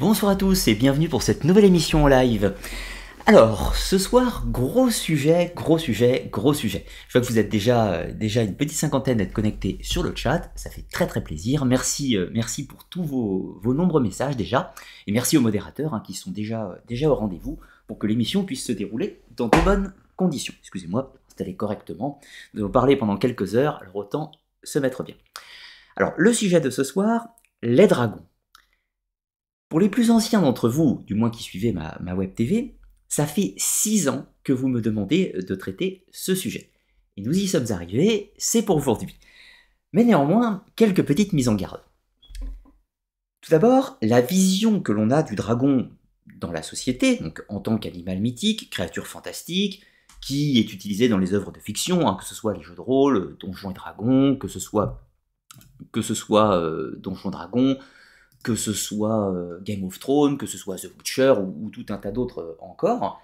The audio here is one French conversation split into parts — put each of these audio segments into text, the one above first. Bonsoir à tous et bienvenue pour cette nouvelle émission en live. Alors, ce soir, gros sujet. Je vois que vous êtes déjà une petite cinquantaine à être connectés sur le chat, ça fait très plaisir. Merci pour tous vos nombreux messages déjà, et merci aux modérateurs qui sont déjà au rendez-vous pour que l'émission puisse se dérouler dans de bonnes conditions. Excusez-moi, installez correctement, nous allons parler pendant quelques heures, alors autant se mettre bien. Alors, le sujet de ce soir, les dragons. Pour les plus anciens d'entre vous, du moins qui suivaient ma web TV, ça fait 6 ans que vous me demandez de traiter ce sujet. Et nous y sommes arrivés, c'est pour aujourd'hui. Mais néanmoins, quelques petites mises en garde. Tout d'abord, la vision que l'on a du dragon dans la société, donc en tant qu'animal mythique, créature fantastique, qui est utilisée dans les œuvres de fiction, que ce soit les jeux de rôle, Donjons et Dragons, que ce soit Donjons et Dragons, que ce soit Game of Thrones, que ce soit The Witcher ou tout un tas d'autres encore,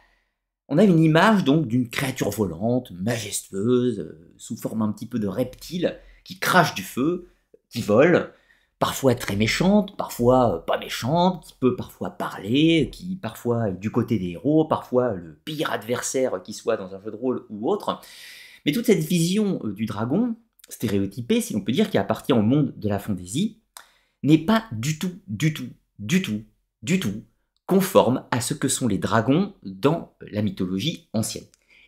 on a une image donc d'une créature volante, majestueuse, sous forme un petit peu de reptile, qui crache du feu, qui vole, parfois très méchante, parfois pas méchante, qui peut parfois parler, qui parfois est du côté des héros, parfois le pire adversaire qui soit dans un jeu de rôle ou autre. Mais toute cette vision du dragon, stéréotypée, si l'on peut dire, qui appartient au monde de la fantaisie, n'est pas du tout conforme à ce que sont les dragons dans la mythologie ancienne.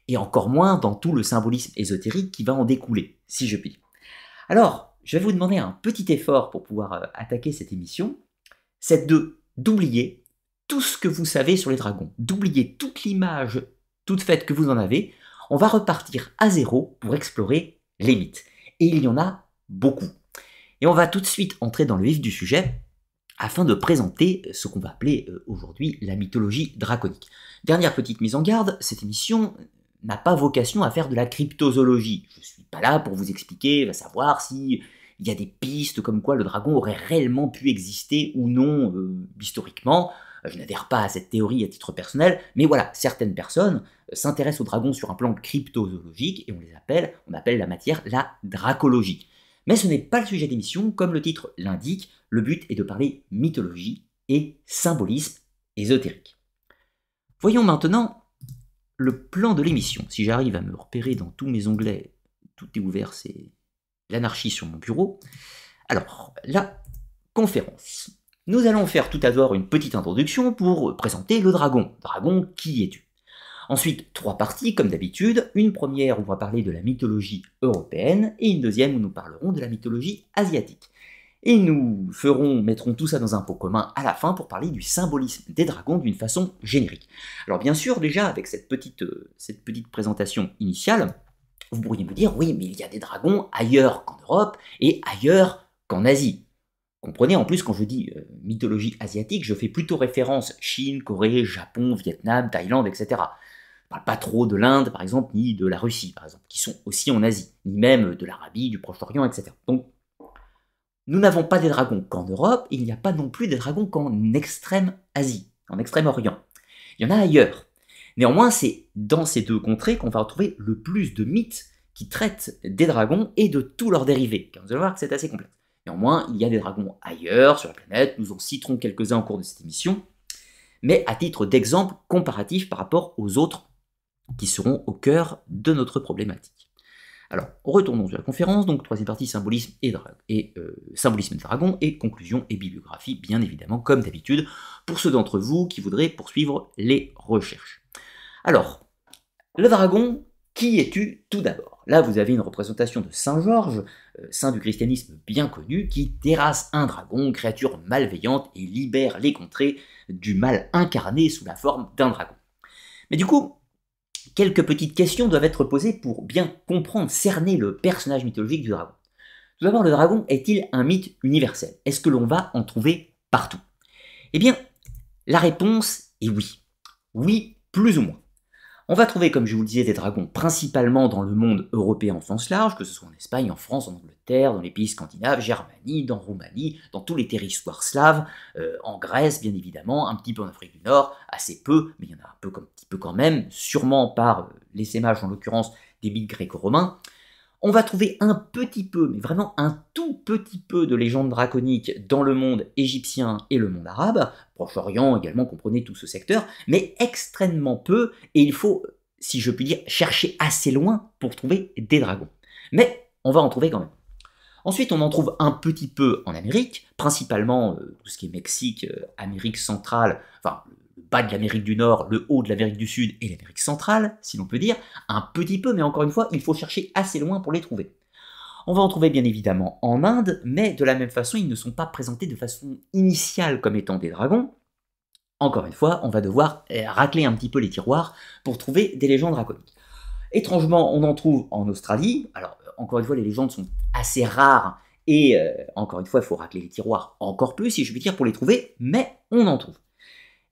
Et encore moins dans tout le symbolisme ésotérique qui va en découler, si je puis dire. Alors, je vais vous demander un petit effort pour pouvoir attaquer cette émission, c'est d'oublier tout ce que vous savez sur les dragons, d'oublier toute l'image toute faite que vous en avez. On va repartir à zéro pour explorer les mythes. Et il y en a beaucoup. Et on va tout de suite entrer dans le vif du sujet afin de présenter ce qu'on va appeler aujourd'hui la mythologie draconique. Dernière petite mise en garde, cette émission n'a pas vocation à faire de la cryptozoologie. Je ne suis pas là pour vous expliquer, savoir s'il y a des pistes comme quoi le dragon aurait réellement pu exister ou non historiquement. Je n'adhère pas à cette théorie à titre personnel, mais voilà, certaines personnes s'intéressent aux dragons sur un plan cryptozoologique et on appelle la matière la dracologie. Mais ce n'est pas le sujet d'émission, comme le titre l'indique, le but est de parler mythologie et symbolisme ésotérique. Voyons maintenant le plan de l'émission. Si j'arrive à me repérer dans tous mes onglets, tout est ouvert, c'est l'anarchie sur mon bureau. Alors, la conférence. Nous allons faire tout d'abord une petite introduction pour présenter le dragon. Dragon, qui es-tu ? Ensuite, 3 parties, comme d'habitude. Une première où on va parler de la mythologie européenne, et une deuxième où nous parlerons de la mythologie asiatique. Et nous mettrons tout ça dans un pot commun à la fin pour parler du symbolisme des dragons d'une façon générique. Alors bien sûr, déjà, avec cette petite présentation initiale, vous pourriez me dire, oui, mais il y a des dragons ailleurs qu'en Europe et ailleurs qu'en Asie. Comprenez, en plus, quand je dis mythologie asiatique, je fais plutôt référence Chine, Corée, Japon, Vietnam, Thaïlande, etc. On ne parle pas trop de l'Inde, par exemple, ni de la Russie, par exemple, qui sont aussi en Asie, ni même de l'Arabie, du Proche-Orient, etc. Donc, nous n'avons pas des dragons qu'en Europe, et il n'y a pas non plus des dragons qu'en Extrême-Asie, en Extrême-Orient. Il y en a ailleurs. Néanmoins, c'est dans ces deux contrées qu'on va retrouver le plus de mythes qui traitent des dragons et de tous leurs dérivés, car vous allez voir que c'est assez complexe. Néanmoins, il y a des dragons ailleurs sur la planète, nous en citerons quelques-uns au cours de cette émission, mais à titre d'exemple comparatif par rapport aux autres qui seront au cœur de notre problématique. Alors, retournons à la conférence, donc troisième partie, symbolisme et dragon, et conclusion et bibliographie, bien évidemment, comme d'habitude, pour ceux d'entre vous qui voudraient poursuivre les recherches. Alors, le dragon, qui es-tu tout d'abord? Là, vous avez une représentation de Saint Georges, saint du christianisme bien connu, qui terrasse un dragon, créature malveillante, et libère les contrées du mal incarné sous la forme d'un dragon. Mais du coup, quelques petites questions doivent être posées pour bien comprendre, cerner le personnage mythologique du dragon. Tout d'abord, le dragon est-il un mythe universel? Est-ce que l'on va en trouver partout? Eh bien, la réponse est oui. Oui, plus ou moins. On va trouver, comme je vous le disais, des dragons principalement dans le monde européen au sens large, que ce soit en Espagne, en France, en Angleterre, dans les pays scandinaves, Germanie, dans Roumanie, dans tous les territoires slaves, en Grèce bien évidemment, un petit peu en Afrique du Nord, assez peu, mais il y en a un petit peu quand même, sûrement par l'essaimage en l'occurrence des mythes gréco-romains. On va trouver un petit peu, mais vraiment un tout petit peu de légendes draconiques dans le monde égyptien et le monde arabe, Proche-Orient également comprenait tout ce secteur, mais extrêmement peu, et il faut, si je puis dire, chercher assez loin pour trouver des dragons. Mais on va en trouver quand même. Ensuite, on en trouve un petit peu en Amérique, principalement tout ce qui est Mexique, Amérique centrale, enfin le bas de l'Amérique du Nord, le haut de l'Amérique du Sud et l'Amérique centrale, si l'on peut dire, un petit peu, mais encore une fois, il faut chercher assez loin pour les trouver. On va en trouver bien évidemment en Inde, mais de la même façon, ils ne sont pas présentés de façon initiale comme étant des dragons. Encore une fois, on va devoir racler un petit peu les tiroirs pour trouver des légendes draconiques. Étrangement, on en trouve en Australie. Alors, encore une fois, les légendes sont assez rares et, encore une fois, il faut racler les tiroirs encore plus, si je puis dire, pour les trouver, mais on en trouve.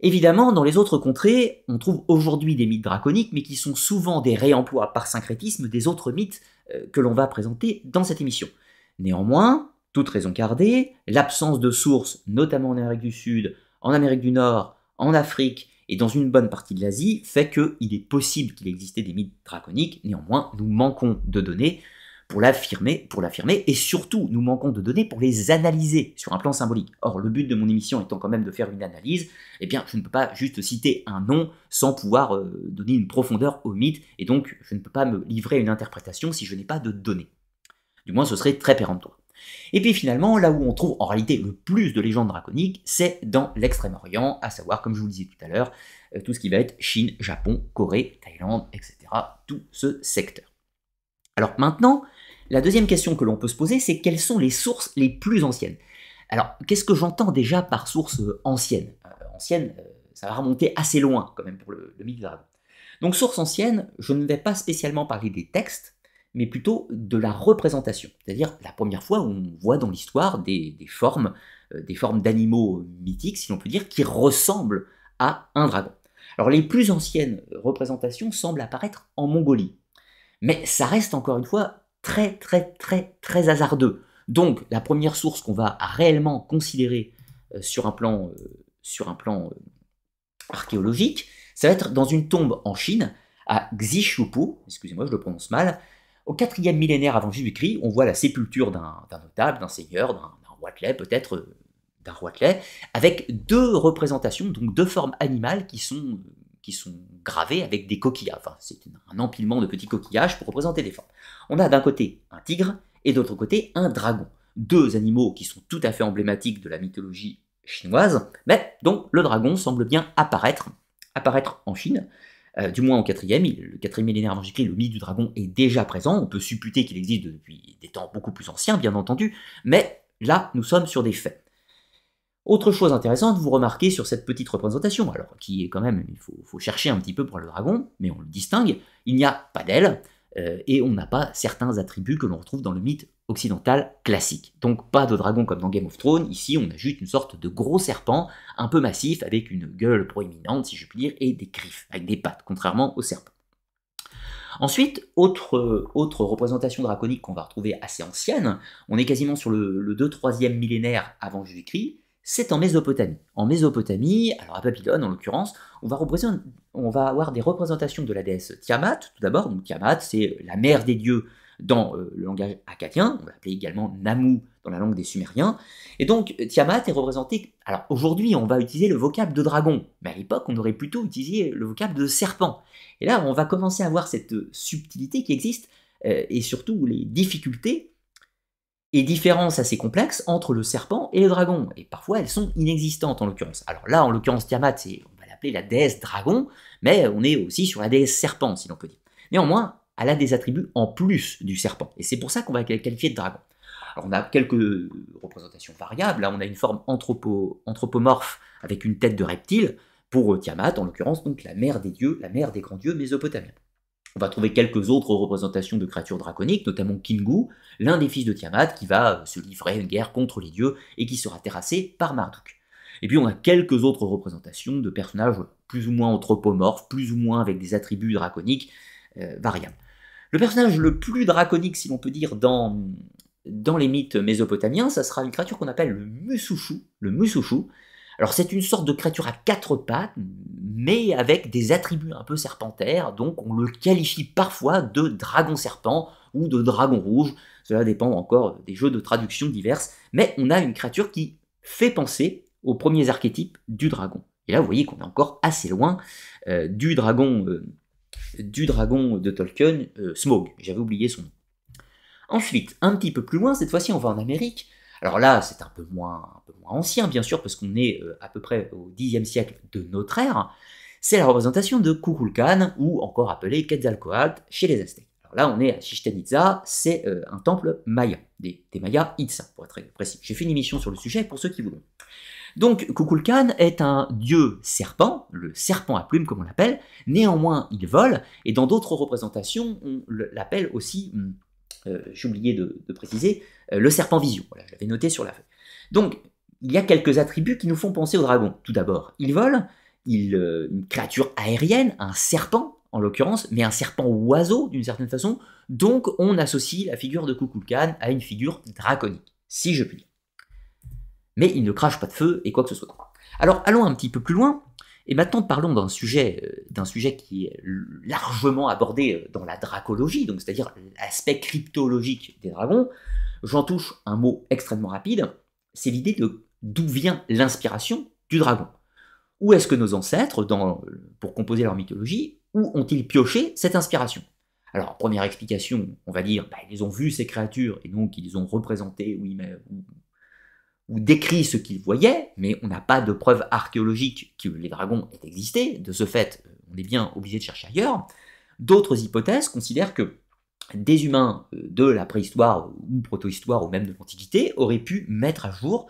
Évidemment, dans les autres contrées, on trouve aujourd'hui des mythes draconiques, mais qui sont souvent des réemplois par syncrétisme des autres mythes que l'on va présenter dans cette émission. Néanmoins, toute raison gardée, l'absence de sources, notamment en Amérique du Sud, en Amérique du Nord, en Afrique et dans une bonne partie de l'Asie, fait qu'il est possible qu'il existait des mythes draconiques. Néanmoins, nous manquons de données pour l'affirmer, et surtout, nous manquons de données pour les analyser sur un plan symbolique. Or, le but de mon émission étant quand même de faire une analyse, eh bien, je ne peux pas juste citer un nom sans pouvoir donner une profondeur au mythe, et donc je ne peux pas me livrer à une interprétation si je n'ai pas de données. Du moins, ce serait très péremptoire. Et puis finalement, là où on trouve en réalité le plus de légendes draconiques, c'est dans l'Extrême-Orient, à savoir, comme je vous le disais tout à l'heure, tout ce qui va être Chine, Japon, Corée, Thaïlande, etc., tout ce secteur. Alors maintenant, la deuxième question que l'on peut se poser, c'est quelles sont les sources les plus anciennes? Alors, qu'est-ce que j'entends déjà par source ancienne? Ça va remonter assez loin quand même pour le mythe dragon. Donc source ancienne, je ne vais pas spécialement parler des textes, mais plutôt de la représentation, c'est-à-dire la première fois où on voit dans l'histoire des formes d'animaux mythiques, si l'on peut dire, qui ressemblent à un dragon. Alors les plus anciennes représentations semblent apparaître en Mongolie, mais ça reste encore une fois très hasardeux. Donc la première source qu'on va réellement considérer sur un plan archéologique, ça va être dans une tombe en Chine, à Xishupo, excusez-moi je le prononce mal, au 4e millénaire avant Jésus-Christ. On voit la sépulture d'un notable, d'un seigneur, d'un roitelet peut-être, avec deux représentations, donc deux formes animales qui sont gravés avec des coquillages, enfin c'est un empilement de petits coquillages pour représenter des formes. On a d'un côté un tigre et d'autre côté un dragon, deux animaux qui sont tout à fait emblématiques de la mythologie chinoise, mais donc le dragon semble bien apparaître en Chine, du moins le 4e millénaire avant Jésus-Christ. Le mythe du dragon est déjà présent, on peut supputer qu'il existe depuis des temps beaucoup plus anciens bien entendu, mais là nous sommes sur des faits. Autre chose intéressante, vous remarquez sur cette petite représentation, alors qui est quand même, il faut chercher un petit peu pour le dragon, mais on le distingue, il n'y a pas d'aile, et on n'a pas certains attributs que l'on retrouve dans le mythe occidental classique. Donc pas de dragon comme dans Game of Thrones, ici on a juste une sorte de gros serpent, un peu massif, avec une gueule proéminente, si je puis dire, et des griffes, avec des pattes, contrairement au serpent. Ensuite, autre représentation draconique qu'on va retrouver assez ancienne, on est quasiment sur le 2-3e millénaire avant Jésus-Christ, c'est en Mésopotamie. En Mésopotamie, alors à Babylone en l'occurrence, on va avoir des représentations de la déesse Tiamat, tout d'abord. Donc Tiamat, c'est la mère des dieux dans le langage akkadien, on l'appelait également Namu dans la langue des Sumériens. Et donc Tiamat est représentée, alors aujourd'hui on va utiliser le vocable de dragon, mais à l'époque on aurait plutôt utilisé le vocable de serpent. Et là on va commencer à voir cette subtilité qui existe, et surtout les difficultés et différences assez complexes entre le serpent et le dragon, et parfois elles sont inexistantes en l'occurrence. Alors là, en l'occurrence, Tiamat, on va l'appeler la déesse dragon, mais on est aussi sur la déesse serpent, si l'on peut dire. Néanmoins, elle a des attributs en plus du serpent, et c'est pour ça qu'on va la qualifier de dragon. Alors on a quelques représentations variables, là on a une forme anthropomorphe avec une tête de reptile, pour Tiamat, en l'occurrence, donc la mère des dieux, la mère des grands dieux mésopotamiens. On va trouver quelques autres représentations de créatures draconiques, notamment Kingu, l'un des fils de Tiamat, qui va se livrer à une guerre contre les dieux et qui sera terrassé par Marduk. Et puis on a quelques autres représentations de personnages plus ou moins anthropomorphes, plus ou moins avec des attributs draconiques variables. Le personnage le plus draconique, si l'on peut dire, dans les mythes mésopotamiens, ça sera une créature qu'on appelle le Musushu. Alors c'est une sorte de créature à 4 pattes, mais avec des attributs un peu serpentaires, donc on le qualifie parfois de dragon-serpent ou de dragon rouge. Cela dépend encore des jeux de traduction diverses. Mais on a une créature qui fait penser aux premiers archétypes du dragon. Et là, vous voyez qu'on est encore assez loin du dragon de Tolkien, Smaug. J'avais oublié son nom. Ensuite, un petit peu plus loin, cette fois-ci, on va en Amérique. Alors là, c'est un peu moins ancien, bien sûr, parce qu'on est à peu près au Xe siècle de notre ère. C'est la représentation de Kukulkan, ou encore appelé Quetzalcoatl, chez les Aztèques. Alors là, on est à Chichén Itzá, c'est un temple maya, des mayas Itza, pour être très précis. J'ai fait une émission sur le sujet, pour ceux qui voudront. Donc, Kukulkan est un dieu serpent, le serpent à plumes comme on l'appelle, néanmoins il vole, et dans d'autres représentations, on l'appelle aussi... j'ai oublié de préciser, le serpent vision. Voilà, je l'avais noté sur la feuille. Donc, il y a quelques attributs qui nous font penser au dragon. Tout d'abord, il vole, une créature aérienne, un serpent en l'occurrence, mais un serpent oiseau d'une certaine façon, donc on associe la figure de Kukulkan à une figure draconique, si je puis dire. Mais il ne crache pas de feu et quoi que ce soit. Alors, allons un petit peu plus loin, et maintenant parlons d'un sujet qui est largement abordé dans la dracologie, donc c'est-à-dire l'aspect cryptologique des dragons. J'en touche un mot extrêmement rapide, c'est l'idée de d'où vient l'inspiration du dragon. Où est-ce que nos ancêtres, pour composer leur mythologie, où ont-ils pioché cette inspiration? Alors, première explication, on va dire, bah, ils ont vu ces créatures, et donc ils ont représenté, oui, mais... ou décrit ce qu'ils voyaient, mais on n'a pas de preuve archéologique que les dragons aient existé, de ce fait, on est bien obligé de chercher ailleurs. D'autres hypothèses considèrent que des humains de la préhistoire ou protohistoire ou même de l'Antiquité auraient pu mettre à jour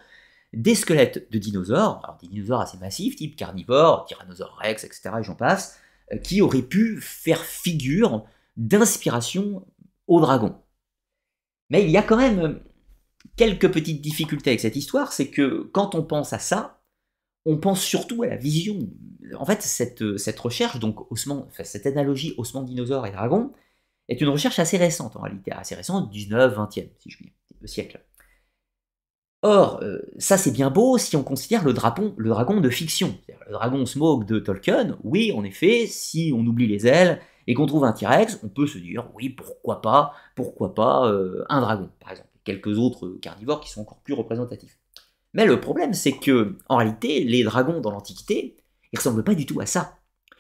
des squelettes de dinosaures, alors des dinosaures assez massifs, type carnivores, tyrannosaures rex, etc., et j'en passe, qui auraient pu faire figure d'inspiration aux dragons. Mais il y a quand même... quelques petites difficultés avec cette histoire, c'est que quand on pense à ça, on pense surtout à la vision. En fait, cette recherche, donc cette analogie ossements dinosaures et dragons, est une recherche assez récente en réalité, assez récente, 19e, 20e, si je puis dire, siècle. Or, ça c'est bien beau si on considère le dragon de fiction. Le dragon Smaug de Tolkien, oui, en effet, si on oublie les ailes et qu'on trouve un T-Rex, on peut se dire, oui, pourquoi pas un dragon, par exemple. Quelques autres carnivores qui sont encore plus représentatifs. Mais le problème, c'est que, en réalité, les dragons dans l'Antiquité, ils ressemblent pas du tout à ça.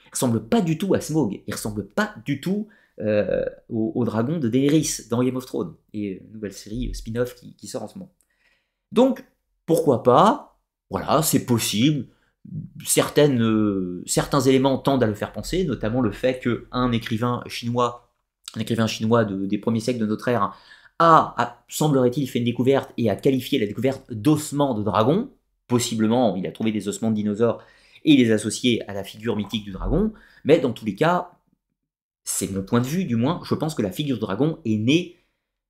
Ils ressemblent pas du tout à Smaug. Ils ressemblent pas du tout au dragon de Daenerys dans Game of Thrones, et une nouvelle série spin-off qui sort en ce moment. Donc, pourquoi pas? Voilà, c'est possible. Certains éléments tendent à le faire penser, notamment le fait qu'un écrivain chinois des premiers siècles de notre ère, a semblerait-il, fait une découverte et a qualifié la découverte d'ossements de dragon. Possiblement, il a trouvé des ossements de dinosaures et les associés à la figure mythique du dragon. Mais dans tous les cas, c'est mon point de vue, du moins, je pense que la figure du dragon est née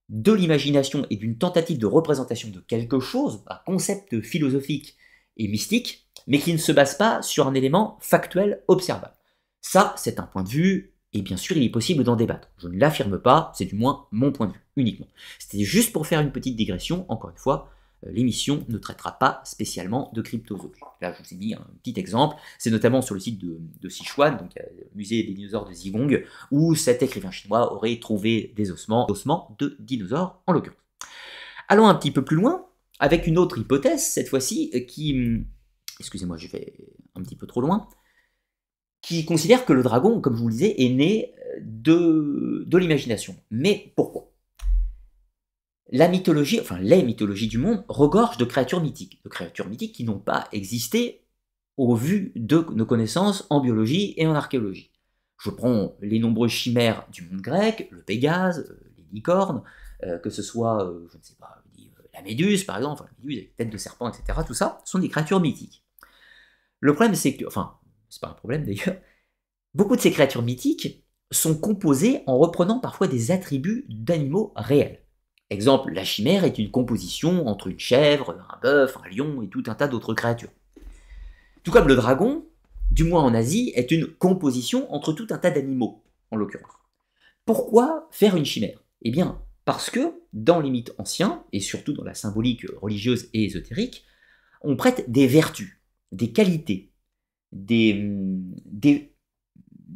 de l'imagination et d'une tentative de représentation de quelque chose, un concept philosophique et mystique, mais qui ne se base pas sur un élément factuel observable. Ça, c'est un point de vue. Et bien sûr, il est possible d'en débattre. Je ne l'affirme pas, c'est du moins mon point de vue, uniquement. C'était juste pour faire une petite digression. Encore une fois, l'émission ne traitera pas spécialement de cryptozoologie. Là, je vous ai mis un petit exemple. C'est notamment sur le site de Sichuan, donc le musée des dinosaures de Zhigong, où cet écrivain chinois aurait trouvé des ossements de dinosaures en l'occurrence. Allons un petit peu plus loin, avec une autre hypothèse, cette fois-ci, qui... Excusez-moi, je vais un petit peu trop loin. Qui considère que le dragon, comme je vous le disais, est né de l'imagination. Mais pourquoi? La mythologie, enfin les mythologies du monde, regorgent de créatures mythiques qui n'ont pas existé au vu de nos connaissances en biologie et en archéologie. Je prends les nombreuses chimères du monde grec, le Pégase, les licornes, que ce soit, je ne sais pas, la Méduse par exemple, enfin, la Méduse avec tête de serpent, etc. Tout ça sont des créatures mythiques. Le problème, c'est que, enfin, c'est pas un problème d'ailleurs, beaucoup de ces créatures mythiques sont composées en reprenant parfois des attributs d'animaux réels. Exemple, la chimère est une composition entre une chèvre, un bœuf, un lion et tout un tas d'autres créatures. Tout comme le dragon, du moins en Asie, est une composition entre tout un tas d'animaux, en l'occurrence. Pourquoi faire une chimère? Eh bien, parce que dans les mythes anciens, et surtout dans la symbolique religieuse et ésotérique, on prête des vertus, des qualités, Des, des,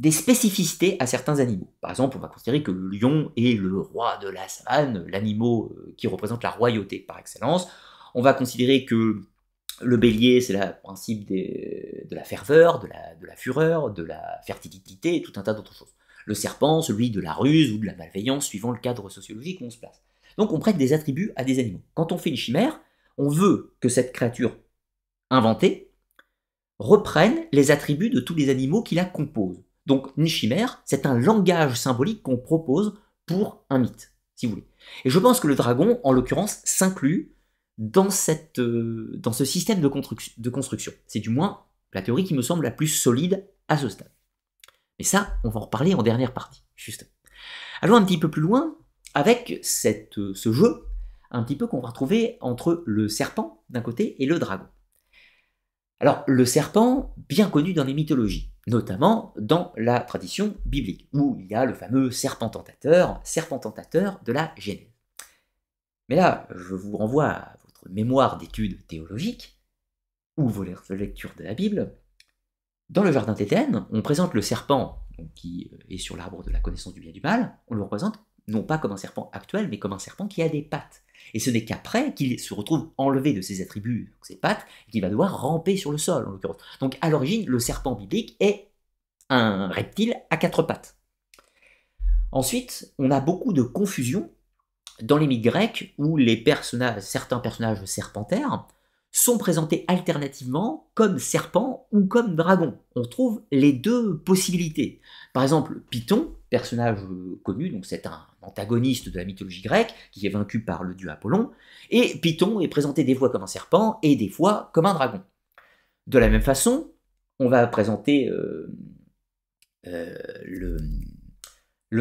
des spécificités à certains animaux. Par exemple, on va considérer que le lion est le roi de la savane, l'animal qui représente la royauté par excellence. On va considérer que le bélier, c'est le principe de la ferveur, de la fureur, de la fertilité, et tout un tas d'autres choses. Le serpent, celui de la ruse ou de la malveillance, suivant le cadre sociologique où on se place. Donc on prête des attributs à des animaux. Quand on fait une chimère, on veut que cette créature inventée reprenne les attributs de tous les animaux qui la composent. Donc une chimère, c'est un langage symbolique qu'on propose pour un mythe, si vous voulez. Et je pense que le dragon, en l'occurrence, s'inclut dans ce système de construction. C'est du moins la théorie qui me semble la plus solide à ce stade. Mais ça, on va en reparler en dernière partie, juste. Allons un petit peu plus loin avec ce jeu, un petit peu qu'on va retrouver entre le serpent d'un côté et le dragon. Alors, le serpent, bien connu dans les mythologies, notamment dans la tradition biblique, où il y a le fameux serpent tentateur de la Genèse. Mais là, je vous renvoie à votre mémoire d'études théologiques, ou vos lectures de la Bible. Dans le jardin d'Éden, on présente le serpent qui est sur l'arbre de la connaissance du bien et du mal, on le représente non pas comme un serpent actuel, mais comme un serpent qui a des pattes. Et ce n'est qu'après qu'il se retrouve enlevé de ses attributs, ses pattes, et qu'il va devoir ramper sur le sol, en l'occurrence. Donc à l'origine, le serpent biblique est un reptile à quatre pattes. Ensuite, on a beaucoup de confusion dans les mythes grecs où certains personnages serpentaires sont présentés alternativement comme serpent ou comme dragon. On trouve les deux possibilités. Par exemple, Python, personnage connu, donc c'est un antagoniste de la mythologie grecque, qui est vaincu par le dieu Apollon, et Python est présenté des fois comme un serpent et des fois comme un dragon. De la même façon, on va présenter le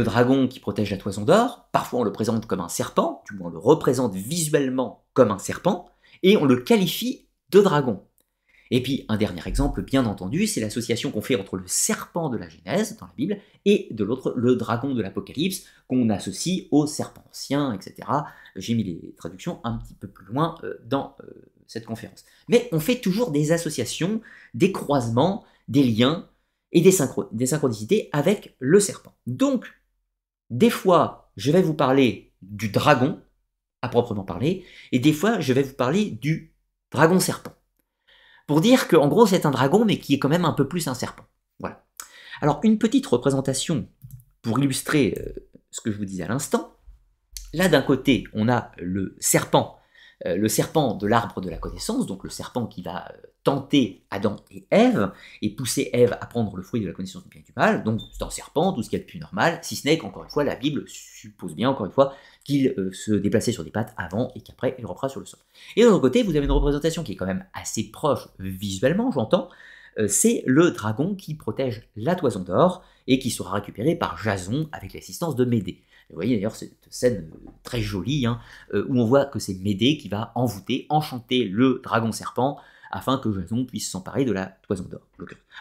dragon qui protège la toison d'or, parfois on le présente comme un serpent, du moins on le représente visuellement comme un serpent, et on le qualifie de dragon. Et puis, un dernier exemple, bien entendu, c'est l'association qu'on fait entre le serpent de la Genèse, dans la Bible, et de l'autre, le dragon de l'Apocalypse, qu'on associe au serpent ancien, etc. J'ai mis les traductions un petit peu plus loin dans cette conférence. Mais on fait toujours des associations, des croisements, des liens, et des synchronicités avec le serpent. Donc, des fois, je vais vous parler du dragon, à proprement parler, et des fois je vais vous parler du dragon-serpent. Pour dire qu'en gros c'est un dragon mais qui est quand même un peu plus un serpent. Voilà. Alors une petite représentation pour illustrer ce que je vous disais à l'instant. Là d'un côté on a le serpent de l'arbre de la connaissance, donc le serpent qui va tenter Adam et Ève, et pousser Ève à prendre le fruit de la connaissance du bien et du mal, donc c'est un serpent, tout ce qu'il y a de plus normal, si ce n'est qu'encore une fois, la Bible suppose bien, encore une fois, qu'il se déplaçait sur des pattes avant, et qu'après, il reprend sur le sol. Et de l'autre côté, vous avez une représentation qui est quand même assez proche visuellement, j'entends, c'est le dragon qui protège la toison d'or, et qui sera récupéré par Jason avec l'assistance de Médée. Vous voyez d'ailleurs cette scène très jolie, hein, où on voit que c'est Médée qui va envoûter, enchanter le dragon-serpent, afin que Jason puisse s'emparer de la toison d'or.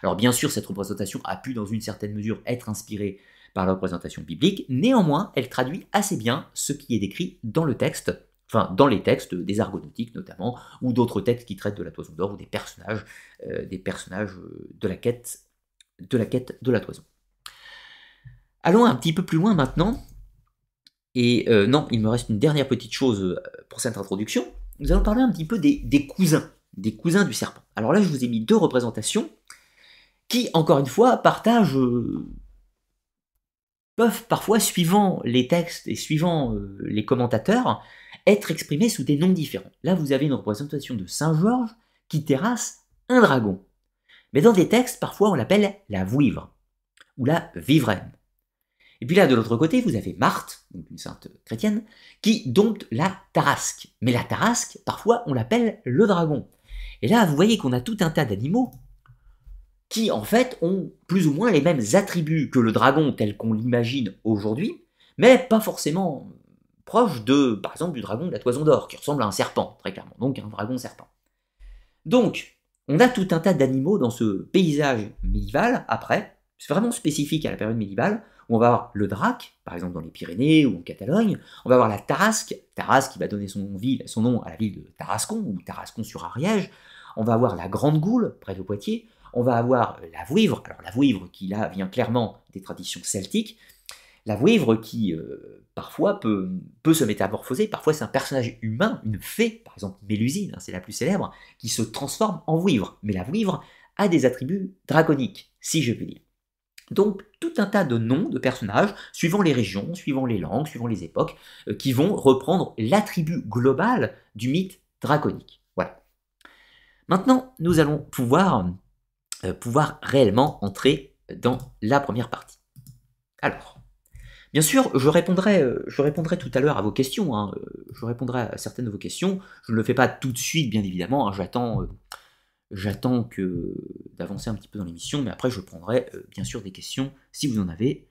Alors bien sûr, cette représentation a pu dans une certaine mesure être inspirée par la représentation biblique, néanmoins, elle traduit assez bien ce qui est décrit dans le texte, enfin dans les textes des Argonautiques notamment, ou d'autres textes qui traitent de la toison d'or, ou des personnages de la quête de la toison. Allons un petit peu plus loin maintenant, et non, il me reste une dernière petite chose pour cette introduction, nous allons parler un petit peu des cousins du serpent. Alors là, je vous ai mis deux représentations qui, encore une fois, peuvent parfois, suivant les textes et suivant les commentateurs, être exprimées sous des noms différents. Là, vous avez une représentation de Saint-Georges qui terrasse un dragon. Mais dans des textes, parfois, on l'appelle la vouivre ou la vivraine. Et puis là, de l'autre côté, vous avez Marthe, une sainte chrétienne, qui dompte la tarasque. Mais la tarasque, parfois, on l'appelle le dragon. Et là, vous voyez qu'on a tout un tas d'animaux qui, en fait, ont plus ou moins les mêmes attributs que le dragon tel qu'on l'imagine aujourd'hui, mais pas forcément proche de, par exemple, du dragon de la toison d'or, qui ressemble à un serpent, très clairement, donc un dragon-serpent. Donc, on a tout un tas d'animaux dans ce paysage médiéval, après, c'est vraiment spécifique à la période médiévale, où on va avoir le drac, par exemple dans les Pyrénées ou en Catalogne, on va avoir la tarasque qui va donner son nom à la ville de Tarascon, ou Tarascon sur Ariège, on va avoir la Grande Goule, près de Poitiers, on va avoir la Vouivre, alors la Vouivre qui là vient clairement des traditions celtiques, la Vouivre qui parfois peut se métamorphoser, parfois c'est un personnage humain, une fée, par exemple Mélusine, hein, c'est la plus célèbre, qui se transforme en Vouivre, mais la Vouivre a des attributs draconiques, si je puis dire. Donc tout un tas de noms de personnages, suivant les régions, suivant les langues, suivant les époques, qui vont reprendre l'attribut global du mythe draconique. Voilà. Maintenant, nous allons pouvoir réellement entrer dans la première partie. Alors, bien sûr, je répondrai tout à l'heure à vos questions, hein, je répondrai à certaines de vos questions, je ne le fais pas tout de suite, bien évidemment, hein, j'attends que d'avancer un petit peu dans l'émission, mais après je prendrai bien sûr des questions si vous en avez,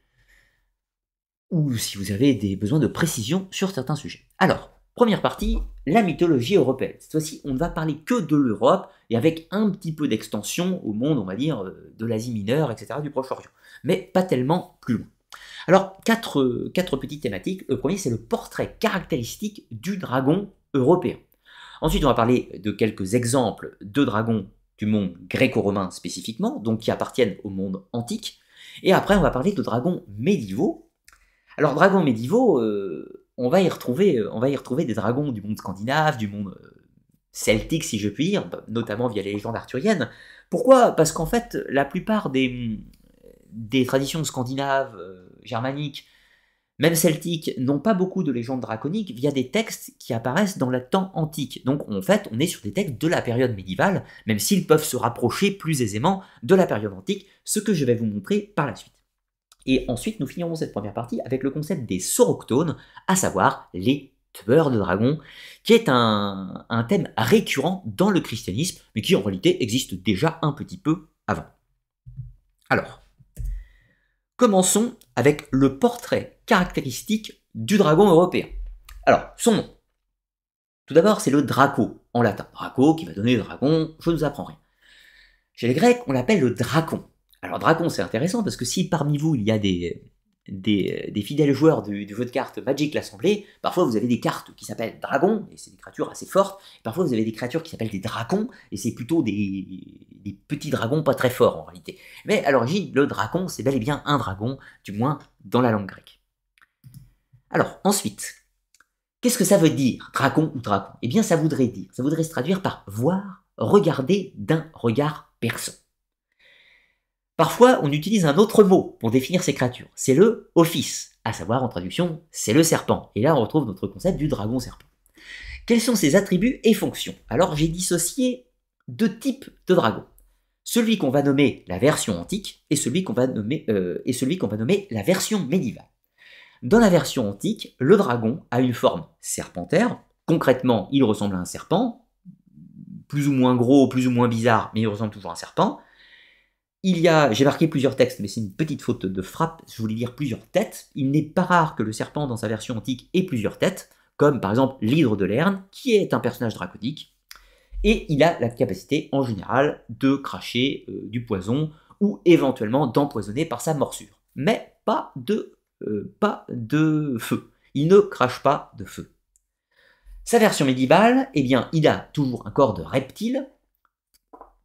ou si vous avez des besoins de précision sur certains sujets. Alors, première partie, la mythologie européenne. Cette fois-ci, on ne va parler que de l'Europe, et avec un petit peu d'extension au monde, on va dire, de l'Asie mineure, etc., du Proche-Orient, mais pas tellement plus loin. Alors, quatre petites thématiques. Le premier, c'est le portrait caractéristique du dragon européen. Ensuite, on va parler de quelques exemples de dragons du monde gréco-romain spécifiquement, donc qui appartiennent au monde antique. Et après, on va parler de dragons médiévaux. Alors, dragons médiévaux, on va y retrouver des dragons du monde scandinave, du monde celtique, si je puis dire, notamment via les légendes arthuriennes. Pourquoi? Parce qu'en fait, la plupart des traditions scandinaves, germaniques, même celtiques, n'ont pas beaucoup de légendes draconiques via des textes qui apparaissent dans le temps antique. Donc en fait, on est sur des textes de la période médiévale, même s'ils peuvent se rapprocher plus aisément de la période antique, ce que je vais vous montrer par la suite. Et ensuite, nous finirons cette première partie avec le concept des sauroctones, à savoir les tueurs de dragons, qui est un thème récurrent dans le christianisme, mais qui en réalité existe déjà un petit peu avant. Alors, commençons avec le portrait caractéristique du dragon européen. Alors, son nom. Tout d'abord, c'est le draco, en latin. Draco, qui va donner le dragon, je ne vous apprends rien. Chez les Grecs, on l'appelle le dracon. Alors, dracon, c'est intéressant, parce que si parmi vous, il y a des fidèles joueurs du jeu de cartes Magic l'Assemblée, parfois vous avez des cartes qui s'appellent dragon, et c'est des créatures assez fortes, et parfois vous avez des créatures qui s'appellent des dracons, et c'est plutôt des petits dragons pas très forts en réalité. Mais à l'origine, le dracon, c'est bel et bien un dragon, du moins dans la langue grecque. Alors, ensuite, qu'est-ce que ça veut dire, dracon ou dragon? Eh bien, ça voudrait se traduire par voir, regarder d'un regard perçant. Parfois, on utilise un autre mot pour définir ces créatures, c'est le ophice, à savoir en traduction, c'est le serpent. Et là, on retrouve notre concept du dragon-serpent. Quels sont ses attributs et fonctions? Alors, j'ai dissocié deux types de dragons. Celui qu'on va nommer la version antique et celui qu'on va nommer, la version médiévale. Dans la version antique, le dragon a une forme serpentaire. Concrètement, il ressemble à un serpent, plus ou moins gros, plus ou moins bizarre, mais il ressemble toujours à un serpent. J'ai marqué plusieurs textes, mais c'est une petite faute de frappe, je voulais dire plusieurs têtes. Il n'est pas rare que le serpent dans sa version antique ait plusieurs têtes, comme par exemple l'hydre de Lerne, qui est un personnage draconique, et il a la capacité en général de cracher du poison, ou éventuellement d'empoisonner par sa morsure. Mais pas de feu. Il ne crache pas de feu. Sa version médiévale, eh bien, il a toujours un corps de reptile,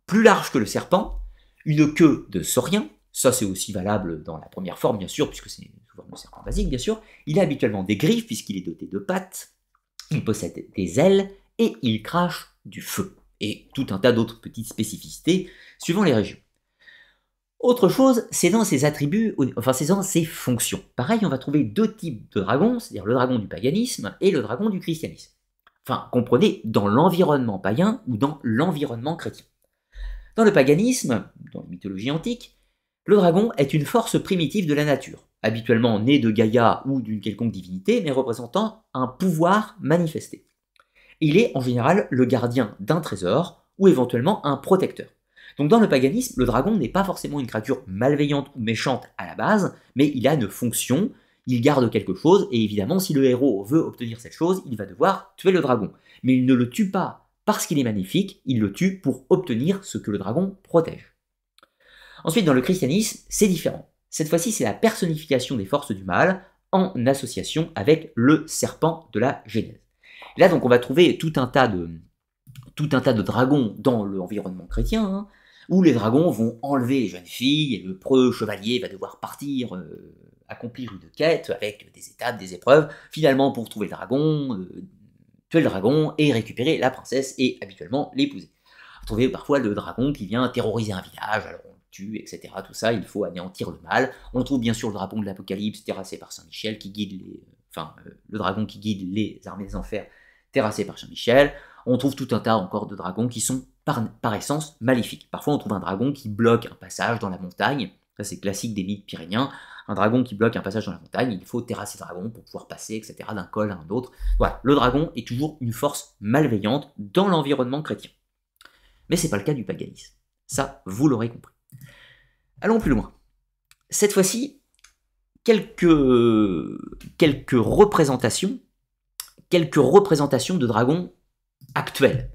plus large que le serpent, une queue de saurien, ça c'est aussi valable dans la première forme bien sûr, puisque c'est le serpent basique bien sûr, il a habituellement des griffes puisqu'il est doté de pattes, il possède des ailes et il crache du feu, et tout un tas d'autres petites spécificités suivant les régions. Autre chose, c'est dans ses attributs, enfin c'est dans ses fonctions. Pareil, on va trouver deux types de dragons, c'est-à-dire le dragon du paganisme et le dragon du christianisme. Enfin, comprenez, dans l'environnement païen ou dans l'environnement chrétien. Dans le paganisme, dans la mythologie antique, le dragon est une force primitive de la nature, habituellement née de Gaïa ou d'une quelconque divinité, mais représentant un pouvoir manifesté. Il est en général le gardien d'un trésor ou éventuellement un protecteur. Donc dans le paganisme, le dragon n'est pas forcément une créature malveillante ou méchante à la base, mais il a une fonction, il garde quelque chose, et évidemment si le héros veut obtenir cette chose, il va devoir tuer le dragon. Mais il ne le tue pas parce qu'il est magnifique, il le tue pour obtenir ce que le dragon protège. Ensuite, dans le christianisme, c'est différent. Cette fois-ci, c'est la personnification des forces du mal en association avec le serpent de la Genèse. Là, donc, on va trouver tout un tas de, tout un tas de dragons dans l'environnement chrétien, hein, où les dragons vont enlever les jeunes filles, et le preux chevalier va devoir partir accomplir une quête avec des étapes, des épreuves, finalement pour trouver le dragon, tuer le dragon et récupérer la princesse et habituellement l'épouser. Vous trouvez parfois le dragon qui vient terroriser un village, alors on le tue, etc. Tout ça, il faut anéantir le mal. On trouve bien sûr le dragon de l'Apocalypse terrassé par Saint Michel qui guide les... Enfin, le dragon qui guide les armées des enfers terrassé par Saint Michel. On trouve tout un tas encore de dragons qui sont par essence maléfiques. Parfois on trouve un dragon qui bloque un passage dans la montagne. Ça c'est classique des mythes pyrénéens. Un dragon qui bloque un passage dans la montagne, il faut terrasser le dragon pour pouvoir passer, etc., d'un col à un autre. Voilà, le dragon est toujours une force malveillante dans l'environnement chrétien. Mais ce n'est pas le cas du paganisme. Ça, vous l'aurez compris. Allons plus loin. Cette fois-ci, quelques représentations de dragons actuels.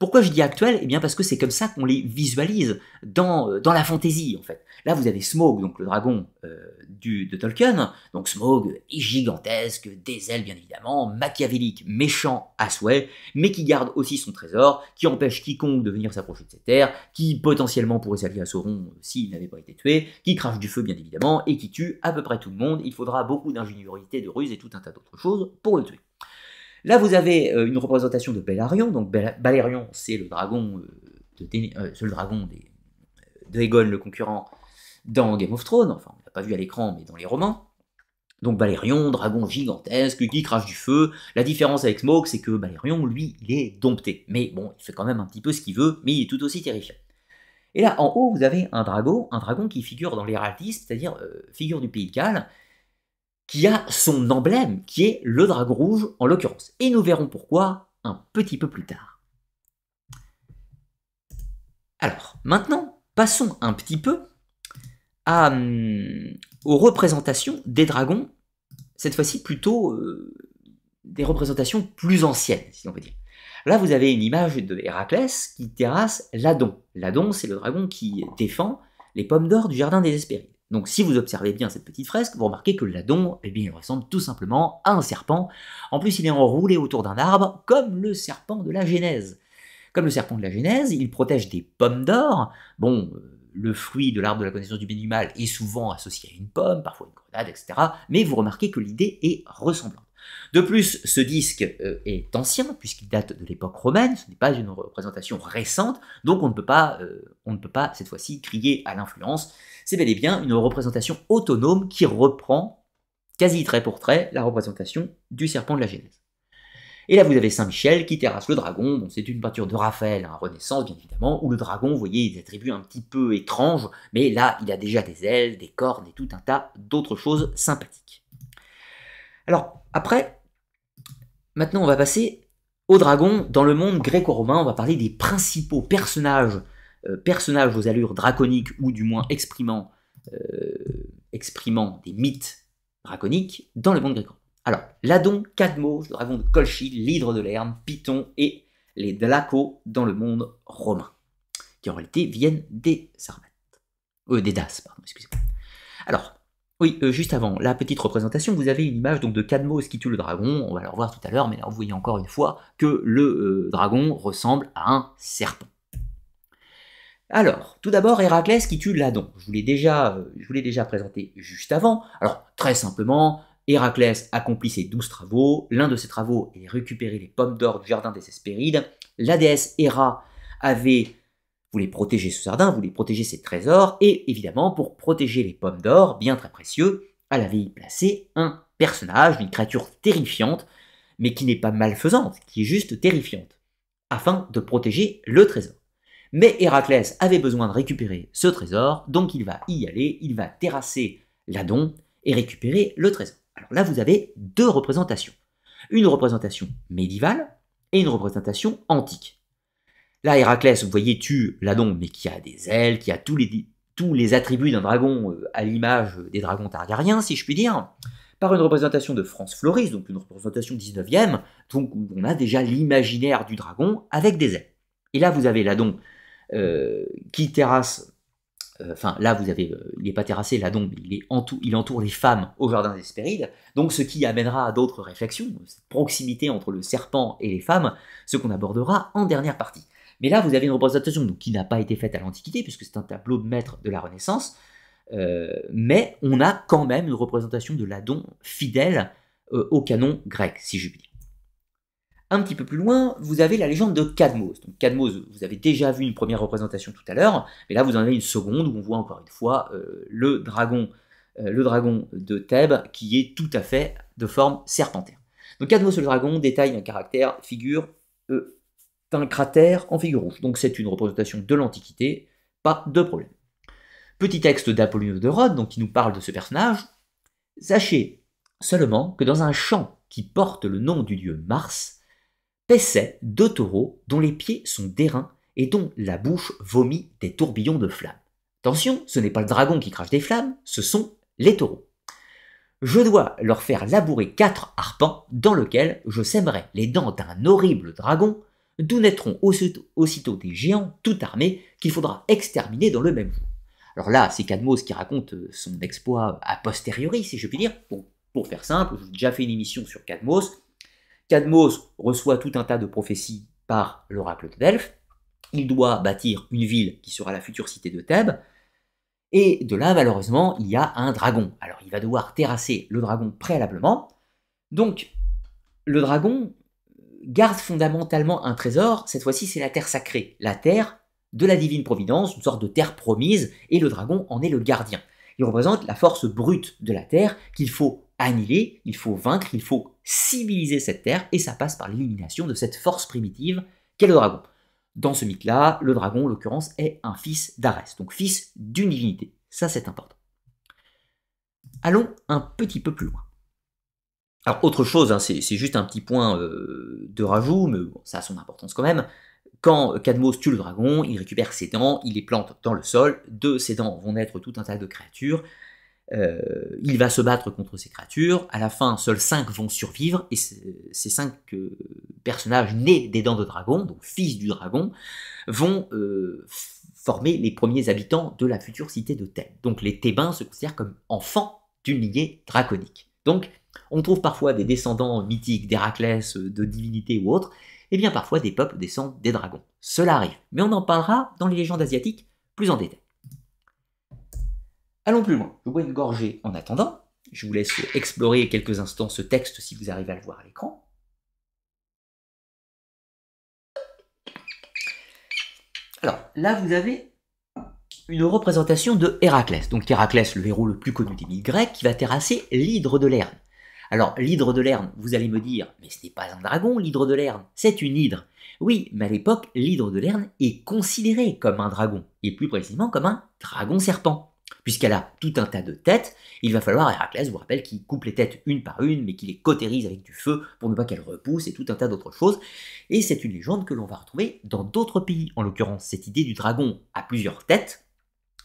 Pourquoi je dis actuels? Eh bien parce que c'est comme ça qu'on les visualise dans la fantaisie en fait. Là vous avez Smaug, donc le dragon de Tolkien, donc Smaug est gigantesque, des ailes bien évidemment, machiavélique, méchant à souhait, mais qui garde aussi son trésor, qui empêche quiconque de venir s'approcher de ses terres, qui potentiellement pourrait s'allier à Sauron s'il n'avait pas été tué, qui crache du feu bien évidemment, et qui tue à peu près tout le monde. Il faudra beaucoup d'ingéniosité, de ruse et tout un tas d'autres choses pour le tuer. Là, vous avez une représentation de Balerion. Donc, Balerion, c'est le dragon de Aegon, le concurrent, dans Game of Thrones. Enfin, on ne l'a pas vu à l'écran, mais dans les romans. Donc, Balerion, dragon gigantesque, qui crache du feu. La différence avec Smaug, c'est que Balerion, lui, il est dompté. Mais bon, il fait quand même un petit peu ce qu'il veut, mais il est tout aussi terrifiant. Et là, en haut, vous avez un dragon qui figure dans l'héraldisme, c'est-à-dire figure du Pays de Galles, qui a son emblème, qui est le dragon rouge en l'occurrence. Et nous verrons pourquoi un petit peu plus tard. Alors, maintenant, passons un petit peu aux représentations des dragons, cette fois-ci plutôt des représentations plus anciennes, si on veut dire. Là, vous avez une image de Héraclès qui terrasse l'Adon. L'Adon, c'est le dragon qui défend les pommes d'or du jardin des Hespérides. Donc si vous observez bien cette petite fresque, vous remarquez que l'Adon, eh bien, il ressemble tout simplement à un serpent. En plus, il est enroulé autour d'un arbre, comme le serpent de la Genèse. Comme le serpent de la Genèse, il protège des pommes d'or. Bon, le fruit de l'arbre de la connaissance du bien et du mal est souvent associé à une pomme, parfois une grenade, etc. Mais vous remarquez que l'idée est ressemblante. De plus, ce disque est ancien, puisqu'il date de l'époque romaine, ce n'est pas une représentation récente, donc on ne peut pas cette fois-ci crier à l'influence. C'est bel et bien une représentation autonome qui reprend, quasi trait pour trait, la représentation du serpent de la Genèse. Et là vous avez Saint-Michel qui terrasse le dragon, bon, c'est une peinture de Raphaël, hein, Renaissance bien évidemment, où le dragon, vous voyez, il a des attributs un petit peu étranges, mais là il a déjà des ailes, des cornes et tout un tas d'autres choses sympathiques. Alors après, maintenant on va passer aux dragons dans le monde gréco-romain, on va parler des principaux personnages aux allures draconiques, ou du moins exprimant des mythes draconiques dans le monde gréco-romain. Alors, l'Adon, Cadmos, le dragon de Colchis, l'hydre de l'Herme, Python et les Dlacos dans le monde romain, qui en réalité viennent des Sarmates. Des Daces, pardon, excusez-moi. Alors, oui, juste avant la petite représentation, vous avez une image donc, de Cadmos qui tue le dragon, on va le revoir tout à l'heure, mais là vous voyez encore une fois que le dragon ressemble à un serpent. Alors, tout d'abord, Héraclès qui tue l'Adon. Je vous l'ai déjà présenté juste avant. Alors, très simplement, Héraclès accomplit ses 12 travaux. L'un de ses travaux est récupérer les pommes d'or du jardin des Hespérides. La déesse Héra voulait protéger ce jardin, voulait protéger ses trésors. Et évidemment, pour protéger les pommes d'or, bien très précieux, elle avait y placé un personnage, une créature terrifiante, mais qui n'est pas malfaisante, qui est juste terrifiante, afin de protéger le trésor. Mais Héraclès avait besoin de récupérer ce trésor, donc il va y aller, il va terrasser l'Adon et récupérer le trésor. Alors là, vous avez deux représentations. Une représentation médiévale et une représentation antique. Là, Héraclès, vous voyez, tue l'Adon, mais qui a des ailes, qui a tous les attributs d'un dragon à l'image des dragons targaryens, si je puis dire, par une représentation de Franz Floris, donc une représentation 19e, donc où on a déjà l'imaginaire du dragon avec des ailes. Et là, vous avez l'Adon qui terrasse enfin là vous avez, il n'est pas terrassé, là donc il entoure les femmes au jardin des Hespérides, donc ce qui amènera à d'autres réflexions, cette proximité entre le serpent et les femmes, ce qu'on abordera en dernière partie. Mais là vous avez une représentation donc, qui n'a pas été faite à l'Antiquité, puisque c'est un tableau de maître de la Renaissance, mais on a quand même une représentation de l'Adon fidèle au canon grec, si je puis dire. Un petit peu plus loin, vous avez la légende de Cadmos. Donc Cadmos, vous avez déjà vu une première représentation tout à l'heure, mais là vous en avez une seconde où on voit encore une fois le dragon de Thèbes qui est tout à fait de forme serpentaire. Donc Cadmos le dragon détaille un caractère, figure d'un cratère en figure rouge. Donc c'est une représentation de l'Antiquité, pas de problème. Petit texte d'Apollinaire de Rhodes, donc qui nous parle de ce personnage. Sachez seulement que dans un champ qui porte le nom du dieu Mars, paissaient deux taureaux dont les pieds sont d'airain et dont la bouche vomit des tourbillons de flammes. Attention, ce n'est pas le dragon qui crache des flammes, ce sont les taureaux. Je dois leur faire labourer 4 arpents dans lesquels je sèmerai les dents d'un horrible dragon, d'où naîtront aussitôt des géants tout armés qu'il faudra exterminer dans le même jour. Alors là, c'est Cadmos qui raconte son exploit a posteriori, si je puis dire. Bon, pour faire simple, j'ai déjà fait une émission sur Cadmos. Cadmos reçoit tout un tas de prophéties par l'oracle de Delphes. Il doit bâtir une ville qui sera la future cité de Thèbes. Et de là, malheureusement, il y a un dragon. Alors, il va devoir terrasser le dragon préalablement. Donc, le dragon garde fondamentalement un trésor. Cette fois-ci, c'est la terre sacrée, la terre de la divine providence, une sorte de terre promise, et le dragon en est le gardien. Il représente la force brute de la terre qu'il faut annihiler, il faut vaincre, il faut civiliser cette terre, et ça passe par l'élimination de cette force primitive qu'est le dragon. Dans ce mythe-là, le dragon, en l'occurrence, est un fils d'Arès, donc fils d'une divinité. Ça, c'est important. Allons un petit peu plus loin. Alors, autre chose, hein, c'est juste un petit point de rajout, mais bon, ça a son importance quand même. Quand Cadmos tue le dragon, il récupère ses dents, il les plante dans le sol, de ses dents vont naître tout un tas de créatures, il va se battre contre ces créatures, à la fin seuls 5 vont survivre, et ces 5 personnages nés des dents de dragon, donc fils du dragon, vont former les premiers habitants de la future cité de Thèbes. Donc les Thébains se considèrent comme enfants d'une lignée draconique. Donc on trouve parfois des descendants mythiques d'Héraclès, de divinités ou autres, et bien parfois des peuples descendent des dragons. Cela arrive, mais on en parlera dans les légendes asiatiques plus en détail. Allons plus loin, je bois une gorgée en attendant, je vous laisse explorer quelques instants ce texte si vous arrivez à le voir à l'écran. Alors là vous avez une représentation de Héraclès, donc Héraclès, le héros le plus connu des mythes grecs, qui va terrasser l'hydre de Lerne. Alors, l'hydre de Lerne, vous allez me dire, mais ce n'est pas un dragon, l'hydre de Lerne, c'est une hydre. Oui, mais à l'époque, l'hydre de Lerne est considérée comme un dragon, et plus précisément comme un dragon-serpent. Puisqu'elle a tout un tas de têtes, il va falloir, Héraclès vous rappelle, qu'il coupe les têtes une par une, mais qu'il les cautérise avec du feu pour ne pas qu'elles repoussent, et tout un tas d'autres choses. Et c'est une légende que l'on va retrouver dans d'autres pays, en l'occurrence, cette idée du dragon à plusieurs têtes,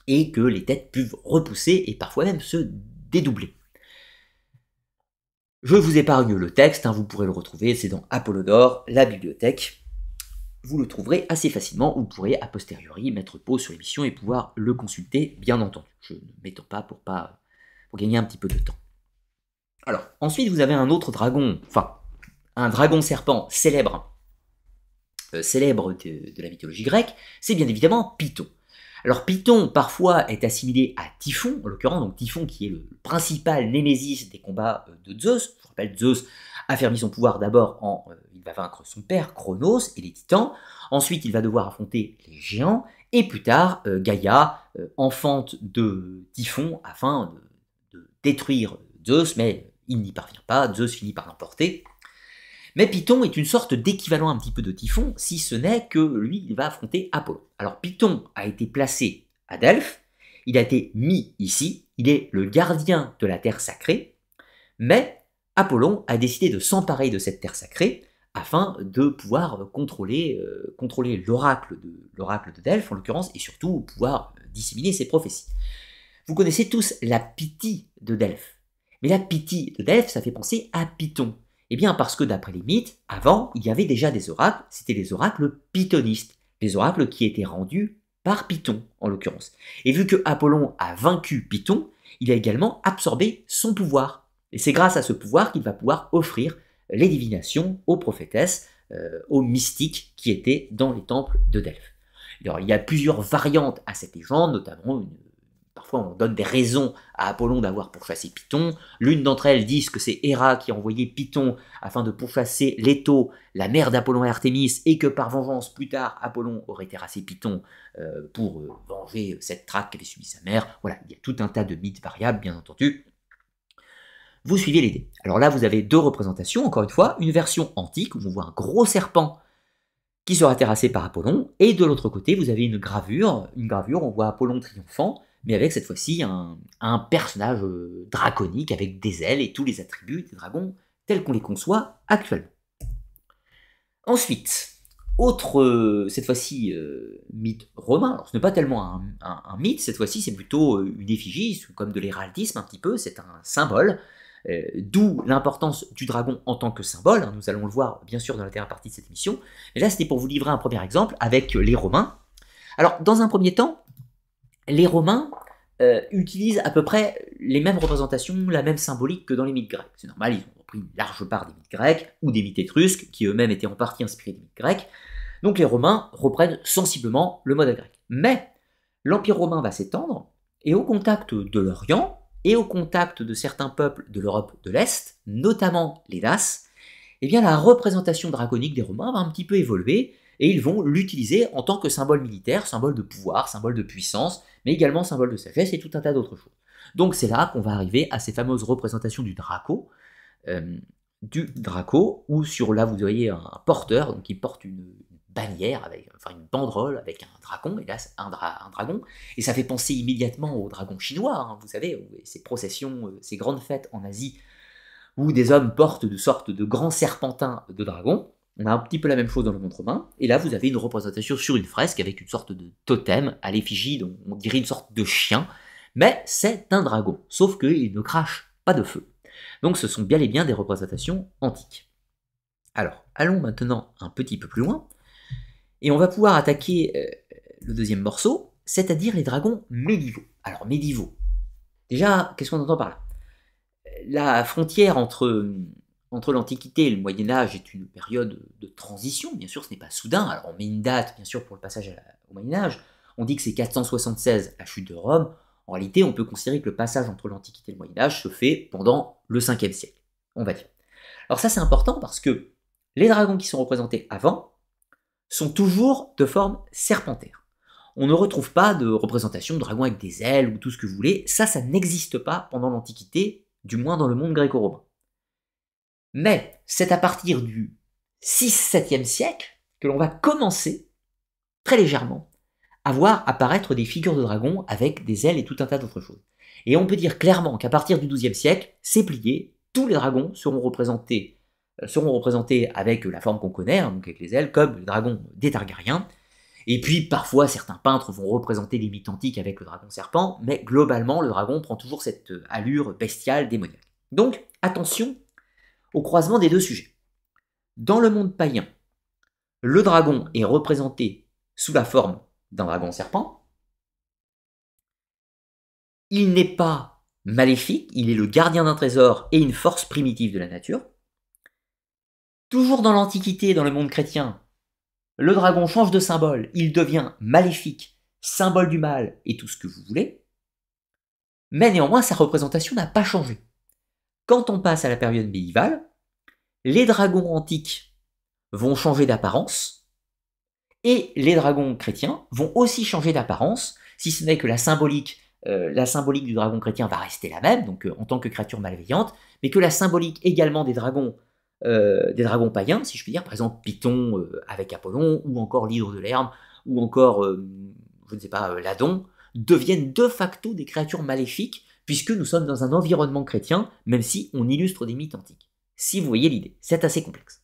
et que les têtes peuvent repousser, et parfois même se dédoubler. Je vous épargne le texte, hein, vous pourrez le retrouver, c'est dans Apollodore, la bibliothèque. Vous le trouverez assez facilement, vous pourrez a posteriori mettre pause sur l'émission et pouvoir le consulter, bien entendu. Je ne m'étends pas pour gagner un petit peu de temps. Alors, ensuite vous avez un autre dragon, enfin, un dragon serpent célèbre de la mythologie grecque, c'est bien évidemment Python. Alors Python, parfois, est assimilé à Typhon, en l'occurrence, donc Typhon qui est le principal némésis des combats de Zeus. Je vous rappelle, Zeus a affermi son pouvoir d'abord il va vaincre son père, Cronos, et les titans. Ensuite, il va devoir affronter les géants. Et plus tard, Gaïa, enfante de Typhon, afin de détruire Zeus, mais il n'y parvient pas, Zeus finit par l'emporter. Mais Python est une sorte d'équivalent un petit peu de Typhon, si ce n'est que lui, il va affronter Apollon. Alors Python a été placé à Delphes, il a été mis ici, il est le gardien de la terre sacrée, mais Apollon a décidé de s'emparer de cette terre sacrée afin de pouvoir contrôler l'oracle de Delphes, en l'occurrence, et surtout pouvoir disséminer ses prophéties. Vous connaissez tous la Pythie de Delphes, mais la Pythie de Delphes, ça fait penser à Python. Eh bien parce que d'après les mythes, avant, il y avait déjà des oracles, c'était les oracles pythonistes, les oracles qui étaient rendus par Python en l'occurrence. Et vu que Apollon a vaincu Python, il a également absorbé son pouvoir. Et c'est grâce à ce pouvoir qu'il va pouvoir offrir les divinations aux prophétesses, aux mystiques qui étaient dans les temples de Delphes. Alors, il y a plusieurs variantes à cette légende, notamment parfois on donne des raisons à Apollon d'avoir pourchassé Python. L'une d'entre elles dit que c'est Héra qui a envoyé Python afin de pourchasser Leto, la mère d'Apollon et Artémis, et que par vengeance, plus tard, Apollon aurait terrassé Python pour venger cette traque qu'avait subie sa mère. Voilà, il y a tout un tas de mythes variables, bien entendu. Vous suivez les dés. Alors là, vous avez deux représentations, encore une fois, une version antique où on voit un gros serpent qui sera terrassé par Apollon, et de l'autre côté, vous avez une gravure, on voit Apollon triomphant, mais avec cette fois-ci un personnage draconique avec des ailes et tous les attributs des dragons tels qu'on les conçoit actuellement. Ensuite, cette fois-ci, mythe romain. Alors, ce n'est pas tellement un mythe, cette fois-ci, c'est plutôt une effigie, comme de l'héraldisme un petit peu, c'est un symbole, d'où l'importance du dragon en tant que symbole, hein, nous allons le voir bien sûr dans la dernière partie de cette émission. Et là, c'était pour vous livrer un premier exemple avec les Romains. Alors, dans un premier temps, les Romains utilisent à peu près les mêmes représentations, la même symbolique que dans les mythes grecs. C'est normal, ils ont repris une large part des mythes grecs ou des mythes étrusques, qui eux-mêmes étaient en partie inspirés des mythes grecs. Donc les Romains reprennent sensiblement le modèle grec. Mais l'Empire romain va s'étendre, et au contact de l'Orient, et au contact de certains peuples de l'Europe de l'Est, notamment les Daces, eh bien la représentation draconique des Romains va un petit peu évoluer, et ils vont l'utiliser en tant que symbole militaire, symbole de pouvoir, symbole de puissance, mais également symbole de sagesse et tout un tas d'autres choses. Donc c'est là qu'on va arriver à ces fameuses représentations du draco, où sur là vous voyez un porteur, donc il porte une bannière, une banderole avec un dracon, et là c'est un dragon, et ça fait penser immédiatement au dragon chinois, hein, vous savez, ces processions, ces grandes fêtes en Asie, où des hommes portent de sortes de grands serpentins de dragons. On a un petit peu la même chose dans le monde romain, et là vous avez une représentation sur une fresque avec une sorte de totem à l'effigie, on dirait une sorte de chien, mais c'est un dragon, sauf qu'il ne crache pas de feu. Donc ce sont bien et bien des représentations antiques. Alors, allons maintenant un petit peu plus loin, et on va pouvoir attaquer le deuxième morceau, c'est-à-dire les dragons médiévaux. Alors médiévaux, déjà, qu'est-ce qu'on entend par là? La frontière entre l'Antiquité et le Moyen-Âge est une période de transition, bien sûr ce n'est pas soudain, alors on met une date bien sûr pour le passage au Moyen-Âge, on dit que c'est 476 la chute de Rome, en réalité on peut considérer que le passage entre l'Antiquité et le Moyen-Âge se fait pendant le 5e siècle, on va dire. Alors ça c'est important parce que les dragons qui sont représentés avant sont toujours de forme serpentaire. On ne retrouve pas de représentation de dragons avec des ailes ou tout ce que vous voulez, ça n'existe pas pendant l'Antiquité, du moins dans le monde gréco-romain. Mais c'est à partir du 6-7e siècle que l'on va commencer, très légèrement, à voir apparaître des figures de dragons avec des ailes et tout un tas d'autres choses. Et on peut dire clairement qu'à partir du 12e siècle, c'est plié, tous les dragons seront représentés avec la forme qu'on connaît, donc avec les ailes, comme le dragon des Targaryens. Et puis parfois certains peintres vont représenter les mythes antiques avec le dragon serpent, mais globalement le dragon prend toujours cette allure bestiale, démoniaque. Donc attention au croisement des deux sujets. Dans le monde païen, le dragon est représenté sous la forme d'un dragon serpent. Il n'est pas maléfique, il est le gardien d'un trésor et une force primitive de la nature. Toujours dans l'Antiquité, dans le monde chrétien, le dragon change de symbole, il devient maléfique, symbole du mal et tout ce que vous voulez. Mais néanmoins, sa représentation n'a pas changé. Quand on passe à la période médiévale, les dragons antiques vont changer d'apparence, et les dragons chrétiens vont aussi changer d'apparence, si ce n'est que la symbolique du dragon chrétien va rester la même, donc en tant que créature malveillante, mais que la symbolique également des dragons païens, si je puis dire, par exemple Python avec Apollon, ou encore l'hydre de Lerme, ou encore, je ne sais pas, l'Adon, deviennent de facto des créatures maléfiques, puisque nous sommes dans un environnement chrétien, même si on illustre des mythes antiques. Si vous voyez l'idée, c'est assez complexe.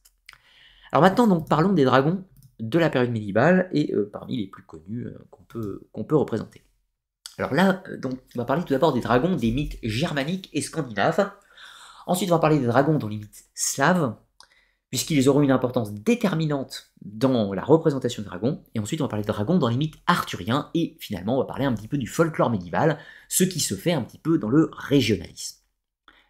Alors maintenant, donc, parlons des dragons de la période médiévale, et parmi les plus connus qu'on peut représenter. Alors là, donc, on va parler tout d'abord des dragons des mythes germaniques et scandinaves. Ensuite, on va parler des dragons dans les mythes slaves. puisqu'ils auront une importance déterminante dans la représentation de dragons, et ensuite on va parler de dragons dans les mythes arthuriens, et finalement on va parler un petit peu du folklore médiéval, ce qui se fait un petit peu dans le régionalisme.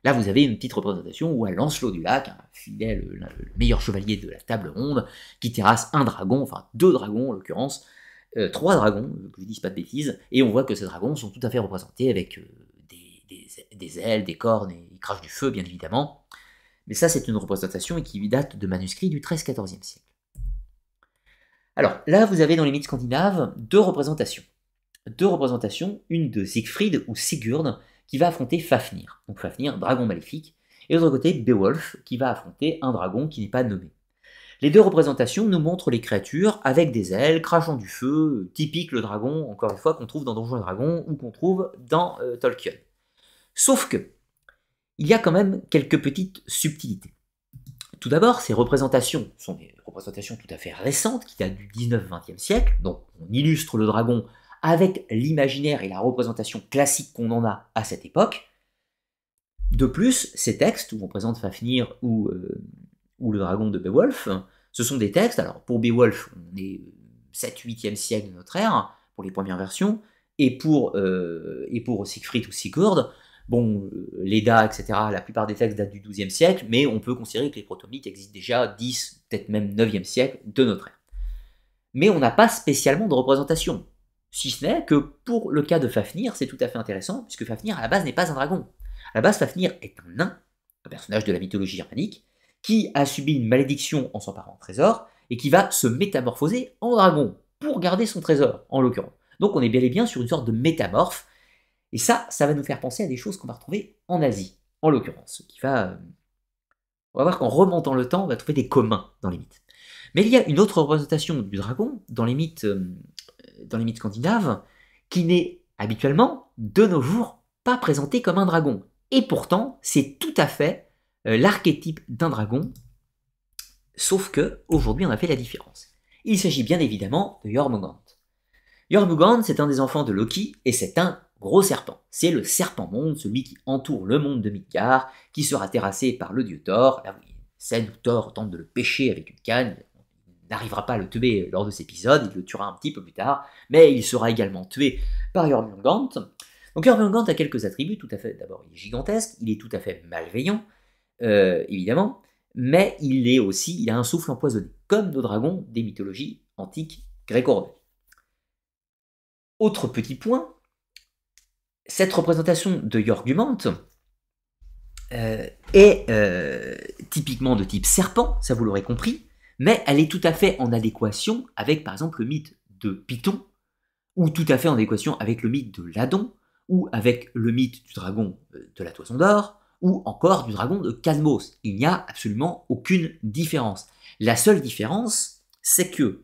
Là vous avez une petite représentation où à Lancelot du Lac, un fidèle, le meilleur chevalier de la table ronde, qui terrasse un dragon, enfin deux dragons en l'occurrence, trois dragons, que je dise pas de bêtises, et on voit que ces dragons sont tout à fait représentés avec des ailes, des cornes, et ils crachent du feu bien évidemment. Mais ça, c'est une représentation qui date de manuscrits du XIIIe-XIVe siècle. Alors, là, vous avez dans les mythes scandinaves deux représentations. Une de Siegfried ou Sigurd, qui va affronter Fafnir. Donc Fafnir, dragon maléfique. Et de l'autre côté, Beowulf, qui va affronter un dragon qui n'est pas nommé. Les deux représentations nous montrent les créatures avec des ailes, crachant du feu, typique le dragon, encore une fois, qu'on trouve dans Donjons et Dragons ou qu'on trouve dans Tolkien. Sauf que, il y a quand même quelques petites subtilités. Tout d'abord, ces représentations sont des représentations tout à fait récentes, qui datent du 19e-20e siècle, donc on illustre le dragon avec l'imaginaire et la représentation classique qu'on en a à cette époque. De plus, ces textes, où on présente Fafnir ou le dragon de Beowulf, ce sont des textes, alors pour Beowulf, on est 7-8e siècle de notre ère, pour les premières versions, et pour Siegfried ou Sigurd, bon, l'Edda, etc., la plupart des textes datent du XIIe siècle, mais on peut considérer que les proto-mythes existent déjà 10, peut-être même 9e siècle de notre ère. Mais on n'a pas spécialement de représentation, si ce n'est que pour le cas de Fafnir, c'est tout à fait intéressant, puisque Fafnir, à la base, n'est pas un dragon. À la base, Fafnir est un nain, un personnage de la mythologie germanique, qui a subi une malédiction en s'emparant de trésor, et qui va se métamorphoser en dragon, pour garder son trésor, en l'occurrence. Donc on est bel et bien sur une sorte de métamorphe. Et ça, ça va nous faire penser à des choses qu'on va retrouver en Asie, en l'occurrence. On va voir qu'en remontant le temps, on va trouver des communs dans les mythes. Mais il y a une autre représentation du dragon dans les mythes scandinaves qui n'est habituellement, de nos jours, pas présentée comme un dragon. Et pourtant, c'est tout à fait l'archétype d'un dragon, sauf qu'aujourd'hui, on a fait la différence. Il s'agit bien évidemment de Jormungand. Jormungand, c'est un des enfants de Loki, et c'est un gros serpent. C'est le serpent-monde, celui qui entoure le monde de Midgard, qui sera terrassé par le dieu Thor. Là, vous voyez une scène où Thor tente de le pêcher avec une canne. Il n'arrivera pas à le tuer lors de cet épisode, il le tuera un petit peu plus tard, mais il sera également tué par Jormungand. Donc Jormungand a quelques attributs, tout à fait. D'abord, il est gigantesque, il est tout à fait malveillant, évidemment, mais il a un souffle empoisonné, comme nos dragons des mythologies antiques gréco-romaines. Autre petit point, cette représentation de Jormungand est typiquement de type serpent, ça vous l'aurez compris, mais elle est tout à fait en adéquation avec par exemple le mythe de Python, ou tout à fait en adéquation avec le mythe de l'Adon, ou avec le mythe du dragon de la Toison d'Or, ou encore du dragon de Cadmos. Il n'y a absolument aucune différence. La seule différence, c'est que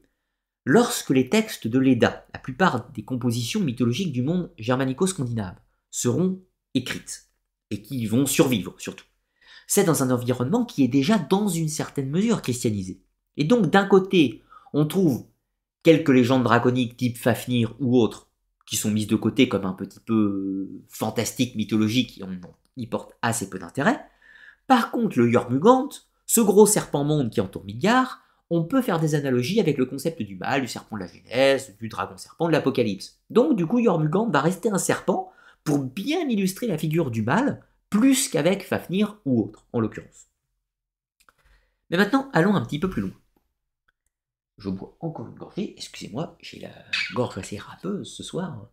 lorsque les textes de l'Edda, la plupart des compositions mythologiques du monde germanico-scandinave, seront écrites, et qui vont survivre surtout, c'est dans un environnement qui est déjà dans une certaine mesure christianisé. Et donc d'un côté, on trouve quelques légendes draconiques type Fafnir ou autres, qui sont mises de côté comme un petit peu fantastiques, mythologiques, et on y porte assez peu d'intérêt. Par contre, le Jormungand, ce gros serpent-monde qui entoure Midgard, on peut faire des analogies avec le concept du mal, du serpent de la Genèse, du dragon-serpent de l'Apocalypse. Donc du coup, Jormungand va rester un serpent pour bien illustrer la figure du mal, plus qu'avec Fafnir ou autre, en l'occurrence. Mais maintenant, allons un petit peu plus loin. Je bois encore une gorgée, excusez-moi, j'ai la gorge assez râpeuse ce soir.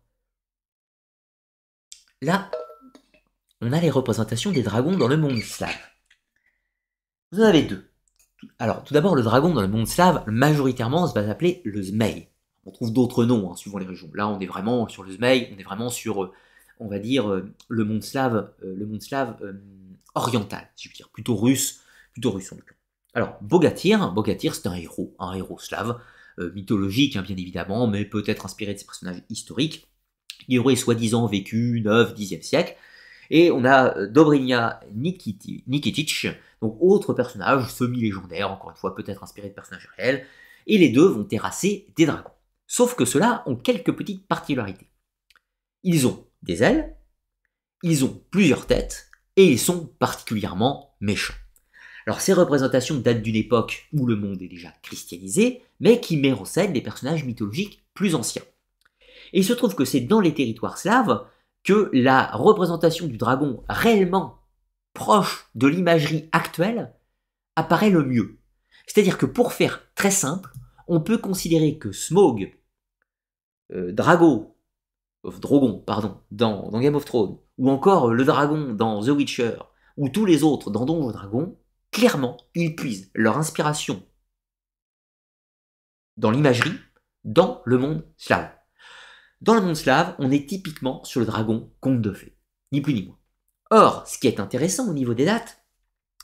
Là, on a les représentations des dragons dans le monde slave. Vous en avez deux. Alors, tout d'abord, le dragon dans le monde slave, majoritairement, se va appeler le Zmej. On trouve d'autres noms, hein, suivant les régions. Là, on est vraiment sur le Zmej, on est vraiment sur, on va dire, le monde slave oriental, si je veux dire, plutôt russe en l'occurrence. Alors, Bogatyr, c'est un héros slave, mythologique, hein, bien évidemment, mais peut-être inspiré de ses personnages historiques. Il aurait soi-disant vécu 9-10e siècle. Et on a Dobrynya Nikitich, donc autre personnage semi-légendaire, encore une fois peut-être inspiré de personnages réels, et les deux vont terrasser des dragons. Sauf que ceux-là ont quelques petites particularités. Ils ont des ailes, ils ont plusieurs têtes, et ils sont particulièrement méchants. Alors ces représentations datent d'une époque où le monde est déjà christianisé, mais qui met en scène des personnages mythologiques plus anciens. Et il se trouve que c'est dans les territoires slaves que la représentation du dragon réellement proche de l'imagerie actuelle apparaît le mieux. C'est-à-dire que pour faire très simple, on peut considérer que Smaug, Drogon, dans Game of Thrones, ou encore le dragon dans The Witcher, ou tous les autres dans Donjons & Dragons, clairement, ils puisent leur inspiration dans l'imagerie, dans le monde slave. Dans le monde slave, on est typiquement sur le dragon conte de fées, ni plus ni moins. Or, ce qui est intéressant au niveau des dates,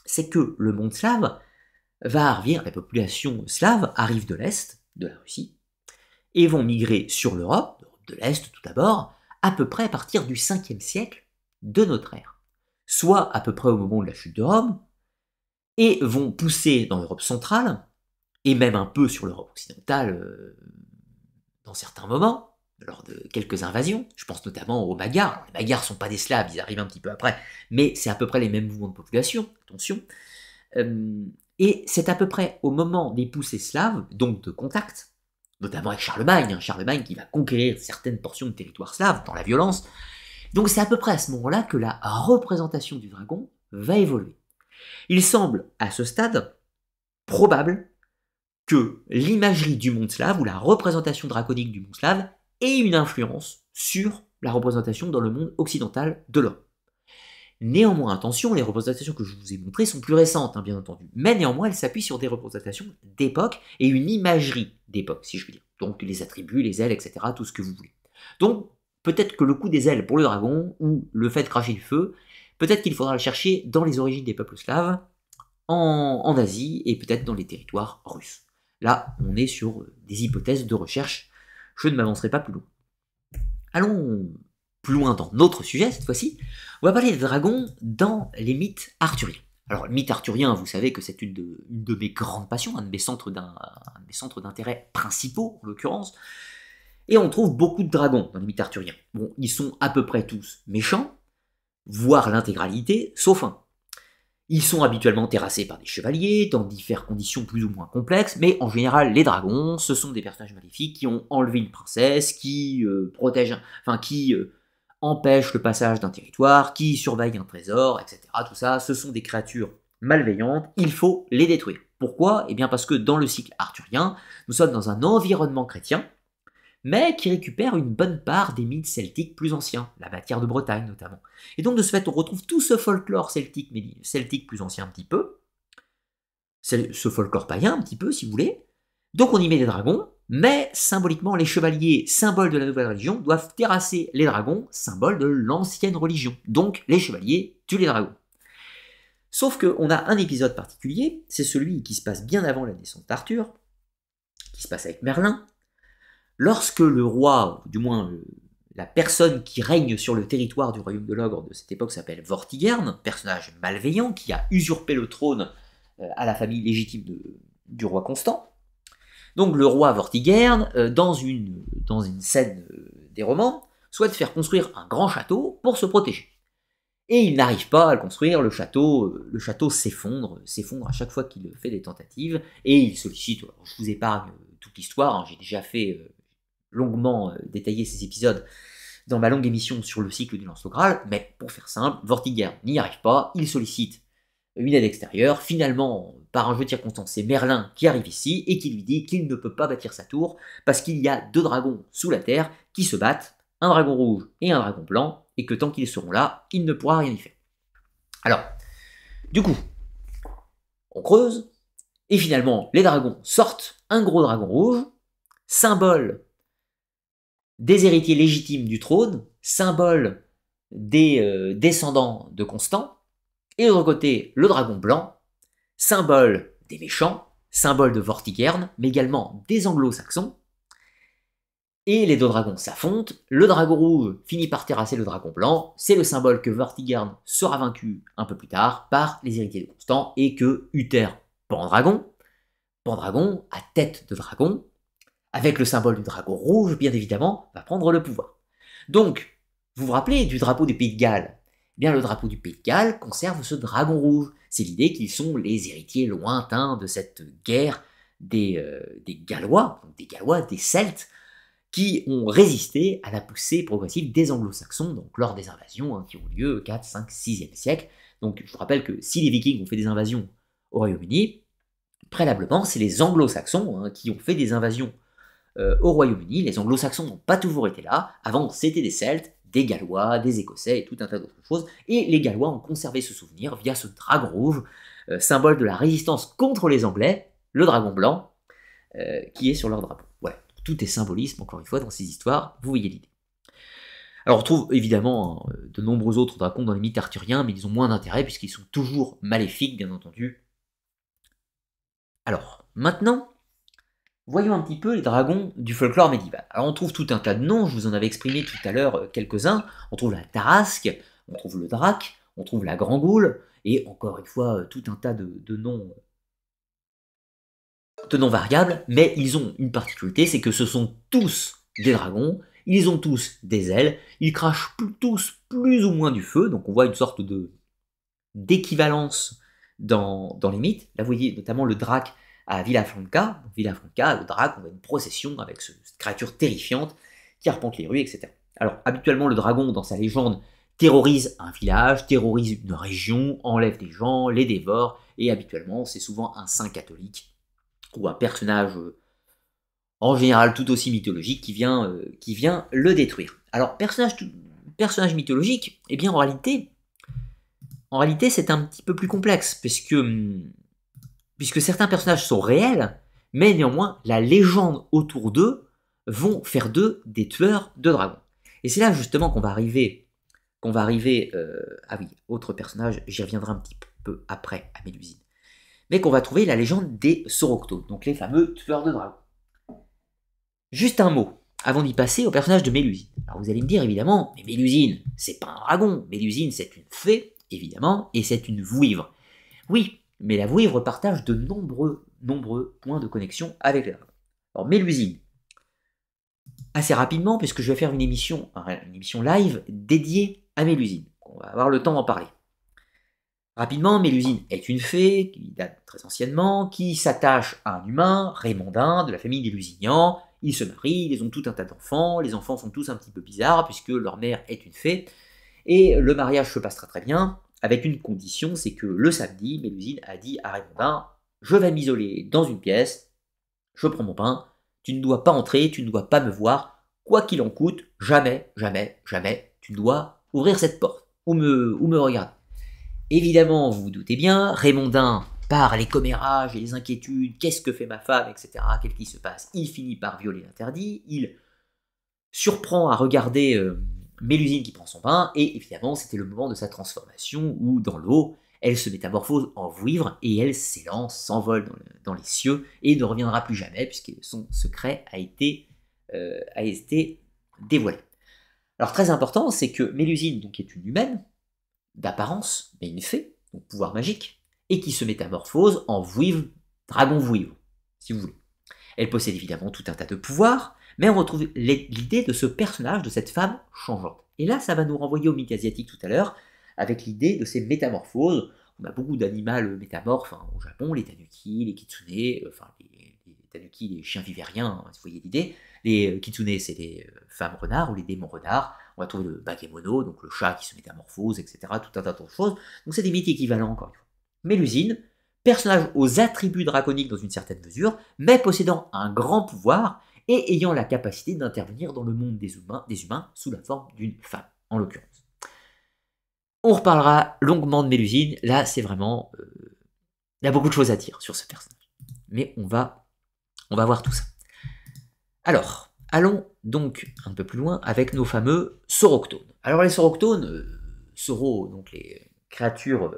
c'est que le monde slave va arriver, la population slave arrive de l'Est, de la Russie, et vont migrer sur l'Europe, de l'Est tout d'abord, à peu près à partir du 5e siècle de notre ère, soit à peu près au moment de la chute de Rome, et vont pousser dans l'Europe centrale, et même un peu sur l'Europe occidentale dans certains moments, lors de quelques invasions, je pense notamment aux Magyars. Les Magyars ne sont pas des Slaves, ils arrivent un petit peu après, mais c'est à peu près les mêmes mouvements de population, attention. Et c'est à peu près au moment des poussées slaves, donc de contact, notamment avec Charlemagne, Charlemagne qui va conquérir certaines portions de territoire slave dans la violence. Donc c'est à peu près à ce moment-là que la représentation du dragon va évoluer. Il semble, à ce stade, probable que l'imagerie du monde slave, ou la représentation draconique du monde slave, ait une influence sur la représentation dans le monde occidental de l'homme. Néanmoins, attention, les représentations que je vous ai montrées sont plus récentes, bien entendu, mais néanmoins, elles s'appuient sur des représentations d'époque et une imagerie d'époque, si je puis dire. Donc les attributs, les ailes, etc., tout ce que vous voulez. Donc, peut-être que le coup des ailes pour le dragon, ou le fait de cracher du feu, peut-être qu'il faudra le chercher dans les origines des peuples slaves, en Asie, et peut-être dans les territoires russes. Là, on est sur des hypothèses de recherche, je ne m'avancerai pas plus loin. Allons plus loin dans notre sujet, cette fois-ci. On va parler des dragons dans les mythes arthuriens. Alors, le mythe arthurien, vous savez que c'est une de mes grandes passions, un de mes centres d'intérêt principaux, en l'occurrence. Et on trouve beaucoup de dragons dans les mythes arthuriens. Bon, ils sont à peu près tous méchants, voire l'intégralité, sauf un. Ils sont habituellement terrassés par des chevaliers, dans diverses conditions plus ou moins complexes, mais en général, les dragons, ce sont des personnages maléfiques qui ont enlevé une princesse, qui empêchent le passage d'un territoire, qui surveillent un trésor, etc. Tout ça, ce sont des créatures malveillantes, il faut les détruire. Pourquoi ? Eh bien parce que dans le cycle arthurien, nous sommes dans un environnement chrétien, mais qui récupère une bonne part des mythes celtiques plus anciens, la matière de Bretagne notamment. Et donc de ce fait, on retrouve tout ce folklore celtique, mais celtique plus ancien un petit peu, ce folklore païen un petit peu si vous voulez, donc on y met des dragons, mais symboliquement les chevaliers, symboles de la nouvelle religion, doivent terrasser les dragons, symboles de l'ancienne religion. Donc les chevaliers tuent les dragons. Sauf qu'on a un épisode particulier, c'est celui qui se passe bien avant la naissance d'Arthur, qui se passe avec Merlin, lorsque le roi, ou du moins la personne qui règne sur le territoire du royaume de l'ogre de cette époque s'appelle Vortigern, personnage malveillant qui a usurpé le trône à la famille légitime du roi Constant. Donc le roi Vortigern, dans une scène des romans, souhaite faire construire un grand château pour se protéger. Et il n'arrive pas à le construire, le château s'effondre à chaque fois qu'il fait des tentatives, et il sollicite, alors je vous épargne toute l'histoire, j'ai déjà fait longuement détailler ces épisodes dans ma longue émission sur le cycle du Lancelot Graal, mais pour faire simple, Vortigern n'y arrive pas, il sollicite une aide extérieure, finalement, par un jeu de circonstances, c'est Merlin qui arrive ici et qui lui dit qu'il ne peut pas bâtir sa tour parce qu'il y a deux dragons sous la terre qui se battent, un dragon rouge et un dragon blanc, et que tant qu'ils seront là, il ne pourra rien y faire. Alors, du coup, on creuse, et finalement, les dragons sortent, un gros dragon rouge, symbole des héritiers légitimes du trône, symbole des descendants de Constant, et de l'autre côté, le dragon blanc, symbole des méchants, symbole de Vortigern, mais également des anglo-saxons, et les deux dragons s'affrontent, le dragon rouge finit par terrasser le dragon blanc, c'est le symbole que Vortigern sera vaincu un peu plus tard par les héritiers de Constant, et que Uther Pendragon, à tête de dragon, avec le symbole du dragon rouge, bien évidemment, va prendre le pouvoir. Donc, vous vous rappelez du drapeau des Pays de Galles, eh bien le drapeau du Pays de Galles conserve ce dragon rouge. C'est l'idée qu'ils sont les héritiers lointains de cette guerre des Gallois, donc des Celtes, qui ont résisté à la poussée progressive des Anglo-Saxons, donc lors des invasions qui ont lieu au 4, 5, 6e siècle. Donc je vous rappelle que si les Vikings ont fait des invasions au Royaume-Uni, préalablement c'est les Anglo-Saxons qui ont fait des invasions au Royaume-Uni. Les Anglo-Saxons n'ont pas toujours été là, avant c'était des Celtes, des Gallois, des Écossais et tout un tas d'autres choses, et les Gallois ont conservé ce souvenir via ce dragon rouge, symbole de la résistance contre les Anglais, le dragon blanc, qui est sur leur drapeau. Voilà. Tout est symbolisme, encore une fois, dans ces histoires, vous voyez l'idée. Alors on trouve évidemment de nombreux autres dragons dans les mythes arthuriens, mais ils ont moins d'intérêt puisqu'ils sont toujours maléfiques, bien entendu. Alors, maintenant, voyons un petit peu les dragons du folklore médiéval. Alors on trouve tout un tas de noms, je vous en avais exprimé tout à l'heure quelques-uns. On trouve la tarasque, on trouve le drac, on trouve la grangoule, et encore une fois, tout un tas de noms variables, mais ils ont une particularité, c'est que ce sont tous des dragons, ils ont tous des ailes, ils crachent tous plus ou moins du feu, donc on voit une sorte d'équivalence dans les mythes. Là vous voyez notamment le drac à Villafranca. Villafranca, le drac, on a une procession avec cette créature terrifiante qui arpente les rues, etc. Alors habituellement le dragon dans sa légende terrorise un village, terrorise une région, enlève des gens, les dévore, et habituellement c'est souvent un saint catholique ou un personnage en général tout aussi mythologique qui vient le détruire. Alors personnage mythologique, eh bien en réalité c'est un petit peu plus complexe puisque certains personnages sont réels, mais néanmoins la légende autour d'eux vont faire d'eux des tueurs de dragons. Et c'est là justement qu'on va arriver ah oui, autre personnage, j'y reviendrai un petit peu après à Mélusine. Mais qu'on va trouver la légende des Soroctones, donc les fameux tueurs de dragons. Juste un mot, avant d'y passer au personnage de Mélusine. Alors vous allez me dire évidemment, mais Mélusine, c'est pas un dragon, Mélusine c'est une fée, évidemment, et c'est une vouivre. Oui, mais la vouivre partage de nombreux points de connexion avec les dragons. Alors Mélusine, assez rapidement, puisque je vais faire une émission live dédiée à Mélusine, on va avoir le temps d'en parler. Rapidement, Mélusine est une fée, qui date très anciennement, qui s'attache à un humain, Raymondin, de la famille des Lusignans. Ils se marient, ils ont tout un tas d'enfants, les enfants sont tous un petit peu bizarres, puisque leur mère est une fée. Et le mariage se passera très bien, avec une condition, c'est que le samedi, Mélusine a dit à Raymondin, « Je vais m'isoler dans une pièce, je prends mon pain, tu ne dois pas entrer, tu ne dois pas me voir, quoi qu'il en coûte, jamais, jamais, jamais, tu dois ouvrir cette porte, ou me regarder. » Évidemment, vous vous doutez bien, Raymondin, par les commérages et les inquiétudes, qu'est-ce que fait ma femme, etc., qu'est-ce qui se passe, il finit par violer l'interdit, il surprend à regarder Mélusine qui prend son bain, et évidemment, c'était le moment de sa transformation, où dans l'eau, elle se métamorphose en vouivre, et elle s'élance, s'envole dans les cieux, et ne reviendra plus jamais, puisque son secret a été dévoilé. Alors très important, c'est que Mélusine donc, est une humaine, d'apparence, mais une fée, donc pouvoir magique, et qui se métamorphose en vouivre, dragon vouivre, si vous voulez. Elle possède évidemment tout un tas de pouvoirs, mais on retrouve l'idée de ce personnage, de cette femme changeante. Et là, ça va nous renvoyer au mythe asiatique tout à l'heure, avec l'idée de ces métamorphoses. On a beaucoup d'animaux métamorphes au Japon, les tanuki, les kitsune, enfin les tanuki, les chiens vivériens, vous voyez l'idée. Les kitsune, c'est les femmes renards ou les démons renards. On va trouver le bakemono, donc le chat qui se métamorphose, etc. Tout un tas de choses. Donc c'est des mythes équivalents encore une fois. Mélusine, personnage aux attributs draconiques dans une certaine mesure, mais possédant un grand pouvoir et ayant la capacité d'intervenir dans le monde des humains sous la forme d'une femme, en l'occurrence. On reparlera longuement de Mélusine. Là, c'est vraiment... il y a beaucoup de choses à dire sur ce personnage. Mais on va voir tout ça. Alors... allons donc un peu plus loin avec nos fameux Soroctones. Alors les Soroctones, Soro, donc les créatures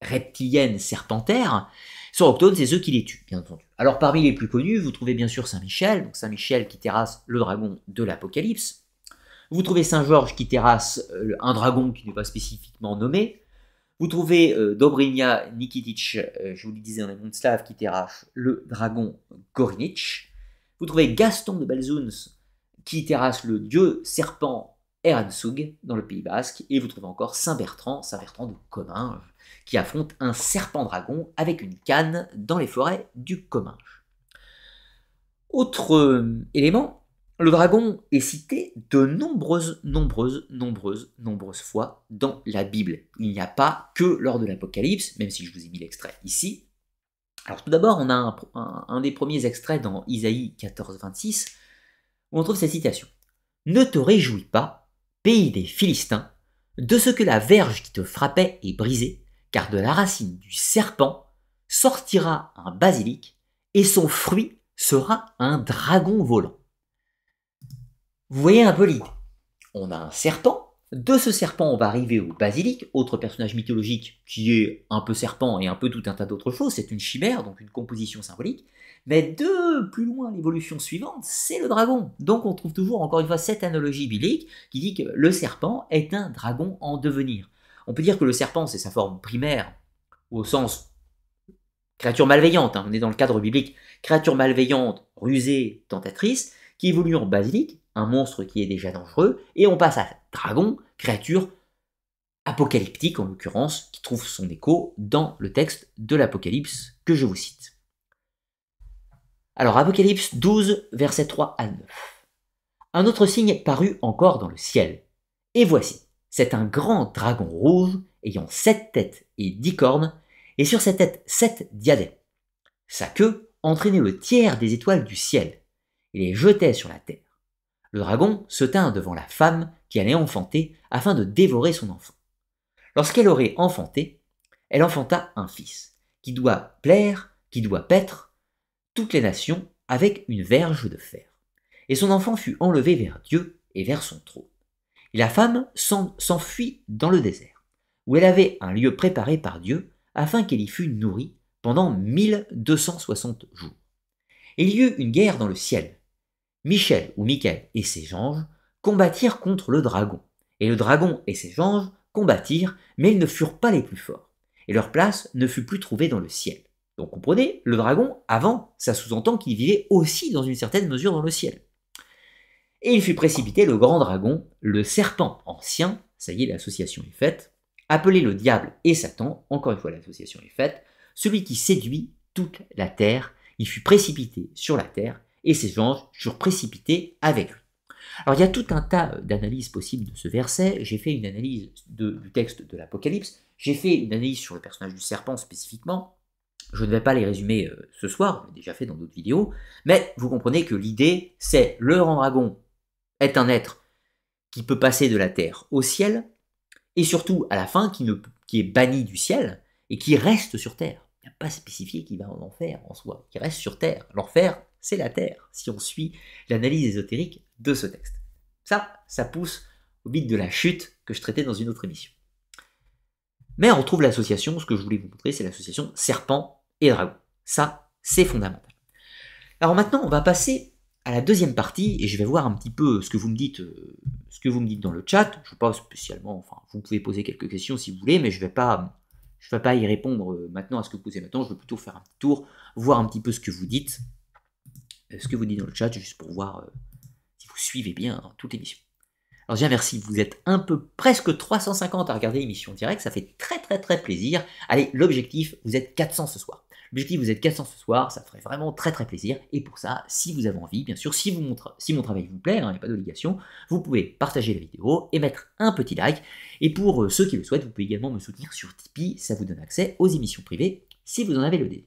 reptiliennes serpentaires, Soroctones c'est ceux qui les tuent, bien entendu. Alors parmi les plus connus, vous trouvez bien sûr Saint-Michel, donc Saint-Michel qui terrasse le dragon de l'Apocalypse. Vous trouvez Saint-Georges qui terrasse un dragon qui n'est pas spécifiquement nommé. Vous trouvez Dobrynia Nikitich, je vous le disais en allemand slave, qui terrasse le dragon Gorinitch. Vous trouvez Gaston de Belzuns qui terrasse le dieu serpent Eranzug dans le Pays Basque, et vous trouvez encore Saint-Bertrand de Comminges, qui affronte un serpent-dragon avec une canne dans les forêts du Comminges. Autre élément, le dragon est cité de nombreuses fois dans la Bible. Il n'y a pas que lors de l'Apocalypse, même si je vous ai mis l'extrait ici. Alors tout d'abord, on a un des premiers extraits dans Isaïe 14, 26, où on trouve cette citation. « Ne te réjouis pas, pays des Philistins, de ce que la verge qui te frappait est brisée, car de la racine du serpent sortira un basilic, et son fruit sera un dragon volant. » Vous voyez un peu l'idée. On a un serpent. De ce serpent, on va arriver au basilic, autre personnage mythologique qui est un peu serpent et un peu tout un tas d'autres choses. C'est une chimère, donc une composition symbolique. Mais de plus loin, l'évolution suivante, c'est le dragon. Donc on trouve toujours, encore une fois, cette analogie biblique qui dit que le serpent est un dragon en devenir. On peut dire que le serpent, c'est sa forme primaire, ou au sens créature malveillante, hein, on est dans le cadre biblique, créature malveillante, rusée, tentatrice, qui évolue en basilic, un monstre qui est déjà dangereux, et on passe à dragon, créature apocalyptique en l'occurrence, qui trouve son écho dans le texte de l'Apocalypse que je vous cite. Alors Apocalypse 12, versets 3 à 9. Un autre signe parut encore dans le ciel. Et voici, c'est un grand dragon rouge, ayant 7 têtes et 10 cornes, et sur ses têtes 7 diadèmes. Sa queue entraînait le tiers des étoiles du ciel, et les jetait sur la terre. Le dragon se tint devant la femme qui allait enfanter afin de dévorer son enfant. Lorsqu'elle aurait enfanté, elle enfanta un fils, qui doit plaire, qui doit paître toutes les nations avec une verge de fer. Et son enfant fut enlevé vers Dieu et vers son trône. Et la femme s'enfuit dans le désert, où elle avait un lieu préparé par Dieu afin qu'elle y fût nourrie pendant 1260 jours. Et il y eut une guerre dans le ciel. Michael et ses anges combattirent contre le dragon, et le dragon et ses anges combattirent, mais ils ne furent pas les plus forts, et leur place ne fut plus trouvée dans le ciel. Donc comprenez, le dragon, avant, ça sous-entend qu'il vivait aussi dans une certaine mesure dans le ciel. Et il fut précipité le grand dragon, le serpent ancien, ça y est, l'association est faite, appelé le diable et Satan, encore une fois l'association est faite, celui qui séduit toute la terre, il fut précipité sur la terre, et ses anges furent précipités avec lui. Alors il y a tout un tas d'analyses possibles de ce verset. J'ai fait une analyse du texte de l'Apocalypse, j'ai fait une analyse sur le personnage du serpent spécifiquement, je ne vais pas les résumer ce soir, je l'ai déjà fait dans d'autres vidéos, mais vous comprenez que l'idée c'est le grand dragon est un être qui peut passer de la terre au ciel, et surtout à la fin qui est banni du ciel et qui reste sur terre. Il n'y a pas spécifié qu'il va en enfer en soi, qui reste sur terre. L'enfer, c'est la terre, si on suit l'analyse ésotérique de ce texte. Ça pousse au mythe de la chute que je traitais dans une autre émission. Mais on trouve l'association, ce que je voulais vous montrer, c'est l'association serpent et dragon. Ça, c'est fondamental. Alors maintenant, on va passer à la deuxième partie, et je vais voir un petit peu ce que vous me dites dans le chat. Je ne sais pas spécialement, enfin, vous pouvez poser quelques questions si vous voulez, mais je ne vais pas y répondre maintenant à ce que vous posez maintenant, je vais plutôt faire un petit tour, voir un petit peu ce que vous dites dans le chat, juste pour voir si vous suivez bien toute l'émission. Alors bien, merci, vous êtes un peu presque 350 à regarder l'émission directe, ça fait très plaisir. Allez, l'objectif, vous êtes 400 ce soir. L'objectif, vous êtes 400 ce soir, ça ferait vraiment très plaisir. Et pour ça, si vous avez envie, bien sûr, si mon travail vous plaît, hein, il n'y a pas d'obligation, vous pouvez partager la vidéo et mettre un petit like. Et pour ceux qui le souhaitent, vous pouvez également me soutenir sur Tipeee, ça vous donne accès aux émissions privées si vous en avez le désir.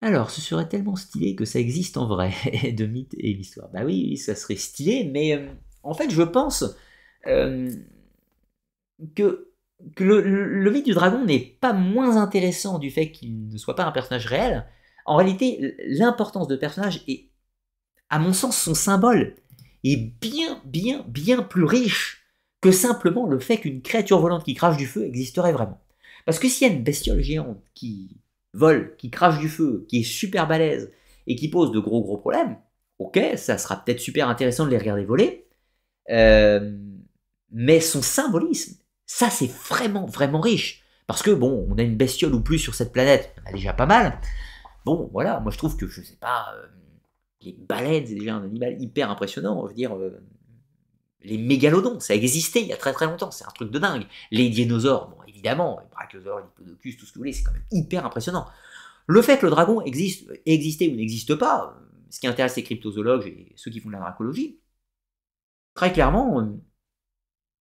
Alors, ce serait tellement stylé que ça existe en vrai, de mythe et l'histoire. Bah oui, ça serait stylé, mais en fait, je pense que le mythe du dragon n'est pas moins intéressant du fait qu'il ne soit pas un personnage réel. En réalité, l'importance de personnage est, à mon sens, son symbole est bien plus riche que simplement le fait qu'une créature volante qui crache du feu existerait vraiment. Parce que s'il y a une bestiole géante qui vole, qui crache du feu, qui est super balèze et qui pose de gros problèmes, ok, ça sera peut-être super intéressant de les regarder voler, mais son symbolisme, ça c'est vraiment riche, parce que bon, on a une bestiole ou plus sur cette planète, on a déjà pas mal, bon voilà, moi je trouve que, je sais pas, les baleines c'est déjà un animal hyper impressionnant, je veux dire, Les mégalodons, ça existait il y a très très longtemps, c'est un truc de dingue. Les dinosaures, bon évidemment, les brachiosaures, les diplodocus, tout ce que vous voulez, c'est quand même hyper impressionnant. Le fait que le dragon existait ou n'existe pas, ce qui intéresse les cryptozoologues et ceux qui font de la dracologie, très clairement,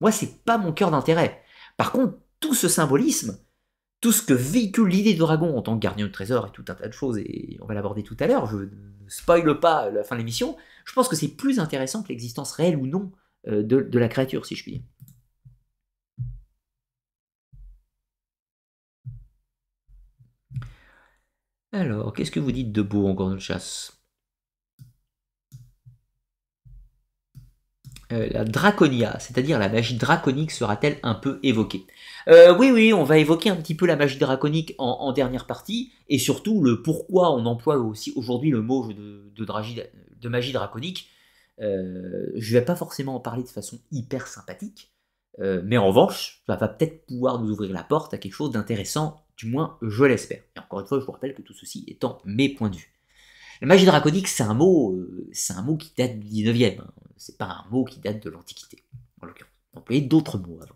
moi c'est pas mon cœur d'intérêt. Par contre, tout ce symbolisme, tout ce que véhicule l'idée de dragon en tant que gardien de trésor et tout un tas de choses, et on va l'aborder tout à l'heure, je ne spoile pas la fin de l'émission, je pense que c'est plus intéressant que l'existence réelle ou non de la créature, si je puis dire. Alors, qu'est-ce que vous dites de beau encore dans le chasse? La draconia, c'est-à-dire la magie draconique, sera-t-elle un peu évoquée? Oui, on va évoquer un petit peu la magie draconique en dernière partie, et surtout le pourquoi on emploie aussi aujourd'hui le mot de magie draconique. Je ne vais pas forcément en parler de façon hyper sympathique, mais en revanche, ça va peut-être pouvoir nous ouvrir la porte à quelque chose d'intéressant, du moins je l'espère. Et encore une fois, je vous rappelle que tout ceci étant mes points de vue. La magie draconique, c'est un mot qui date du 19e. Hein. C'est pas un mot qui date de l'Antiquité, en l'occurrence. On employait d'autres mots avant.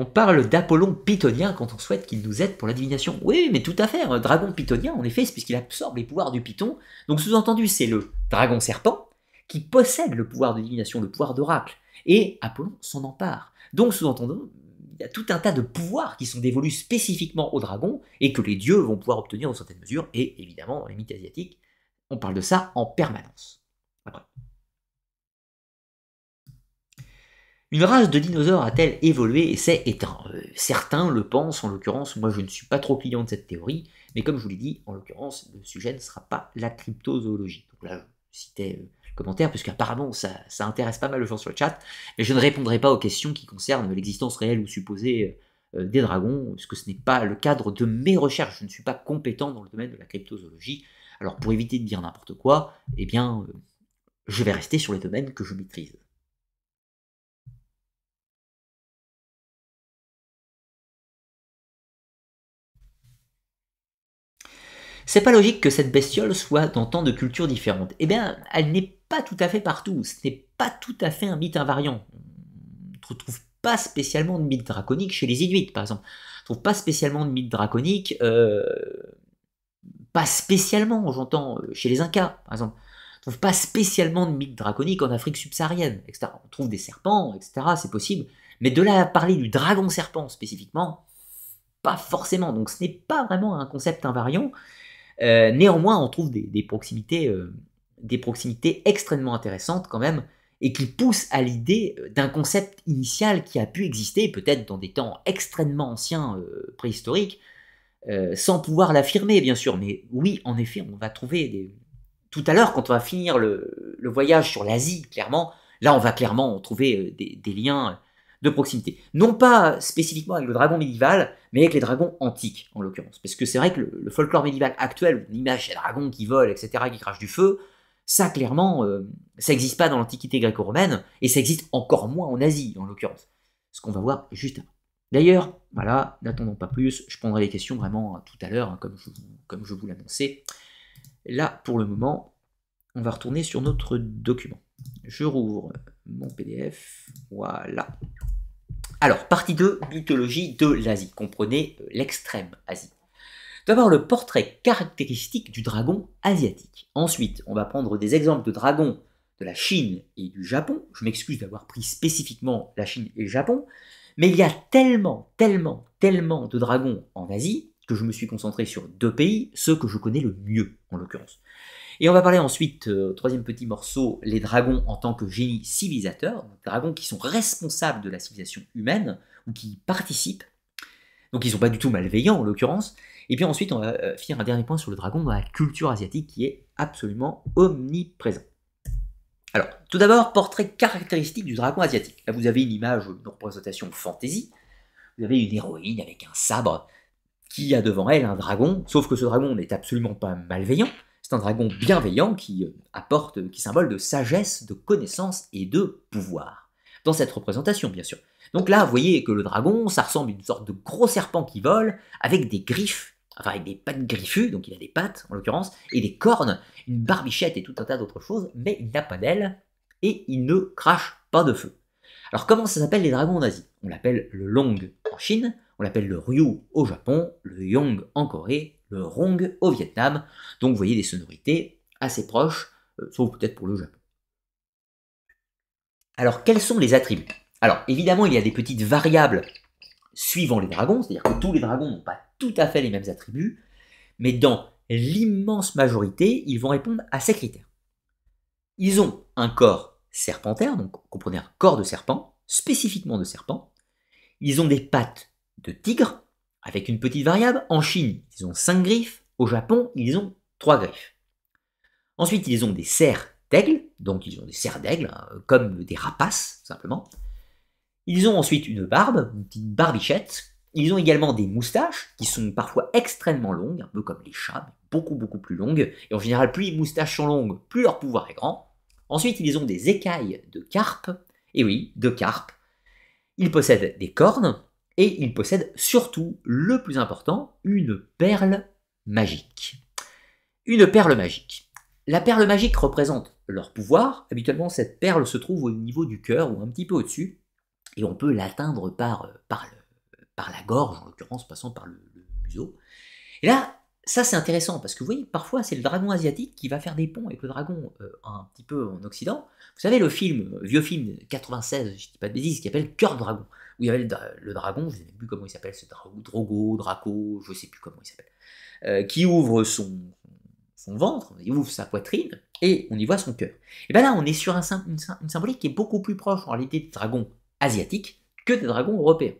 On parle d'Apollon pythonien quand on souhaite qu'il nous aide pour la divination. Oui, mais tout à fait, un dragon pythonien, en effet, c'est puisqu'il absorbe les pouvoirs du python. Donc sous-entendu, c'est le dragon serpent qui possède le pouvoir de divination, le pouvoir d'oracle. Et Apollon s'en empare. Donc sous-entendu, il y a tout un tas de pouvoirs qui sont dévolus spécifiquement aux dragons et que les dieux vont pouvoir obtenir dans certaines mesures. Et évidemment, dans les mythes asiatiques, on parle de ça en permanence. Après. Une race de dinosaures a-t-elle évolué et s'est éteinte? Certains le pensent, en l'occurrence, moi je ne suis pas trop client de cette théorie, mais comme je vous l'ai dit, en l'occurrence, le sujet ne sera pas la cryptozoologie. Donc là, je citais le commentaire, puisqu'apparemment ça intéresse pas mal de gens sur le chat, mais je ne répondrai pas aux questions qui concernent l'existence réelle ou supposée des dragons, parce que ce n'est pas le cadre de mes recherches, je ne suis pas compétent dans le domaine de la cryptozoologie, alors pour éviter de dire n'importe quoi, eh bien, je vais rester sur les domaines que je maîtrise. C'est pas logique que cette bestiole soit dans tant de cultures différentes. Eh bien, elle n'est pas tout à fait partout, ce n'est pas tout à fait un mythe invariant. On ne retrouve pas spécialement de mythe draconique chez les Inuits, par exemple. On ne trouve pas spécialement de mythe draconique, pas spécialement, j'entends, chez les Incas, par exemple. On ne trouve pas spécialement de mythe draconique en Afrique subsaharienne, etc. On trouve des serpents, etc., c'est possible. Mais de là à parler du dragon-serpent spécifiquement, pas forcément. Donc ce n'est pas vraiment un concept invariant. Néanmoins, on trouve des proximités extrêmement intéressantes quand même, et qui poussent à l'idée d'un concept initial qui a pu exister, peut-être dans des temps extrêmement anciens, préhistoriques, sans pouvoir l'affirmer, bien sûr. Mais oui, en effet, on va trouver des... Tout à l'heure, quand on va finir le voyage sur l'Asie, clairement, là, on va clairement trouver des liens de proximité. Non pas spécifiquement avec le dragon médiéval, mais avec les dragons antiques, en l'occurrence. Parce que c'est vrai que le folklore médiéval actuel, l'image des dragons qui volent, etc., qui crachent du feu, ça, clairement, ça n'existe pas dans l'Antiquité gréco-romaine, et ça existe encore moins en Asie, en l'occurrence. Ce qu'on va voir juste avant. D'ailleurs, voilà, n'attendons pas plus, je prendrai les questions vraiment tout à l'heure, hein, comme je vous l'annonçais. Là, pour le moment, on va retourner sur notre document. Je rouvre mon PDF, voilà. Alors, partie 2, mythologie de l'Asie, comprenez l'extrême Asie. D'abord, le portrait caractéristique du dragon asiatique. Ensuite, on va prendre des exemples de dragons de la Chine et du Japon. Je m'excuse d'avoir pris spécifiquement la Chine et le Japon, mais il y a tellement de dragons en Asie que je me suis concentré sur deux pays, ceux que je connais le mieux, en l'occurrence. Et on va parler ensuite, troisième petit morceau, les dragons en tant que génies civilisateurs, donc dragons qui sont responsables de la civilisation humaine, ou qui y participent, donc ils ne sont pas du tout malveillants en l'occurrence, et puis ensuite on va finir un dernier point sur le dragon dans la culture asiatique qui est absolument omniprésent. Alors, tout d'abord, portrait caractéristique du dragon asiatique. Là vous avez une image, une représentation fantasy, vous avez une héroïne avec un sabre qui a devant elle un dragon, sauf que ce dragon n'est absolument pas malveillant, c'est un dragon bienveillant qui symbole de sagesse, de connaissance et de pouvoir. Dans cette représentation, bien sûr. Donc là, vous voyez que le dragon, ça ressemble à une sorte de gros serpent qui vole, avec des griffes enfin avec des pattes griffues, donc il a des pattes en l'occurrence, et des cornes, une barbichette et tout un tas d'autres choses, mais il n'a pas d'ailes et il ne crache pas de feu. Alors comment ça s'appelle les dragons en Asie? On l'appelle le Long en Chine, on l'appelle le Ryu au Japon, le Yong en Corée, le Rong au Vietnam, donc vous voyez des sonorités assez proches, sauf peut-être pour le Japon. Alors quels sont les attributs? Alors évidemment il y a des petites variables suivant les dragons, c'est-à-dire que tous les dragons n'ont pas tout à fait les mêmes attributs, mais dans l'immense majorité, ils vont répondre à ces critères. Ils ont un corps serpentaire, donc comprenez un corps de serpent, spécifiquement de serpent. Ils ont des pattes de tigre, avec une petite variable. En Chine, ils ont 5 griffes, au Japon, ils ont 3 griffes. Ensuite, ils ont des serres d'aigle, donc ils ont des serres d'aigle, comme des rapaces, simplement. Ils ont ensuite une barbe, une petite barbichette. Ils ont également des moustaches qui sont parfois extrêmement longues, un peu comme les chats, mais beaucoup plus longues. Et en général, plus les moustaches sont longues, plus leur pouvoir est grand. Ensuite, ils ont des écailles de carpe. Et oui, de carpe. Ils possèdent des cornes et ils possèdent surtout, le plus important, une perle magique. Une perle magique. La perle magique représente leur pouvoir. Habituellement, cette perle se trouve au niveau du cœur ou un petit peu au-dessus. Et on peut l'atteindre par la gorge, en l'occurrence, passant par le museau. Et là, ça c'est intéressant, parce que vous voyez, parfois c'est le dragon asiatique qui va faire des ponts avec le dragon un petit peu en Occident. Vous savez, le film, vieux film 96, je ne dis pas de bêtises, qui s'appelle Cœur Dragon, où il y avait le dragon, je ne sais plus comment il s'appelle, ce Drogo, Draco, je ne sais plus comment il s'appelle, qui ouvre son ventre, il ouvre sa poitrine, et on y voit son cœur. Et bien là, on est sur une symbolique qui est beaucoup plus proche, en réalité, du dragon asiatiques que des dragons européens.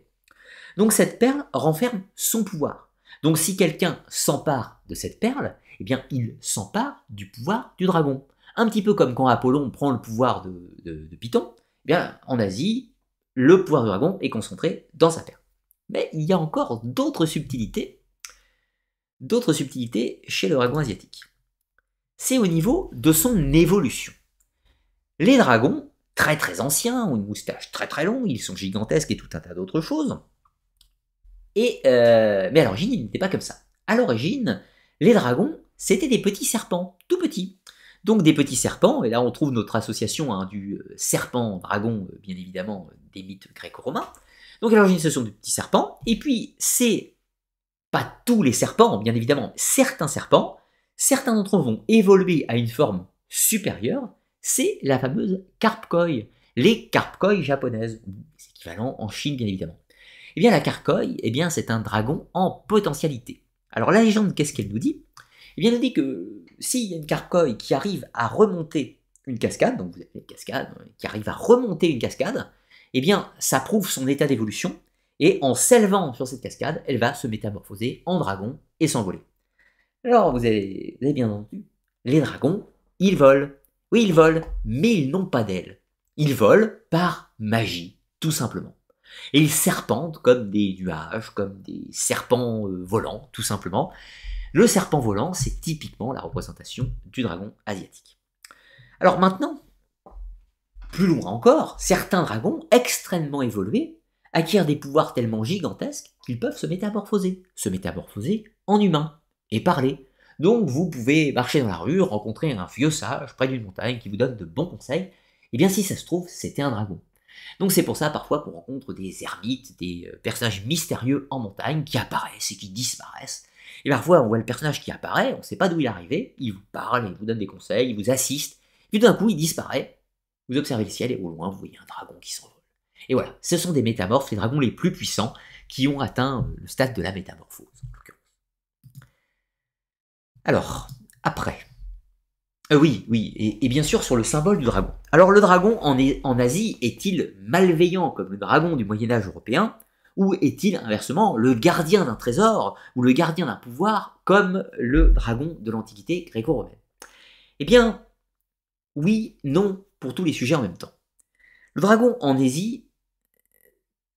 Donc cette perle renferme son pouvoir. Donc si quelqu'un s'empare de cette perle, eh bien il s'empare du pouvoir du dragon. Un petit peu comme quand Apollon prend le pouvoir de Python, eh bien en Asie, le pouvoir du dragon est concentré dans sa perle. Mais il y a encore d'autres subtilités chez le dragon asiatique. C'est au niveau de son évolution. Les dragons très anciens, ont une moustache très longue, ils sont gigantesques et tout un tas d'autres choses. Mais à l'origine, ils n'étaient pas comme ça. À l'origine, les dragons, c'était des petits serpents, tout petits. Donc des petits serpents, et là on trouve notre association du serpent-dragon, bien évidemment, des mythes gréco-romains. Donc à l'origine, ce sont des petits serpents, et puis c'est pas tous les serpents, bien évidemment, mais certains d'entre eux vont évoluer à une forme supérieure, c'est la fameuse carpe-koi, les carpe-koi japonaises, c'est équivalent en Chine bien évidemment. Eh bien la carpe-koi, eh bien c'est un dragon en potentialité. Alors la légende, qu'est-ce qu'elle nous dit? Eh bien elle nous dit que s'il y a une carpe-koi qui arrive à remonter une cascade, donc vous avez une cascade qui arrive à remonter une cascade, eh bien ça prouve son état d'évolution, et en s'élevant sur cette cascade, elle va se métamorphoser en dragon et s'envoler. Alors vous avez bien entendu, les dragons, ils volent. Oui, ils volent, mais ils n'ont pas d'ailes. Ils volent par magie, tout simplement. Et ils serpentent comme des nuages, comme des serpents volants, tout simplement. Le serpent volant, c'est typiquement la représentation du dragon asiatique. Alors maintenant, plus loin encore, certains dragons extrêmement évolués acquièrent des pouvoirs tellement gigantesques qu'ils peuvent se métamorphoser en humains et parler. Donc vous pouvez marcher dans la rue, rencontrer un vieux sage près d'une montagne qui vous donne de bons conseils, et bien si ça se trouve, c'était un dragon. Donc c'est pour ça parfois qu'on rencontre des ermites, des personnages mystérieux en montagne qui apparaissent et qui disparaissent. Et parfois on voit le personnage qui apparaît, on ne sait pas d'où il est arrivé, il vous parle, il vous donne des conseils, il vous assiste, puis d'un coup il disparaît, vous observez le ciel et au loin vous voyez un dragon qui s'envole. Et voilà, ce sont des métamorphes, les dragons les plus puissants qui ont atteint le stade de la métamorphose. Alors, après. Et bien sûr sur le symbole du dragon. Alors le dragon en Asie est-il malveillant comme le dragon du Moyen-Âge européen, ou est-il inversement le gardien d'un trésor, ou le gardien d'un pouvoir comme le dragon de l'Antiquité gréco-romaine? Eh bien, oui, non, pour tous les sujets en même temps. Le dragon en Asie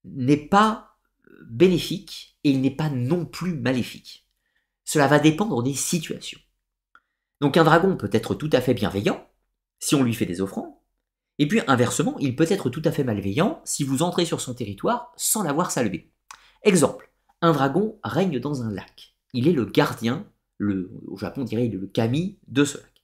n'est pas bénéfique et il n'est pas non plus maléfique. Cela va dépendre des situations. Donc un dragon peut être tout à fait bienveillant, si on lui fait des offrandes, et puis inversement, il peut être tout à fait malveillant si vous entrez sur son territoire sans l'avoir salué. Exemple, un dragon règne dans un lac. Il est le gardien, au Japon on dirait il est le kami de ce lac.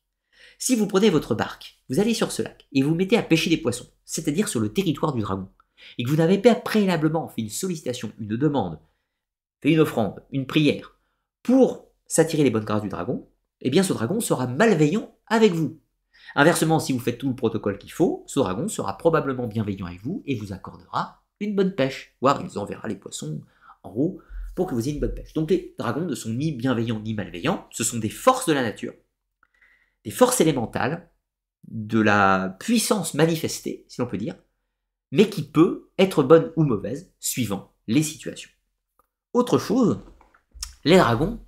Si vous prenez votre barque, vous allez sur ce lac et vous mettez à pêcher des poissons, c'est-à-dire sur le territoire du dragon, et que vous n'avez pas préalablement fait une sollicitation, une demande, fait une offrande, une prière, pour s'attirer les bonnes grâces du dragon, eh bien ce dragon sera malveillant avec vous. Inversement, si vous faites tout le protocole qu'il faut, ce dragon sera probablement bienveillant avec vous et vous accordera une bonne pêche, voire il vous enverra les poissons en haut pour que vous ayez une bonne pêche. Donc les dragons ne sont ni bienveillants ni malveillants, ce sont des forces de la nature, des forces élémentales, de la puissance manifestée, si l'on peut dire, mais qui peut être bonne ou mauvaise, suivant les situations. Autre chose, les dragons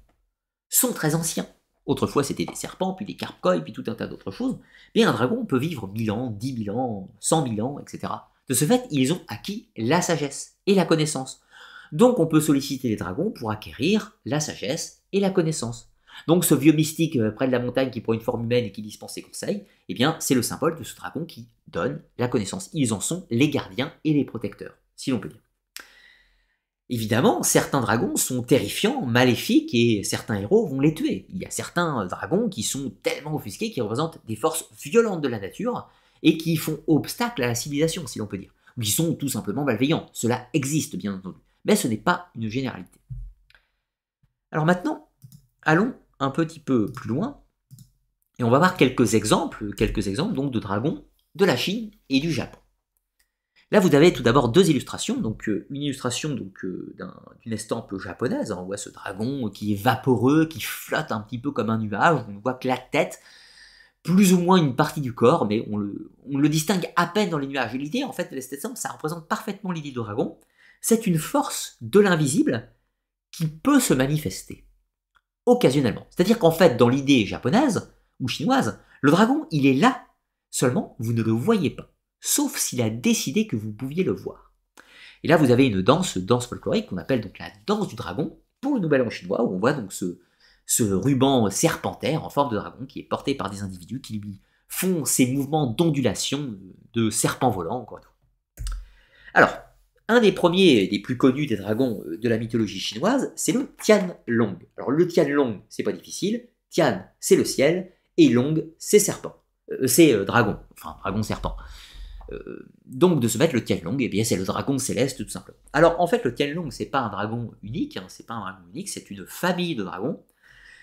sont très anciens. Autrefois, c'était des serpents, puis des carpes-coilles, puis tout un tas d'autres choses. Mais un dragon peut vivre 1000 ans, 10 000 ans, 100 000 ans, etc. De ce fait, ils ont acquis la sagesse et la connaissance. Donc, on peut solliciter les dragons pour acquérir la sagesse et la connaissance. Donc, ce vieux mystique près de la montagne qui prend une forme humaine et qui dispense ses conseils, eh bien, c'est le symbole de ce dragon qui donne la connaissance. Ils en sont les gardiens et les protecteurs, si l'on peut dire. Évidemment, certains dragons sont terrifiants, maléfiques, et certains héros vont les tuer. Il y a certains dragons qui sont tellement offusqués, qui représentent des forces violentes de la nature, et qui font obstacle à la civilisation, si l'on peut dire. Ou qui sont tout simplement malveillants. Cela existe, bien entendu. Mais ce n'est pas une généralité. Alors maintenant, allons un petit peu plus loin, et on va voir quelques exemples donc, de dragons de la Chine et du Japon. Là, vous avez tout d'abord deux illustrations, donc une illustration d'une estampe japonaise, on voit ce dragon qui est vaporeux, qui flotte un petit peu comme un nuage, on ne voit que la tête, plus ou moins une partie du corps, mais on le distingue à peine dans les nuages. Et l'idée, en fait, de cette estampe, ça représente parfaitement l'idée du dragon, c'est une force de l'invisible qui peut se manifester, occasionnellement. C'est-à-dire qu'en fait, dans l'idée japonaise ou chinoise, le dragon, il est là, seulement vous ne le voyez pas. Sauf s'il a décidé que vous pouviez le voir. Et là, vous avez une danse folklorique, qu'on appelle donc la danse du dragon, pour le Nouvel An chinois, où on voit donc ce ruban serpentaire en forme de dragon qui est porté par des individus qui lui font ces mouvements d'ondulation de serpent volant, encore une fois. Alors, un des premiers et des plus connus des dragons de la mythologie chinoise, c'est le Tianlong. Alors, le Tianlong, c'est pas difficile. Tian, c'est le ciel, et Long, c'est serpent. Dragon, enfin, dragon-serpent. Donc de ce fait, le Tianlong, eh bien c'est le dragon céleste tout simplement. Alors en fait, le Tianlong, c'est pas un dragon unique, hein, c'est pas un dragon unique, c'est une famille de dragons,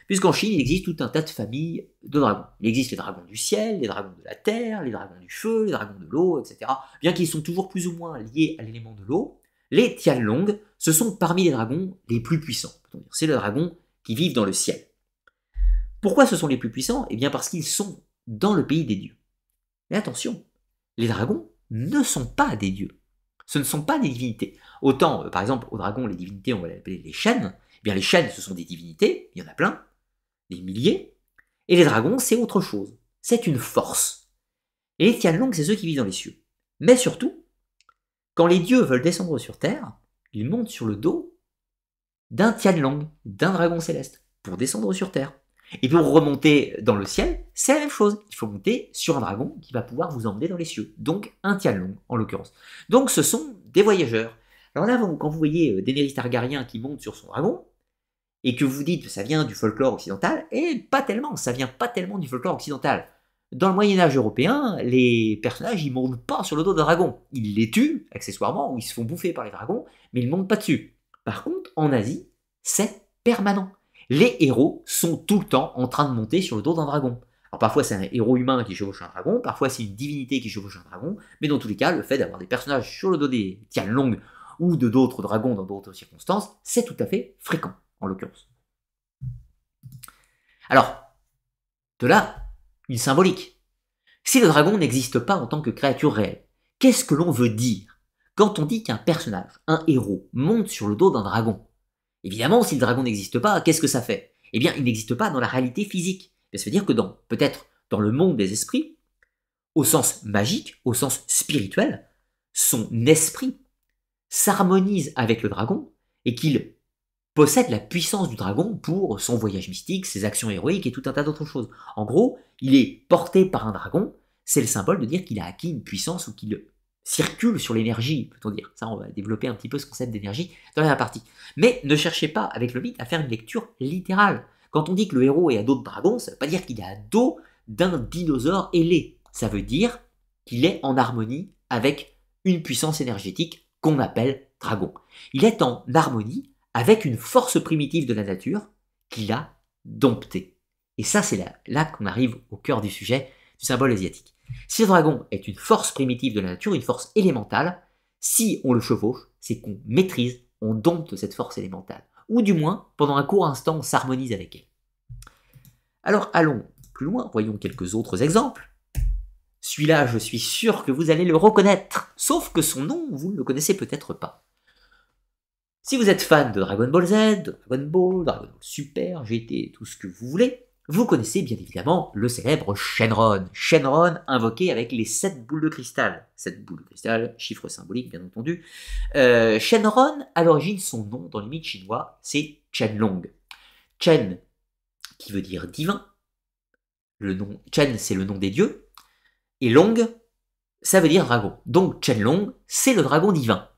puisqu'en Chine, il existe tout un tas de familles de dragons. Il existe les dragons du ciel, les dragons de la terre, les dragons du feu, les dragons de l'eau, etc. Bien qu'ils sont toujours plus ou moins liés à l'élément de l'eau, les Tianlong, ce sont parmi les dragons les plus puissants. C'est les dragons qui vivent dans le ciel. Pourquoi ce sont les plus puissants? Eh bien parce qu'ils sont dans le pays des dieux. Mais attention, les dragons ne sont pas des dieux. Ce ne sont pas des divinités. Autant, par exemple, aux dragons, les divinités, on va les appeler les chênes. Eh bien, les chênes, ce sont des divinités. Il y en a plein. Des milliers. Et les dragons, c'est autre chose. C'est une force. Et les Tianlong, c'est ceux qui vivent dans les cieux. Mais surtout, quand les dieux veulent descendre sur Terre, ils montent sur le dos d'un Tianlong, d'un dragon céleste, pour descendre sur Terre. Et pour remonter dans le ciel, c'est la même chose. Il faut monter sur un dragon qui va pouvoir vous emmener dans les cieux. Donc un Tianlong, en l'occurrence. Donc ce sont des voyageurs. Alors là, quand vous voyez Daenerys Targaryen qui monte sur son dragon, et que vous dites que ça vient du folklore occidental, et pas tellement, ça vient pas tellement du folklore occidental. Dans le Moyen-Âge européen, les personnages, ils montent pas sur le dos d'un dragon. Ils les tuent, accessoirement, ou ils se font bouffer par les dragons, mais ils montent pas dessus. Par contre, en Asie, c'est permanent. Les héros sont tout le temps en train de monter sur le dos d'un dragon. Alors parfois c'est un héros humain qui chevauche un dragon, parfois c'est une divinité qui chevauche un dragon, mais dans tous les cas, le fait d'avoir des personnages sur le dos des Tianlong ou de d'autres dragons dans d'autres circonstances, c'est tout à fait fréquent, en l'occurrence. Alors, de là, une symbolique. Si le dragon n'existe pas en tant que créature réelle, qu'est-ce que l'on veut dire quand on dit qu'un personnage, un héros, monte sur le dos d'un dragon? Évidemment, si le dragon n'existe pas, qu'est-ce que ça fait? Eh bien, il n'existe pas dans la réalité physique. Ça veut dire que peut-être dans le monde des esprits, au sens magique, au sens spirituel, son esprit s'harmonise avec le dragon et qu'il possède la puissance du dragon pour son voyage mystique, ses actions héroïques et tout un tas d'autres choses. En gros, il est porté par un dragon, c'est le symbole de dire qu'il a acquis une puissance ou qu'il circule sur l'énergie, peut-on dire. Ça, on va développer un petit peu ce concept d'énergie dans la partie. Mais ne cherchez pas, avec le mythe, à faire une lecture littérale. Quand on dit que le héros est à dos de dragon, ça ne veut pas dire qu'il est à dos d'un dinosaure ailé. Ça veut dire qu'il est en harmonie avec une puissance énergétique qu'on appelle dragon. Il est en harmonie avec une force primitive de la nature qu'il a domptée. Et ça, c'est là qu'on arrive au cœur du sujet du symbole asiatique. Si le dragon est une force primitive de la nature, une force élémentale, si on le chevauche, c'est qu'on maîtrise, on dompte cette force élémentale. Ou du moins, pendant un court instant, on s'harmonise avec elle. Alors allons plus loin, voyons quelques autres exemples. Celui-là, je suis sûr que vous allez le reconnaître, sauf que son nom, vous ne le connaissez peut-être pas. Si vous êtes fan de Dragon Ball Z, Dragon Ball Super, GT, tout ce que vous voulez, vous connaissez bien évidemment le célèbre Shenron. Shenron invoqué avec les 7 boules de cristal. 7 boules de cristal, chiffre symbolique bien entendu. Shenron, à l'origine, son nom dans le mythe chinois, c'est Qianlong. Chen, qui veut dire divin. Chen, c'est le nom des dieux. Et Long, ça veut dire dragon. Donc Qianlong, c'est le dragon divin.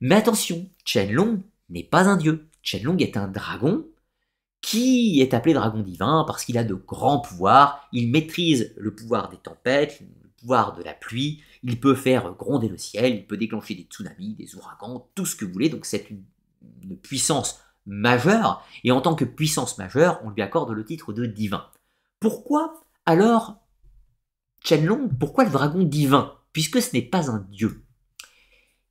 Mais attention, Qianlong n'est pas un dieu. Qianlong est un dragon qui est appelé dragon divin parce qu'il a de grands pouvoirs. Il maîtrise le pouvoir des tempêtes, le pouvoir de la pluie. Il peut faire gronder le ciel, il peut déclencher des tsunamis, des ouragans, tout ce que vous voulez. Donc c'est une puissance majeure. Et en tant que puissance majeure, on lui accorde le titre de divin. Pourquoi alors Qianlong, pourquoi le dragon divin, puisque ce n'est pas un dieu?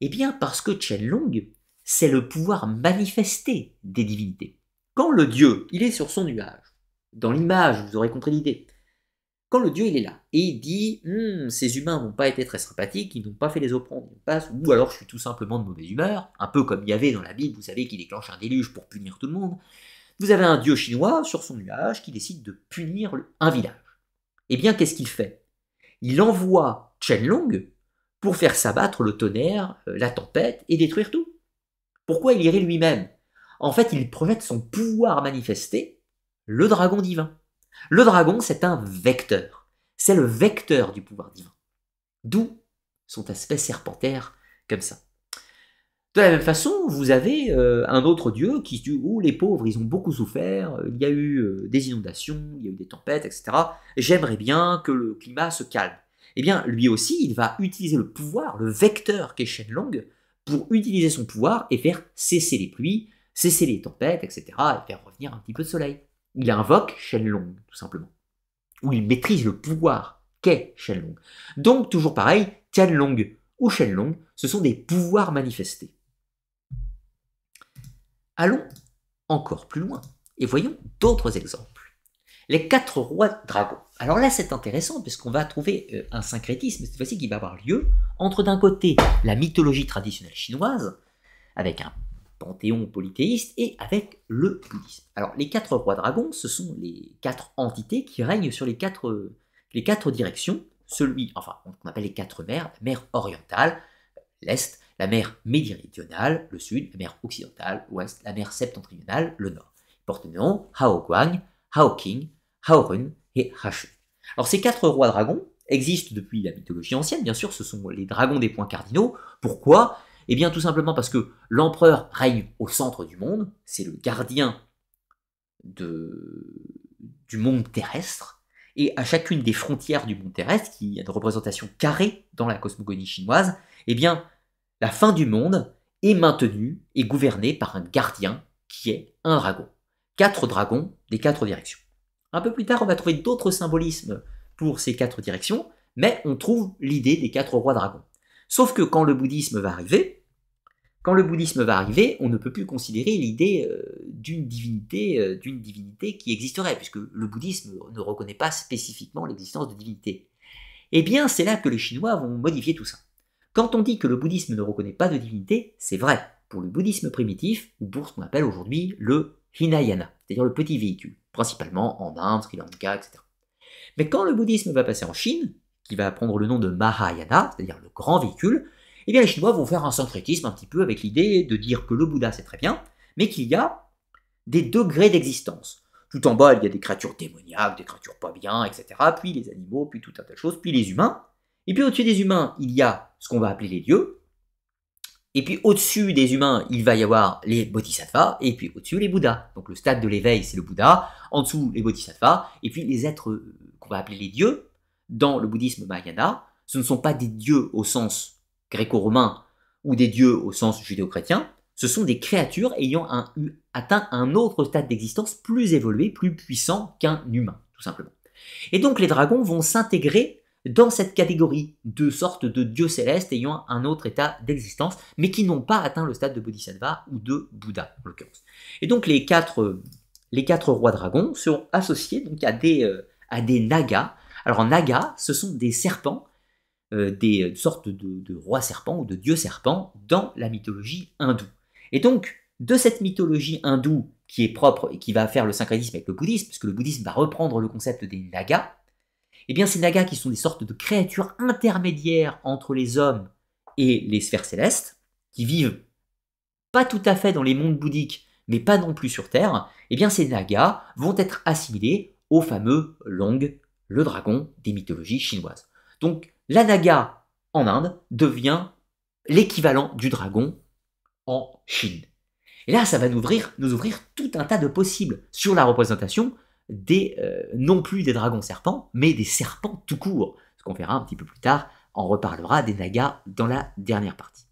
Eh bien parce que Qianlong, c'est le pouvoir manifesté des divinités. Quand le dieu, il est sur son nuage, dans l'image, vous aurez compris l'idée, quand le dieu, il est là, et il dit « ces humains n'ont pas été très sympathiques, ils n'ont pas fait les offrandes, ou alors je suis tout simplement de mauvaise humeur », un peu comme il y avait dans la Bible, vous savez, qui déclenche un déluge pour punir tout le monde. Vous avez un dieu chinois sur son nuage qui décide de punir un village. Eh bien, qu'est-ce qu'il fait? Il envoie Qianlong pour faire s'abattre le tonnerre, la tempête, et détruire tout. Pourquoi il irait lui-même? En fait, il projette son pouvoir manifesté, le dragon divin. Le dragon, c'est un vecteur. C'est le vecteur du pouvoir divin. D'où son aspect serpentaire, comme ça. De la même façon, vous avez un autre dieu qui se dit « Oh, les pauvres, ils ont beaucoup souffert, il y a eu des inondations, il y a eu des tempêtes, etc. J'aimerais bien que le climat se calme. » Eh bien, lui aussi, il va utiliser le pouvoir, le vecteur qu'est Shenlong, pour utiliser son pouvoir et faire cesser les pluies, cesser les tempêtes, etc., et faire revenir un petit peu de soleil. Il invoque Shenlong, tout simplement. Ou il maîtrise le pouvoir qu'est Shenlong. Donc, toujours pareil, Qianlong ou Shenlong, ce sont des pouvoirs manifestés. Allons encore plus loin, et voyons d'autres exemples. Les 4 rois dragons. Alors là, c'est intéressant, puisqu'on va trouver un syncrétisme, cette fois-ci, qui va avoir lieu entre, d'un côté, la mythologie traditionnelle chinoise, avec un panthéon polythéiste, et avec le bouddhisme. Alors, les 4 rois dragons, ce sont les 4 entités qui règnent sur les quatre directions, qu'on appelle les 4 mers, la mer orientale, l'est, la mer méridionale, le sud, la mer occidentale, l'ouest, la mer septentrionale, le nord. Ils portent le nom Haoguang, Haoqing, Haorun et Hashu. Alors, ces 4 rois dragons existent depuis la mythologie ancienne, bien sûr, ce sont les dragons des points cardinaux. Pourquoi? Eh bien, tout simplement parce que l'empereur règne au centre du monde, c'est le gardien du monde terrestre, et à chacune des frontières du monde terrestre, qui a une représentation carrée dans la cosmogonie chinoise, eh bien, la fin du monde est maintenue et gouvernée par un gardien qui est un dragon. 4 dragons des 4 directions. Un peu plus tard, on va trouver d'autres symbolismes pour ces 4 directions, mais on trouve l'idée des 4 rois dragons. Sauf que quand le bouddhisme va arriver, on ne peut plus considérer l'idée d'une divinité qui existerait, puisque le bouddhisme ne reconnaît pas spécifiquement l'existence de divinité. Eh bien, c'est là que les Chinois vont modifier tout ça. Quand on dit que le bouddhisme ne reconnaît pas de divinité, c'est vrai, pour le bouddhisme primitif, ou pour ce qu'on appelle aujourd'hui le Hinayana, c'est-à-dire le petit véhicule, principalement en Inde, Sri Lanka, etc. Mais quand le bouddhisme va passer en Chine, qui va prendre le nom de Mahayana, c'est-à-dire le grand véhicule, eh bien les Chinois vont faire un syncrétisme un petit peu avec l'idée de dire que le Bouddha c'est très bien, mais qu'il y a des degrés d'existence. Tout en bas, il y a des créatures démoniaques, des créatures pas bien, etc. Puis les animaux, puis tout un tas de choses, puis les humains. Et puis au-dessus des humains, il y a ce qu'on va appeler les dieux. Et puis au-dessus des humains, il va y avoir les bodhisattvas, et puis au-dessus les bouddhas. Donc le stade de l'éveil, c'est le bouddha, en dessous les bodhisattvas, et puis les êtres qu'on va appeler les dieux, dans le bouddhisme Mahayana, ce ne sont pas des dieux au sens gréco-romain ou des dieux au sens judéo-chrétien, ce sont des créatures ayant atteint un autre stade d'existence plus évolué, plus puissant qu'un humain, tout simplement. Et donc les dragons vont s'intégrer dans cette catégorie de sortes de dieux célestes ayant un autre état d'existence, mais qui n'ont pas atteint le stade de Bodhisattva ou de Bouddha, en l'occurrence. Et donc les quatre rois dragons sont associés donc, à des nagas. Alors en naga, ce sont des serpents, des sortes de rois serpents ou de dieux serpents dans la mythologie hindoue. Et donc, de cette mythologie hindoue qui est propre et qui va faire le syncrétisme avec le bouddhisme, parce que le bouddhisme va reprendre le concept des nagas, eh bien, ces nagas qui sont des sortes de créatures intermédiaires entre les hommes et les sphères célestes, qui vivent pas tout à fait dans les mondes bouddhiques, mais pas non plus sur Terre, eh bien, ces nagas vont être assimilés au fameux Long, le dragon des mythologies chinoises. Donc, la naga en Inde devient l'équivalent du dragon en Chine. Et là, ça va nous ouvrir tout un tas de possibles sur la représentation non plus des dragons serpents, mais des serpents tout court. Ce qu'on verra un petit peu plus tard, on reparlera des nagas dans la dernière partie.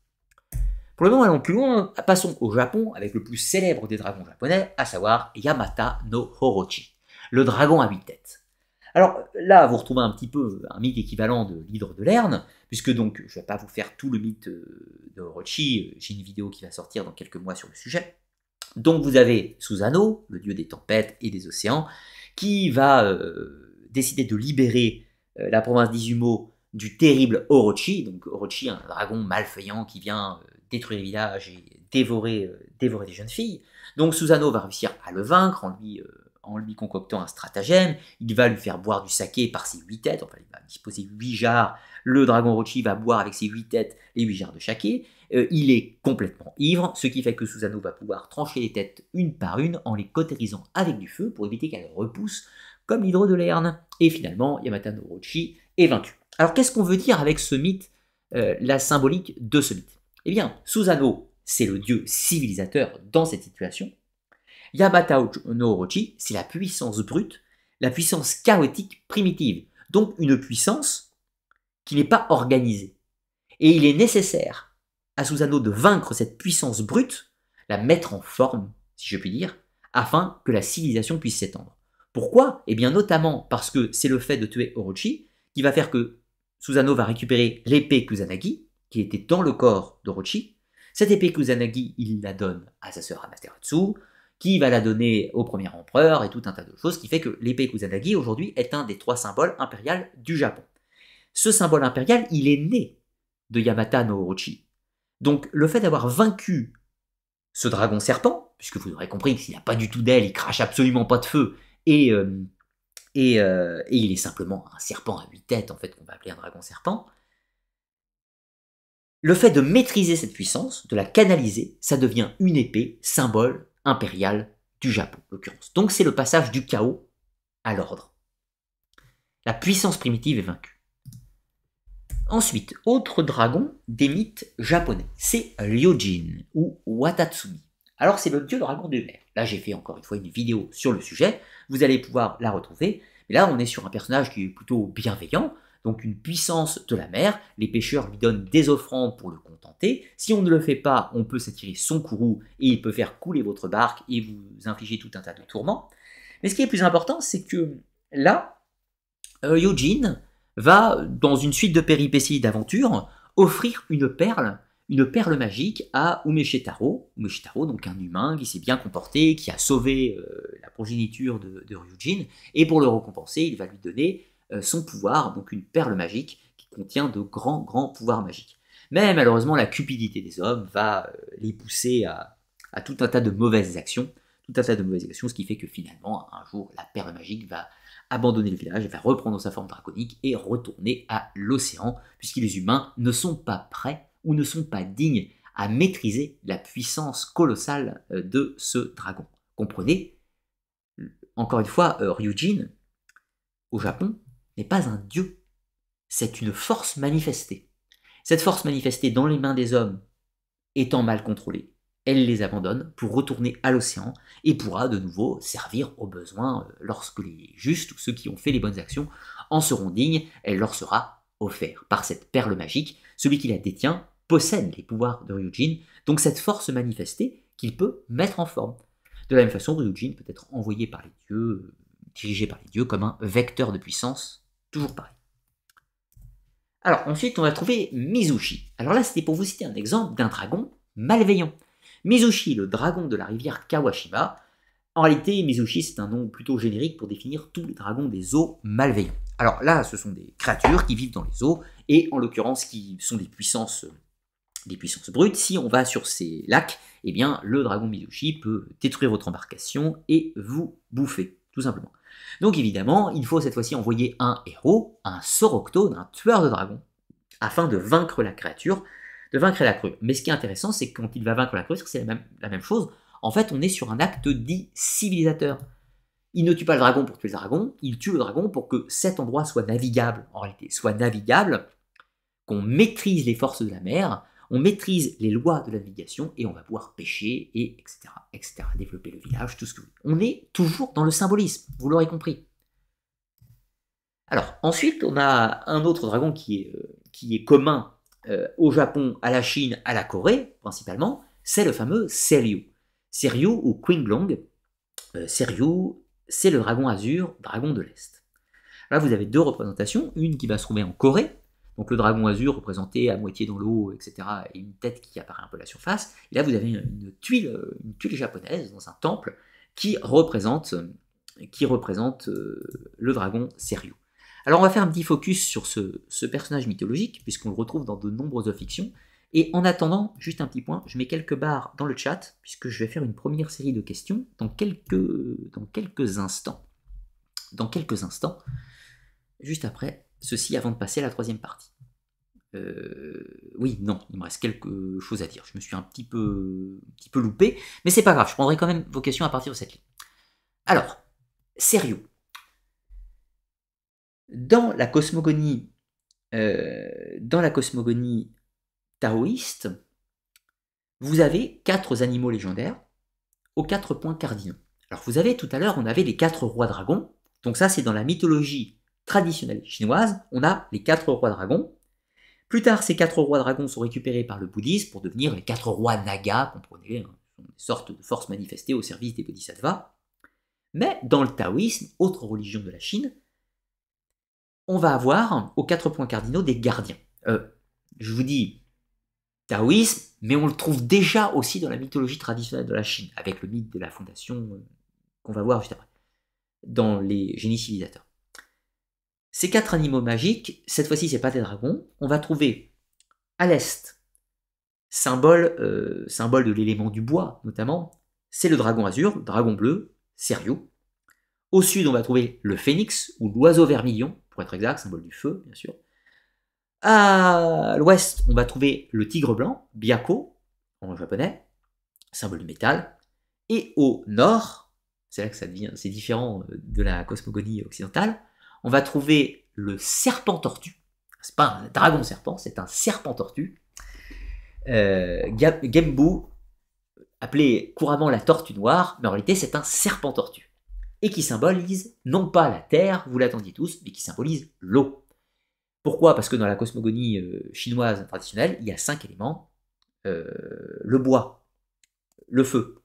Pour le moment, allons plus loin, passons au Japon avec le plus célèbre des dragons japonais, à savoir Yamata no Horochi, le dragon à 8 têtes. Alors là, vous retrouvez un petit peu un mythe équivalent de l'hydre de Lerne, puisque donc, je ne vais pas vous faire tout le mythe de Horochi, j'ai une vidéo qui va sortir dans quelques mois sur le sujet. Donc vous avez Susanoo, le dieu des tempêtes et des océans, qui va décider de libérer la province d'Izumo du terrible Orochi. Donc Orochi, un dragon malfaisant qui vient détruire les villages et dévorer des jeunes filles. Donc Susanoo va réussir à le vaincre en lui concoctant un stratagème. Il va lui faire boire du saké par ses 8 têtes, enfin il va disposer 8 jarres. Le dragon Orochi va boire avec ses 8 têtes les 8 jarres de saké. Il est complètement ivre, ce qui fait que Susanoo va pouvoir trancher les têtes une par une en les cautérisant avec du feu pour éviter qu'elles repoussent comme l'hydre de Lerne. Et finalement, Yamata no Horochi est vaincu. Alors qu'est-ce qu'on veut dire avec ce mythe, la symbolique de ce mythe? Eh bien, Susanoo, c'est le dieu civilisateur dans cette situation. Yamata no Horochi, c'est la puissance brute, la puissance chaotique primitive, donc une puissance qui n'est pas organisée. Et il est nécessaire à Susanoo de vaincre cette puissance brute, la mettre en forme, si je puis dire, afin que la civilisation puisse s'étendre. Pourquoi? Eh bien notamment parce que c'est le fait de tuer Orochi qui va faire que Susanoo va récupérer l'épée Kusanagi, qui était dans le corps d'Orochi. Cette épée Kusanagi, il la donne à sa sœur Amaterasu, qui va la donner au premier empereur et tout un tas de choses, ce qui fait que l'épée Kusanagi aujourd'hui est un des 3 symboles impériaux du Japon. Ce symbole impérial, il est né de Yamata no Orochi. Donc le fait d'avoir vaincu ce dragon serpent, puisque vous aurez compris qu'il n'a pas du tout d'aile, il crache absolument pas de feu, et il est simplement un serpent à 8 têtes, en fait, qu'on va appeler un dragon serpent, le fait de maîtriser cette puissance, de la canaliser, ça devient une épée, symbole impérial du Japon, en l'occurrence. Donc c'est le passage du chaos à l'ordre. La puissance primitive est vaincue. Ensuite, autre dragon des mythes japonais, c'est Ryojin ou Watatsumi. Alors c'est le dieu dragon des mers. Là j'ai fait encore une fois une vidéo sur le sujet, vous allez pouvoir la retrouver. Mais là on est sur un personnage qui est plutôt bienveillant, donc une puissance de la mer. Les pêcheurs lui donnent des offrandes pour le contenter. Si on ne le fait pas, on peut s'attirer son courroux et il peut faire couler votre barque et vous infliger tout un tas de tourments. Mais ce qui est plus important, c'est que là, Ryojin va, dans une suite de péripéties et d'aventures, offrir une perle magique à Umeshitaro. Umeshitaro, donc un humain qui s'est bien comporté, qui a sauvé la progéniture de Ryojin, et pour le récompenser, il va lui donner son pouvoir, donc une perle magique qui contient de grands pouvoirs magiques. Mais malheureusement, la cupidité des hommes va les pousser à tout un tas de mauvaises actions, ce qui fait que finalement, un jour, la perle magique va abandonner le village, va reprendre sa forme draconique et retourner à l'océan, puisque les humains ne sont pas prêts ou ne sont pas dignes à maîtriser la puissance colossale de ce dragon. Comprenez, encore une fois, Ryujin, au Japon, n'est pas un dieu, c'est une force manifestée. Cette force manifestée dans les mains des hommes étant mal contrôlée, elle les abandonne pour retourner à l'océan et pourra de nouveau servir aux besoins lorsque les justes ou ceux qui ont fait les bonnes actions en seront dignes. Elle leur sera offerte par cette perle magique. Celui qui la détient possède les pouvoirs de Ryujin, donc cette force manifestée qu'il peut mettre en forme. De la même façon, Ryujin peut être envoyé par les dieux, dirigé par les dieux comme un vecteur de puissance, toujours pareil. Alors ensuite, on a trouvé Mizushi. Alors là, c'était pour vous citer un exemple d'un dragon malveillant. Mizushi, le dragon de la rivière Kawashima. En réalité, Mizushi, c'est un nom plutôt générique pour définir tous les dragons des eaux malveillants. Alors là, ce sont des créatures qui vivent dans les eaux, et en l'occurrence, qui sont des puissances brutes. Si on va sur ces lacs, eh bien, le dragon Mizushi peut détruire votre embarcation et vous bouffer, tout simplement. Donc évidemment, il faut cette fois-ci envoyer un héros, un soroctone, un tueur de dragons, afin de vaincre la créature, Mais ce qui est intéressant, c'est que quand il va vaincre la créature, c'est la même chose. En fait, on est sur un acte dit civilisateur. Il ne tue pas le dragon pour tuer le dragon, il tue le dragon pour que cet endroit soit navigable, en réalité, qu'on maîtrise les forces de la mer, on maîtrise les lois de la navigation, et on va pouvoir pêcher, et etc. Développer le village, tout ce que vous voulez. On est toujours dans le symbolisme, vous l'aurez compris. Alors, ensuite, on a un autre dragon qui est commun au Japon, à la Chine, à la Corée, principalement, c'est le fameux Seryu. Seryu ou Quinglong. Seryu, c'est le dragon azur, dragon de l'Est. Là, vous avez deux représentations, une qui va se trouver en Corée, donc le dragon azur représenté à moitié dans l'eau, etc., et une tête qui apparaît un peu à la surface. Et là, vous avez une tuile japonaise dans un temple qui représente le dragon Seryu. Alors, on va faire un petit focus sur ce personnage mythologique, puisqu'on le retrouve dans de nombreuses fictions. Et en attendant, juste un petit point, je mets quelques barres dans le chat, puisque je vais faire une première série de questions dans quelques instants, juste après ceci, avant de passer à la troisième partie. Il me reste quelque chose à dire. Je me suis un petit peu loupé, mais c'est pas grave, je prendrai quand même vos questions à partir de cette ligne. Alors, sérieux. Dans la cosmogonie taoïste, vous avez quatre animaux légendaires aux quatre points cardinaux. Alors vous avez tout à l'heure, on avait les quatre rois dragons, donc ça c'est dans la mythologie traditionnelle chinoise, on a les quatre rois dragons. Plus tard, ces quatre rois dragons sont récupérés par le bouddhisme pour devenir les quatre rois naga, comprenez, une sorte de force manifestée au service des bodhisattvas. Mais dans le taoïsme, autre religion de la Chine, on va avoir aux quatre points cardinaux des gardiens. Je vous dis taoïsme, mais on le trouve déjà aussi dans la mythologie traditionnelle de la Chine, avec le mythe de la fondation qu'on va voir juste après, dans les génies civilisateurs. Ces quatre animaux magiques, cette fois-ci, ce n'est pas des dragons, on va trouver à l'est, symbole de l'élément du bois, notamment, c'est le dragon azur, le dragon bleu, Seryu. Au sud, on va trouver le phénix, ou l'oiseau vermilion, pour être exact, symbole du feu, bien sûr. À l'ouest, on va trouver le tigre blanc, Byako, en japonais, symbole de métal. Et au nord, c'est là que ça devient, c'est différent de la cosmogonie occidentale, on va trouver le serpent-tortue. C'est pas un dragon-serpent, c'est un serpent-tortue. Gembu, appelé couramment la tortue noire, mais en réalité c'est un serpent-tortue. Et qui symbolise non pas la terre, vous l'attendiez tous, mais qui symbolise l'eau. Pourquoi ? Parce que dans la cosmogonie chinoise traditionnelle, il y a cinq éléments. Le bois, le feu,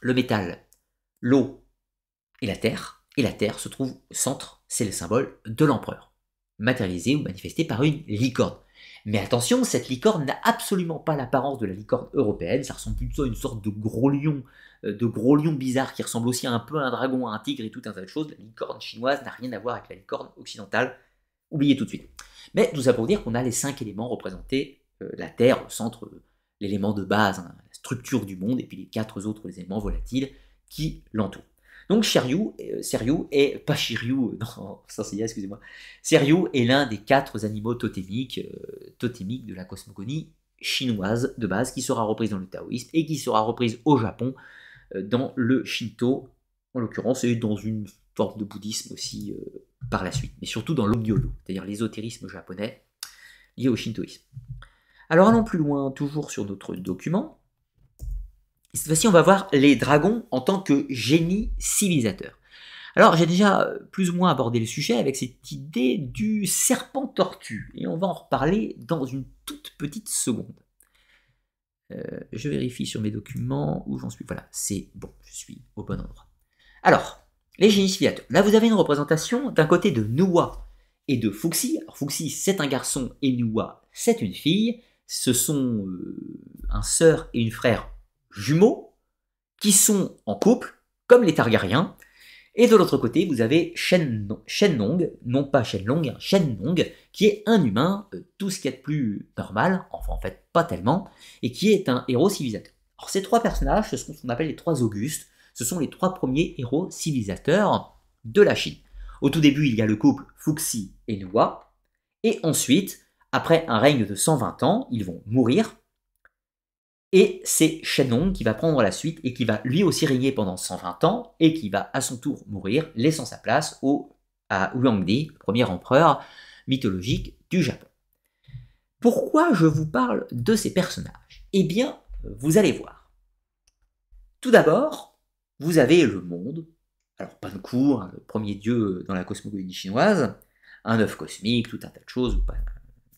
le métal, l'eau et la terre. Et la terre se trouve au centre, c'est le symbole de l'empereur, matérialisé ou manifesté par une licorne. Mais attention, cette licorne n'a absolument pas l'apparence de la licorne européenne, ça ressemble plutôt à une sorte de gros lion bizarre qui ressemble aussi un peu à un dragon, à un tigre et tout un tas de choses. La licorne chinoise n'a rien à voir avec la licorne occidentale, oubliez tout de suite. Mais tout ça pour dire qu'on a les cinq éléments représentés, la Terre au centre, l'élément de base, la structure du monde, et puis les quatre autres éléments volatiles qui l'entourent. Donc Seryu est l'un des quatre animaux totémiques de la cosmogonie chinoise de base, qui sera reprise dans le taoïsme et qui sera reprise au Japon dans le Shinto, en l'occurrence, et dans une forme de bouddhisme aussi par la suite, mais surtout dans l'Ogyōdo, c'est-à-dire l'ésotérisme japonais, liées au shintoïsme. Alors allons plus loin, toujours sur notre document. Cette fois-ci, on va voir les dragons en tant que génie civilisateur. Alors j'ai déjà plus ou moins abordé le sujet avec cette idée du serpent tortue, et on va en reparler dans une toute petite seconde. Je vérifie sur mes documents où j'en suis. Voilà, c'est bon, je suis au bon endroit. Alors, les génies civiliateurs. Là, vous avez une représentation d'un côté de Nuwa et de Fuxi. Alors, Fuxi, c'est un garçon et Nuwa, c'est une fille. Ce sont un sœur et une frère jumeaux qui sont en couple, comme les Targaryens. Et de l'autre côté, vous avez Shenlong, non pas Shenlong, hein, Shenlong, qui est un humain, tout ce qu'il y a de plus normal, enfin en fait pas tellement, et qui est un héros civilisateur. Alors ces trois personnages, ce sont ce qu'on appelle les trois Augustes, ce sont les trois premiers héros civilisateurs de la Chine. Au tout début, il y a le couple Fuxi et Nuwa, et ensuite, après un règne de 120 ans, ils vont mourir, et c'est Shenlong qui va prendre la suite et qui va lui aussi régner pendant 120 ans et qui va à son tour mourir, laissant sa place à Huangdi, le premier empereur mythologique du Japon. Pourquoi je vous parle de ces personnages? Eh bien, vous allez voir. Tout d'abord, vous avez le monde, alors Panku, le premier dieu dans la cosmogonie chinoise, un œuf cosmique, tout un tas de choses.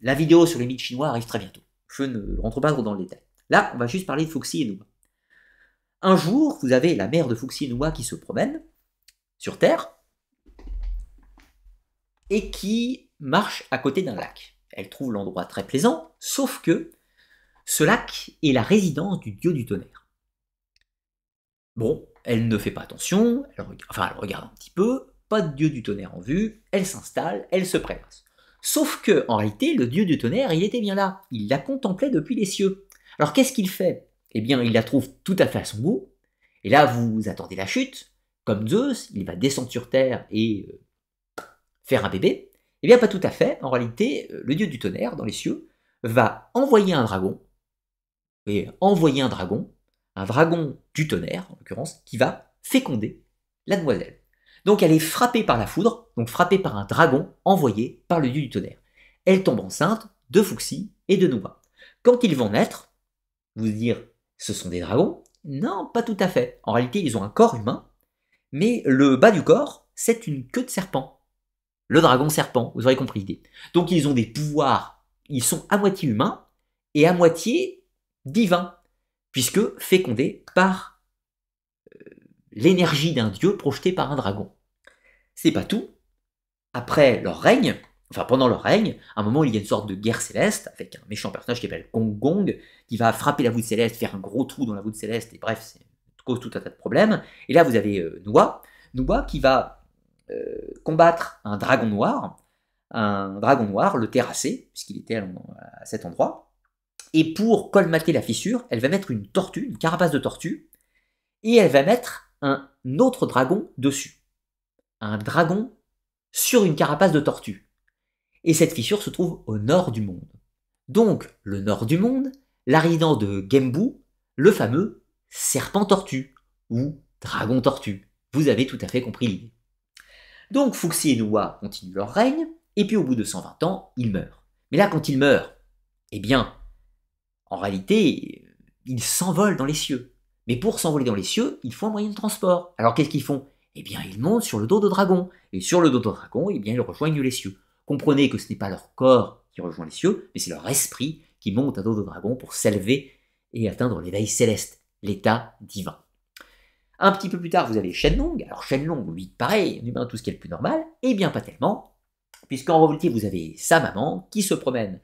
La vidéo sur les mythes chinois arrive très bientôt. Je ne rentre pas trop dans le détail. Là, on va juste parler de Fuxi et Nuwa. Un jour, vous avez la mère de Fuxi et Nuwa qui se promène sur Terre et qui marche à côté d'un lac. Elle trouve l'endroit très plaisant, sauf que ce lac est la résidence du dieu du tonnerre. Bon, elle ne fait pas attention, elle regarde un petit peu, pas de dieu du tonnerre en vue, elle s'installe, elle se prélasse. Sauf que, en réalité, le dieu du tonnerre, il était bien là, il la contemplait depuis les cieux. Alors qu'est-ce qu'il fait? Eh bien, il la trouve tout à fait à son goût, et là, vous attendez la chute. Comme Zeus, il va descendre sur Terre et faire un bébé. Eh bien, pas tout à fait. En réalité, le dieu du tonnerre, dans les cieux, va envoyer un dragon, un dragon du tonnerre, en l'occurrence, qui va féconder la demoiselle. Donc, elle est frappée par la foudre, donc frappée par un dragon envoyé par le dieu du tonnerre. Elle tombe enceinte de Fuxi et de Nuwa. Quand ils vont naître, vous dire, ce sont des dragons? Non, pas tout à fait. En réalité, ils ont un corps humain, mais le bas du corps, c'est une queue de serpent. Le dragon serpent, vous aurez compris l'idée. Donc ils ont des pouvoirs, ils sont à moitié humains et à moitié divins, puisque fécondés par l'énergie d'un dieu projeté par un dragon. C'est pas tout. Après leur règne, enfin, pendant leur règne, à un moment, il y a une sorte de guerre céleste avec un méchant personnage qui s'appelle Gong Gong, qui va frapper la voûte céleste, faire un gros trou dans la voûte céleste, et bref, ça cause tout un tas de problèmes. Et là, vous avez Nuwa qui va combattre un dragon noir, le terrasser, puisqu'il était à cet endroit. Et pour colmater la fissure, elle va mettre une tortue, une carapace de tortue, et elle va mettre un autre dragon dessus. Un dragon sur une carapace de tortue. Et cette fissure se trouve au nord du monde. Donc, le nord du monde, la résidence de Gembu, le fameux serpent-tortue, ou dragon-tortue. Vous avez tout à fait compris l'idée. Donc, Fuxi et Nuwa continuent leur règne, et puis au bout de 120 ans, ils meurent. Mais là, quand ils meurent, eh bien, en réalité, ils s'envolent dans les cieux. Mais pour s'envoler dans les cieux, il faut un moyen de transport. Alors, qu'est-ce qu'ils font? Eh bien, ils montent sur le dos de dragon. Et sur le dos de dragon, eh bien, ils rejoignent les cieux. Comprenez que ce n'est pas leur corps qui rejoint les cieux, mais c'est leur esprit qui monte à dos de dragon pour s'élever et atteindre l'éveil céleste, l'état divin. Un petit peu plus tard, vous avez Shenlong. Alors Shenlong, lui, pareil, un humain, tout ce qui est le plus normal, et bien pas tellement, puisqu'en réalité, vous avez sa maman qui se promène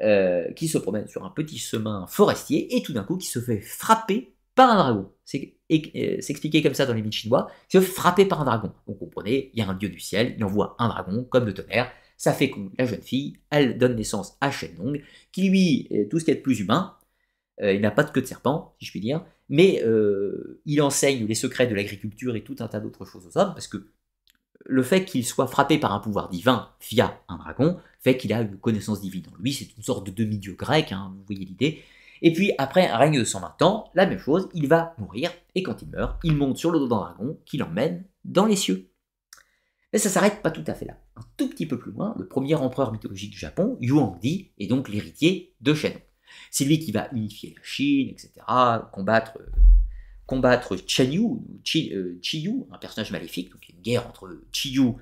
sur un petit chemin forestier, et tout d'un coup, qui se fait frapper par un dragon. C'est expliqué comme ça dans les mythes chinois, se fait frapper par un dragon. Donc comprenez, il y a un dieu du ciel, il envoie un dragon comme le tonnerre. Ça féconde la jeune fille, elle donne naissance à Shenlong, qui lui, tout ce qui est de plus humain, il n'a pas de queue de serpent, si je puis dire, mais il enseigne les secrets de l'agriculture et tout un tas d'autres choses aux hommes, parce que le fait qu'il soit frappé par un pouvoir divin via un dragon, fait qu'il a une connaissance divine en lui, c'est une sorte de demi-dieu grec, hein, vous voyez l'idée. Et puis après un règne de 120 ans, la même chose, il va mourir, et quand il meurt, il monte sur le dos d'un dragon qui l'emmène dans les cieux. Mais ça s'arrête pas tout à fait là. Un tout petit peu plus loin, le premier empereur mythologique du Japon, Yuandi, est donc l'héritier de Shennong. C'est lui qui va unifier la Chine, etc., combattre Chiyu, un personnage maléfique. Donc il y a une guerre entre Chiyu,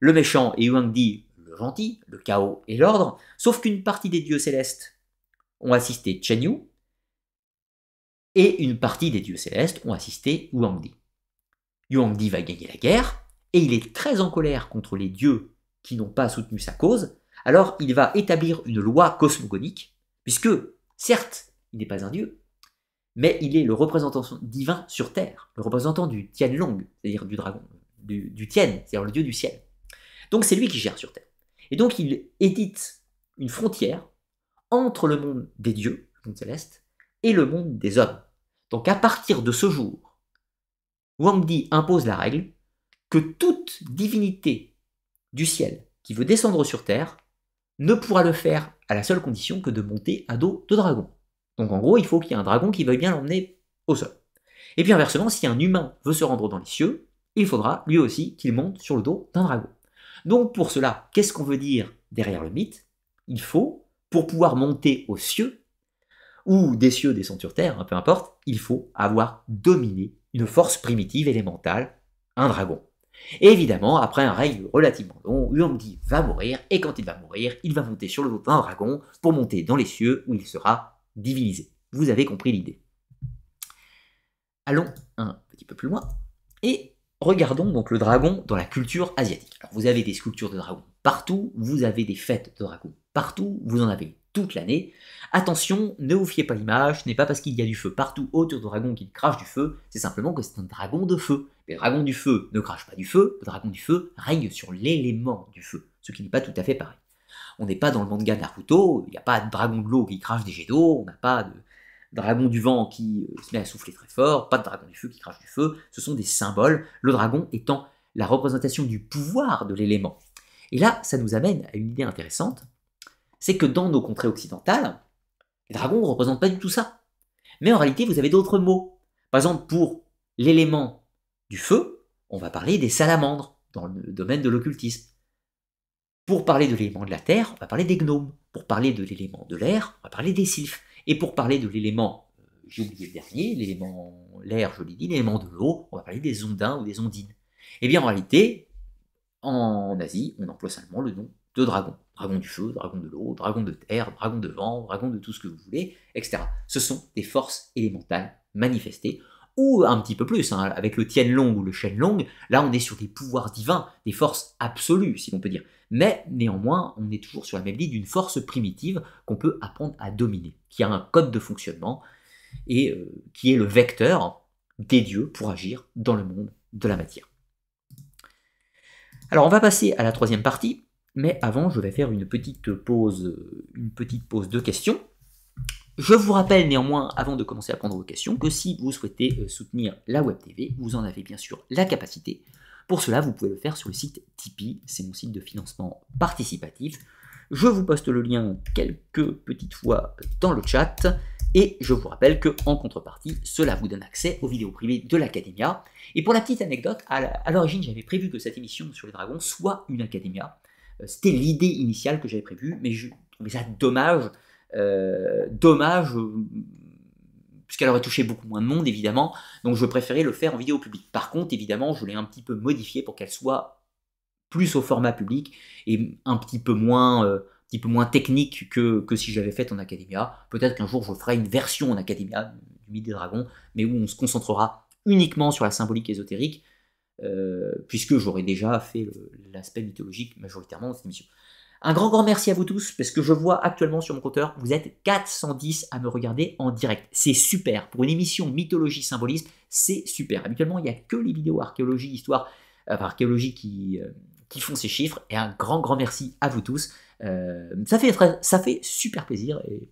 le méchant, et Yuandi, le gentil, le chaos et l'ordre. Sauf qu'une partie des dieux célestes ont assisté Chennyu, et une partie des dieux célestes ont assisté Yuandi. Yuandi va gagner la guerre, et il est très en colère contre les dieux qui n'ont pas soutenu sa cause. Alors il va établir une loi cosmogonique, puisque, certes, il n'est pas un dieu, mais il est le représentant divin sur Terre, le représentant du Tianlong, c'est-à-dire du dragon, du Tian, c'est-à-dire le dieu du ciel. Donc c'est lui qui gère sur Terre. Et donc il édite une frontière entre le monde des dieux, le monde céleste, et le monde des hommes. Donc à partir de ce jour, Huangdi impose la règle que toute divinité du ciel qui veut descendre sur Terre ne pourra le faire à la seule condition que de monter à dos de dragon. Donc en gros, il faut qu'il y ait un dragon qui veuille bien l'emmener au sol. Et puis inversement, si un humain veut se rendre dans les cieux, il faudra lui aussi qu'il monte sur le dos d'un dragon. Donc pour cela, qu'est-ce qu'on veut dire derrière le mythe? Il faut, pour pouvoir monter aux cieux, ou des cieux descendre sur Terre, peu importe, il faut avoir dominé une force primitive élémentale, un dragon. Et évidemment, après un règne relativement long, Huangdi va mourir, et quand il va mourir, il va monter sur le dos d'un dragon pour monter dans les cieux où il sera divinisé. Vous avez compris l'idée. Allons un petit peu plus loin, et regardons donc le dragon dans la culture asiatique. Alors vous avez des sculptures de dragons partout, vous avez des fêtes de dragons partout, vous en avez toute l'année. Attention, ne vous fiez pas l'image, ce n'est pas parce qu'il y a du feu partout autour de dragon qu'il crache du feu, c'est simplement que c'est un dragon de feu. Les dragons du feu ne crachent pas du feu, le dragon du feu règne sur l'élément du feu, ce qui n'est pas tout à fait pareil. On n'est pas dans le manga Naruto, il n'y a pas de dragon de l'eau qui crache des jets d'eau, on n'a pas de dragon du vent qui se met à souffler très fort, pas de dragon du feu qui crache du feu, ce sont des symboles, le dragon étant la représentation du pouvoir de l'élément. Et là, ça nous amène à une idée intéressante, c'est que dans nos contrées occidentales, les dragons ne représentent pas du tout ça. Mais en réalité, vous avez d'autres mots. Par exemple, pour l'élément du feu, on va parler des salamandres, dans le domaine de l'occultisme. Pour parler de l'élément de la terre, on va parler des gnomes. Pour parler de l'élément de l'air, on va parler des sylphes. Et pour parler de l'élément, j'ai oublié le dernier, l'élément l'air, je l'ai dit, l'élément de l'eau, on va parler des ondins ou des ondines. Eh bien en réalité, en Asie, on emploie seulement le nom de dragon. Dragon du feu, dragon de l'eau, dragon de terre, dragon de vent, dragon de tout ce que vous voulez, etc. Ce sont des forces élémentales manifestées, ou un petit peu plus, hein, avec le Tianlong ou le Shenlong, là on est sur des pouvoirs divins, des forces absolues, si l'on peut dire. Mais néanmoins, on est toujours sur la même ligne d'une force primitive qu'on peut apprendre à dominer, qui a un code de fonctionnement, et qui est le vecteur des dieux pour agir dans le monde de la matière. Alors on va passer à la troisième partie, mais avant je vais faire une petite pause de questions. Je vous rappelle néanmoins, avant de commencer à prendre vos questions, que si vous souhaitez soutenir la Web TV, vous en avez bien sûr la capacité. Pour cela, vous pouvez le faire sur le site Tipeee, c'est mon site de financement participatif. Je vous poste le lien quelques petites fois dans le chat, et je vous rappelle qu'en contrepartie, cela vous donne accès aux vidéos privées de l'Academia. Et pour la petite anecdote, à l'origine, j'avais prévu que cette émission sur les dragons soit une Academia. C'était l'idée initiale que j'avais prévue, mais je trouvais ça dommage. Puisqu'elle aurait touché beaucoup moins de monde évidemment, donc je préférais le faire en vidéo publique. Par contre évidemment je l'ai un petit peu modifié pour qu'elle soit plus au format public et un petit peu moins technique que si je l'avais faite en Academia. Peut-être qu'un jour je ferai une version en Academia du mythe des dragons, mais où on se concentrera uniquement sur la symbolique ésotérique, puisque j'aurais déjà fait l'aspect mythologique majoritairement dans cette émission. Un grand merci à vous tous, parce que je vois actuellement sur mon compteur, vous êtes 410 à me regarder en direct. C'est super. Pour une émission mythologie-symbolisme, c'est super. Habituellement, il n'y a que les vidéos archéologie qui font ces chiffres. Et un grand merci à vous tous. Ça fait super plaisir. Et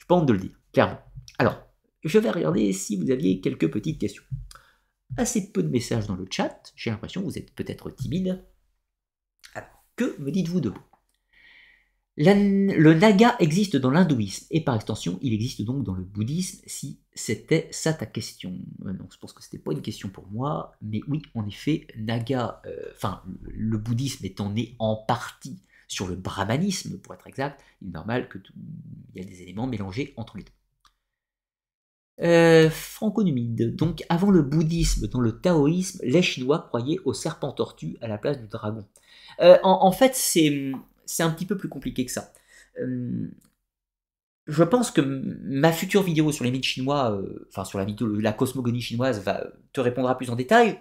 je pas honte de le dire, clairement. Alors, je vais regarder si vous aviez quelques petites questions. Assez peu de messages dans le chat. J'ai l'impression que vous êtes peut-être timide. Alors, que me dites-vous de vous ? Le naga existe dans l'hindouisme et par extension, il existe donc dans le bouddhisme, si c'était ça ta question. Non, je pense que c'était pas une question pour moi, mais oui, en effet, naga, le bouddhisme étant né en partie sur le brahmanisme, pour être exact, il est normal qu'il y a des éléments mélangés entre les deux. Franco-numide. Donc, avant le bouddhisme, dans le taoïsme, les Chinois croyaient au serpent-tortue à la place du dragon. En fait, c'est un petit peu plus compliqué que ça. Je pense que ma future vidéo sur les mythes chinois, sur la cosmogonie chinoise, te répondra plus en détail.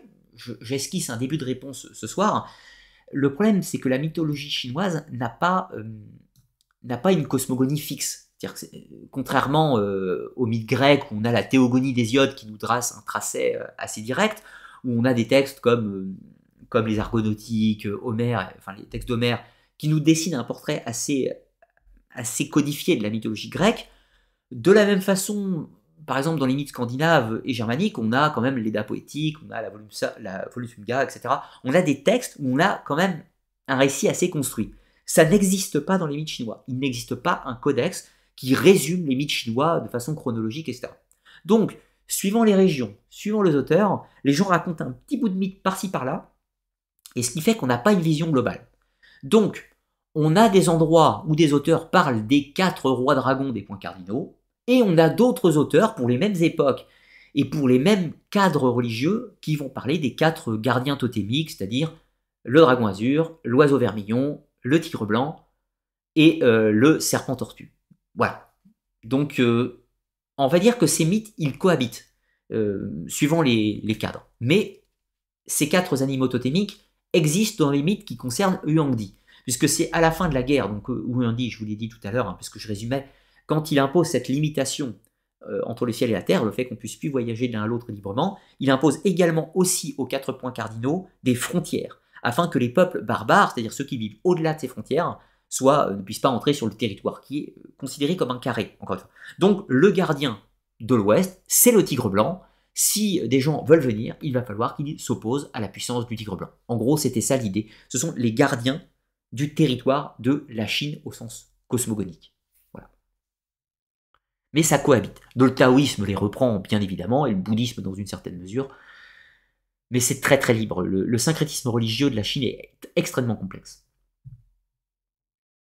J'esquisse un début de réponse ce soir. Le problème, c'est que la mythologie chinoise n'a pas une cosmogonie fixe. C'est-à-dire que, contrairement aux mythes grecs, où on a la théogonie d'Hésiode qui nous trace un tracé assez direct, où on a des textes comme les Argonautiques, Homère, enfin les textes d'Homère, qui nous dessine un portrait assez codifié de la mythologie grecque. De la même façon, par exemple, dans les mythes scandinaves et germaniques, on a quand même l'Edda poétique, on a la Volupsumga, etc. On a des textes où on a quand même un récit assez construit. Ça n'existe pas dans les mythes chinois. Il n'existe pas un codex qui résume les mythes chinois de façon chronologique, etc. Donc, suivant les régions, suivant les auteurs, les gens racontent un petit bout de mythe par-ci, par-là, et ce qui fait qu'on n'a pas une vision globale. Donc, on a des endroits où des auteurs parlent des 4 rois dragons des points cardinaux, et on a d'autres auteurs pour les mêmes époques et pour les mêmes cadres religieux qui vont parler des 4 gardiens totémiques, c'est-à-dire le dragon azur, l'oiseau vermillon, le tigre blanc et le serpent tortue. Voilà. Donc, on va dire que ces mythes, ils cohabitent, suivant les cadres. Mais ces 4 animaux totémiques existent dans les mythes qui concernent Huangdi. Puisque c'est à la fin de la guerre, donc Huangdi, je vous l'ai dit tout à l'heure, puisque je résumais, quand il impose cette limitation entre le ciel et la terre, le fait qu'on ne puisse plus voyager de l'un à l'autre librement, il impose également aussi aux 4 points cardinaux des frontières, afin que les peuples barbares, c'est-à-dire ceux qui vivent au-delà de ces frontières, ne puissent pas entrer sur le territoire, qui est considéré comme un carré, encore une fois. Donc le gardien de l'Ouest, c'est le tigre blanc. Si des gens veulent venir, il va falloir qu'ils s'opposent à la puissance du tigre blanc. En gros, c'était ça l'idée. Ce sont les gardiens du territoire de la Chine au sens cosmogonique. Voilà. Mais ça cohabite. Le taoïsme les reprend bien évidemment, et le bouddhisme dans une certaine mesure, mais c'est très très libre. Le syncrétisme religieux de la Chine est extrêmement complexe.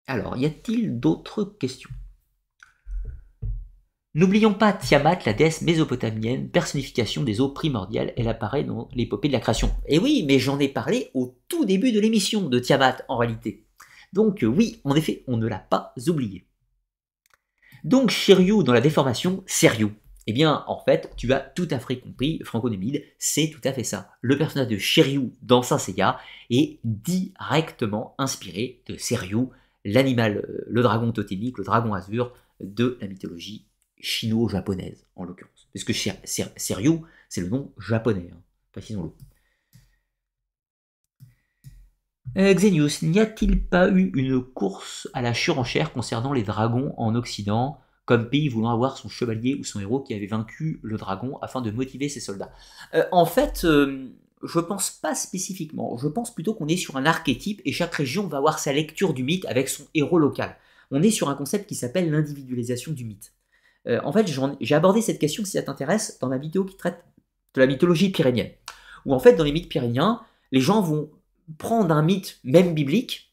Alors, y a-t-il d'autres questions? N'oublions pas Tiamat, la déesse mésopotamienne, personnification des eaux primordiales, elle apparaît dans l'épopée de la création. Et oui, mais j'en ai parlé au tout début de l'émission de Tiamat, en réalité. Donc oui, en effet, on ne l'a pas oublié. Donc Shiryu dans la déformation, c'est Ryu. Eh bien, en fait, tu as tout à fait compris, Franco-numide, c'est tout à fait ça. Le personnage de Shiryu dans Saint Seiya est directement inspiré de Shiryu, l'animal, le dragon totémique, le dragon azur de la mythologie chino-japonaise, en l'occurrence. Parce que Shiryu, c'est le nom japonais, hein. Précisons-le. Xenius, n'y a-t-il pas eu une course à la surenchère concernant les dragons en Occident, comme pays voulant avoir son chevalier ou son héros qui avait vaincu le dragon afin de motiver ses soldats? Je pense pas spécifiquement. Je pense plutôt qu'on est sur un archétype et chaque région va avoir sa lecture du mythe avec son héros local. On est sur un concept qui s'appelle l'individualisation du mythe. J'ai abordé cette question, si ça t'intéresse, dans ma vidéo qui traite de la mythologie pyrénéenne. Où en fait, dans les mythes pyrénéens, les gens vont prendre un mythe, même biblique,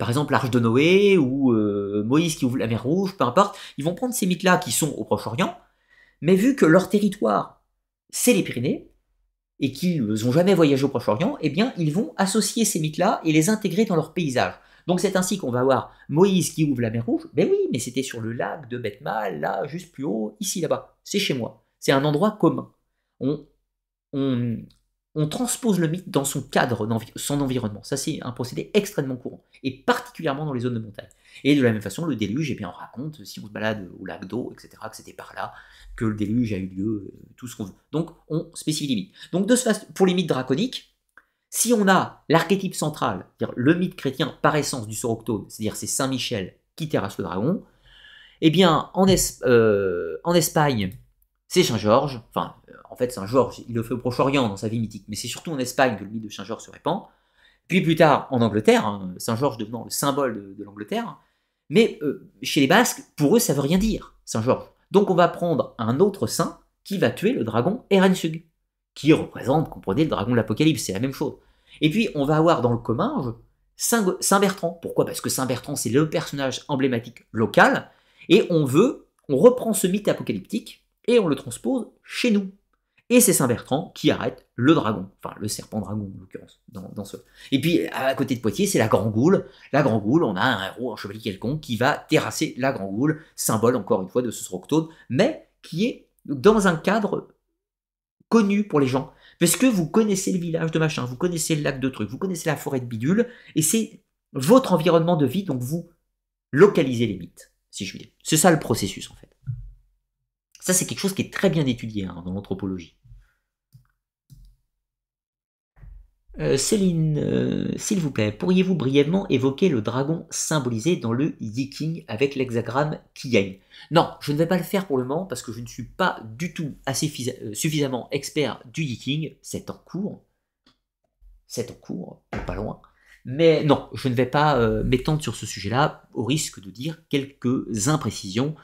par exemple l'Arche de Noé, ou Moïse qui ouvre la mer Rouge, peu importe, ils vont prendre ces mythes-là qui sont au Proche-Orient, mais vu que leur territoire, c'est les Pyrénées, et qu'ils n'ont jamais voyagé au Proche-Orient, eh bien, ils vont associer ces mythes-là et les intégrer dans leur paysage. Donc c'est ainsi qu'on va avoir Moïse qui ouvre la mer Rouge. Ben oui, mais c'était sur le lac de Bethmal, là, juste plus haut, ici, là-bas. C'est chez moi. C'est un endroit commun. On transpose le mythe dans son cadre, son environnement. Ça, c'est un procédé extrêmement courant, et particulièrement dans les zones de montagne. Et de la même façon, le déluge, eh bien, on raconte, si on se balade au lac d'eau, etc., que c'était par là, que le déluge a eu lieu, tout ce qu'on veut. Donc, on spécifie les mythes. Donc, de ce fait, pour les mythes draconiques, si on a l'archétype central, c'est-à-dire le mythe chrétien par essence du Soroctone, c'est-à-dire c'est Saint Michel qui terrasse le dragon, eh bien en Espagne, c'est Saint Georges, enfin en fait Saint Georges, il le fait au Proche-Orient dans sa vie mythique, mais c'est surtout en Espagne que le mythe de Saint Georges se répand. puis plus tard en Angleterre, hein, Saint-Georges devenant le symbole de l'Angleterre. Mais chez les Basques, pour eux, ça veut rien dire, Saint-Georges. Donc on va prendre un autre saint qui va tuer le dragon Erensug, qui représente, comprenez, le dragon de l'Apocalypse, c'est la même chose. Et puis on va avoir dans le comminge Saint-Bertrand. Pourquoi? Parce que Saint-Bertrand, c'est le personnage emblématique local, et on reprend ce mythe apocalyptique, et on le transpose chez nous. Et c'est Saint-Bertrand qui arrête le dragon, enfin le serpent-dragon en l'occurrence. Et puis à côté de Poitiers, c'est la Grand-Goule. La Grand-Goule, on a un héros, un chevalier quelconque, qui va terrasser la Grand-Goule, symbole encore une fois de ce Sroctone, mais qui est dans un cadre connu pour les gens. Parce que vous connaissez le village de machin, vous connaissez le lac de truc, vous connaissez la forêt de bidule, et c'est votre environnement de vie, donc vous localisez les mythes, si je puis dire. C'est ça le processus en fait. Ça, c'est quelque chose qui est très bien étudié hein, dans l'anthropologie. Céline, s'il vous plaît, pourriez-vous brièvement évoquer le dragon symbolisé dans le Yi King avec l'hexagramme Qiyang? Non, je ne vais pas le faire pour le moment parce que je ne suis pas du tout assez suffisamment expert du Yi King. C'est en cours. C'est en cours, pas loin. Mais non, je ne vais pas m'étendre sur ce sujet-là au risque de dire quelques imprécisions.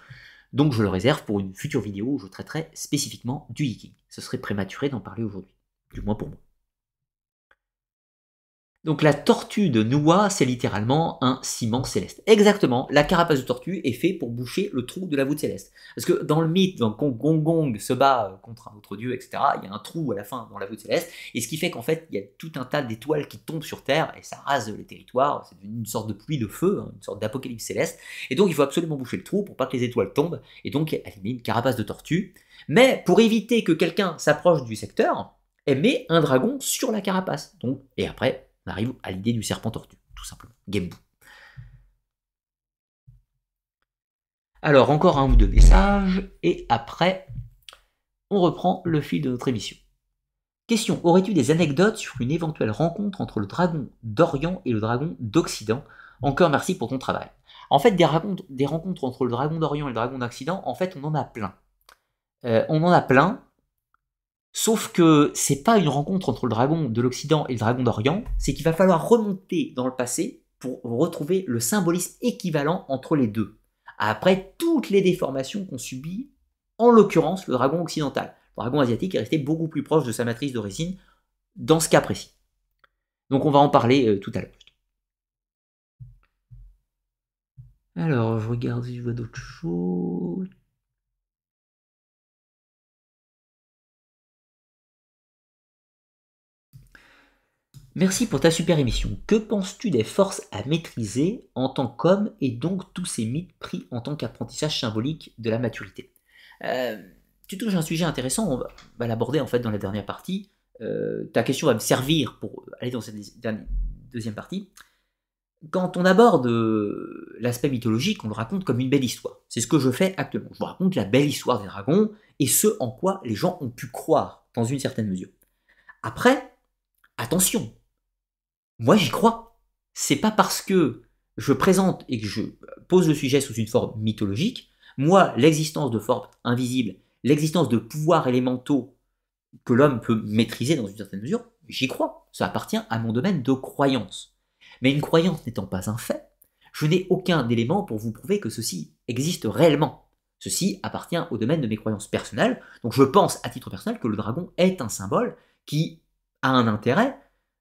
Donc je le réserve pour une future vidéo où je traiterai spécifiquement du Yi King. Ce serait prématuré d'en parler aujourd'hui, du moins pour moi. Donc la tortue de Noua, c'est littéralement un ciment céleste. Exactement, la carapace de tortue est faite pour boucher le trou de la voûte céleste. Parce que dans le mythe, quand Gongong se bat contre un autre dieu, etc., il y a un trou à la fin dans la voûte céleste, et ce qui fait qu'en fait, il y a tout un tas d'étoiles qui tombent sur Terre, et ça rase les territoires, c'est devenu une sorte de pluie de feu, une sorte d'apocalypse céleste, et donc il faut absolument boucher le trou pour pas que les étoiles tombent, et donc elle met une carapace de tortue. Mais pour éviter que quelqu'un s'approche du secteur, elle met un dragon sur la carapace. Donc, et après, on arrive à l'idée du serpent tortue, tout simplement. Gembou. Alors, encore un ou deux messages, et après, on reprend le fil de notre émission. Question, aurais-tu des anecdotes sur une éventuelle rencontre entre le dragon d'Orient et le dragon d'Occident? Encore merci pour ton travail. En fait, des rencontres entre le dragon d'Orient et le dragon d'Occident, en fait, on en a plein. Sauf que c'est pas une rencontre entre le dragon de l'Occident et le dragon d'Orient, c'est qu'il va falloir remonter dans le passé pour retrouver le symbolisme équivalent entre les deux. Après toutes les déformations qu'on subit, en l'occurrence le dragon occidental. Le dragon asiatique est resté beaucoup plus proche de sa matrice d'origine dans ce cas précis. Donc on va en parler tout à l'heure. Alors je regarde si je vois d'autres choses... Merci pour ta super émission. Que penses-tu des forces à maîtriser en tant qu'homme et donc tous ces mythes pris en tant qu'apprentissage symbolique de la maturité? Tu touches un sujet intéressant, on va l'aborder en fait dans la dernière partie. Ta question va me servir pour aller dans cette deuxième partie. Quand on aborde l'aspect mythologique, on le raconte comme une belle histoire. C'est ce que je fais actuellement. Je vous raconte la belle histoire des dragons et ce en quoi les gens ont pu croire dans une certaine mesure. Après, attention! Moi, j'y crois. C'est pas parce que je présente et que je pose le sujet sous une forme mythologique, moi, l'existence de forces invisibles, l'existence de pouvoirs élémentaux que l'homme peut maîtriser dans une certaine mesure, j'y crois. Ça appartient à mon domaine de croyance. Mais une croyance n'étant pas un fait, je n'ai aucun élément pour vous prouver que ceci existe réellement. Ceci appartient au domaine de mes croyances personnelles. Donc je pense, à titre personnel, que le dragon est un symbole qui a un intérêt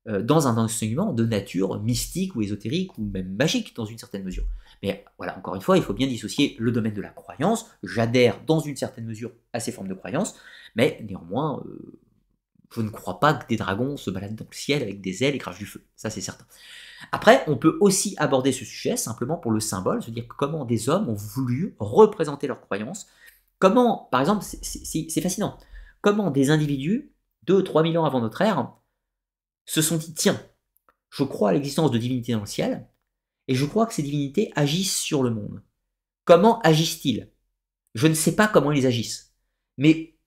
dans un enseignement de nature mystique ou ésotérique ou même magique dans une certaine mesure. Mais voilà, encore une fois, il faut bien dissocier le domaine de la croyance. J'adhère dans une certaine mesure à ces formes de croyance, mais néanmoins, je ne crois pas que des dragons se baladent dans le ciel avec des ailes et crachent du feu. Ça, c'est certain. Après, on peut aussi aborder ce sujet simplement pour le symbole, c'est-à-dire comment des hommes ont voulu représenter leurs croyances. Comment, par exemple, c'est fascinant, comment des individus 2 000 à 3 000 ans avant notre ère se sont dit, tiens, je crois à l'existence de divinités dans le ciel, et je crois que ces divinités agissent sur le monde. Comment agissent-ils? Je ne sais pas comment ils agissent. Mais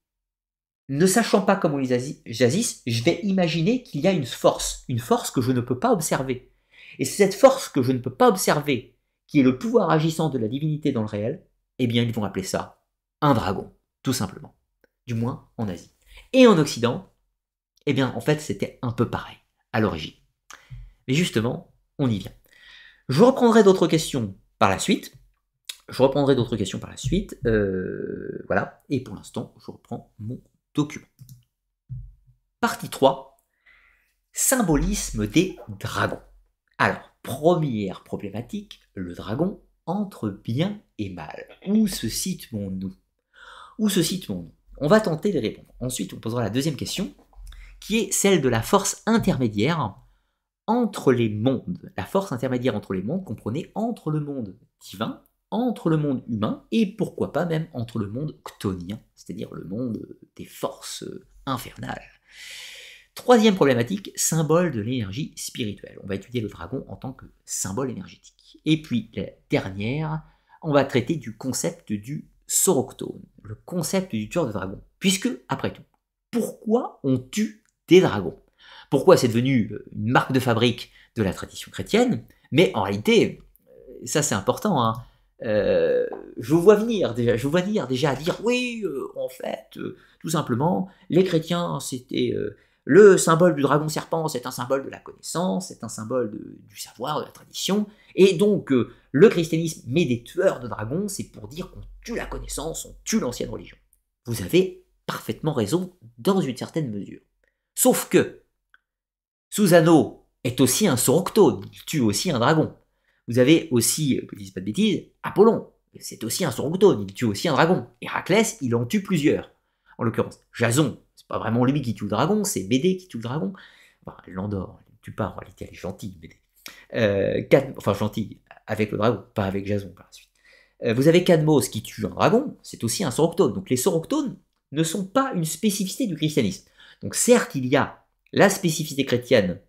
ne sachant pas comment ils agissent, je vais imaginer qu'il y a une force que je ne peux pas observer. Et c'est cette force que je ne peux pas observer, qui est le pouvoir agissant de la divinité dans le réel, eh bien ils vont appeler ça un dragon, tout simplement. Du moins en Asie. Et en Occident, eh bien, en fait, c'était un peu pareil à l'origine. Mais justement, on y vient. Je reprendrai d'autres questions par la suite. Voilà. Et pour l'instant, je reprends mon document. Partie 3. Symbolisme des dragons. Alors, première problématique, le dragon entre bien et mal. Où se situons-nous? On va tenter de répondre. Ensuite, on posera la deuxième question, qui est celle de la force intermédiaire entre les mondes. La force intermédiaire entre les mondes, comprenez, entre le monde divin, entre le monde humain, et pourquoi pas même entre le monde chthonien, c'est-à-dire le monde des forces infernales. Troisième problématique, symbole de l'énergie spirituelle. On va étudier le dragon en tant que symbole énergétique. Et puis, la dernière, on va traiter du concept du soroctone, le concept du tueur de dragons. Puisque, après tout, pourquoi on tue des dragons? Pourquoi c'est devenu une marque de fabrique de la tradition chrétienne? Mais en réalité, ça c'est important, hein. Je vous vois venir déjà à dire, oui, en fait, tout simplement, les chrétiens, c'était le symbole du dragon-serpent, c'est un symbole de la connaissance, c'est un symbole du savoir, de la tradition, et donc le christianisme met des tueurs de dragons, c'est pour dire qu'on tue la connaissance, on tue l'ancienne religion. Vous avez parfaitement raison dans une certaine mesure. Sauf que Susano est aussi un soroctone, il tue aussi un dragon. Vous avez aussi, que je dise pas de bêtises, Apollon, c'est aussi un soroctone, il tue aussi un dragon. Héraclès, il en tue plusieurs. En l'occurrence, Jason, c'est pas vraiment lui qui tue le dragon, c'est Médée qui tue le dragon. Enfin, elle l'endort, elle ne tue pas, en réalité, elle est gentille, Médée. Gentille, avec le dragon, pas avec Jason par la suite. Vous avez Cadmos qui tue un dragon, c'est aussi un soroctone. Donc les soroctones ne sont pas une spécificité du christianisme. Donc certes, il y a la spécificité chrétienne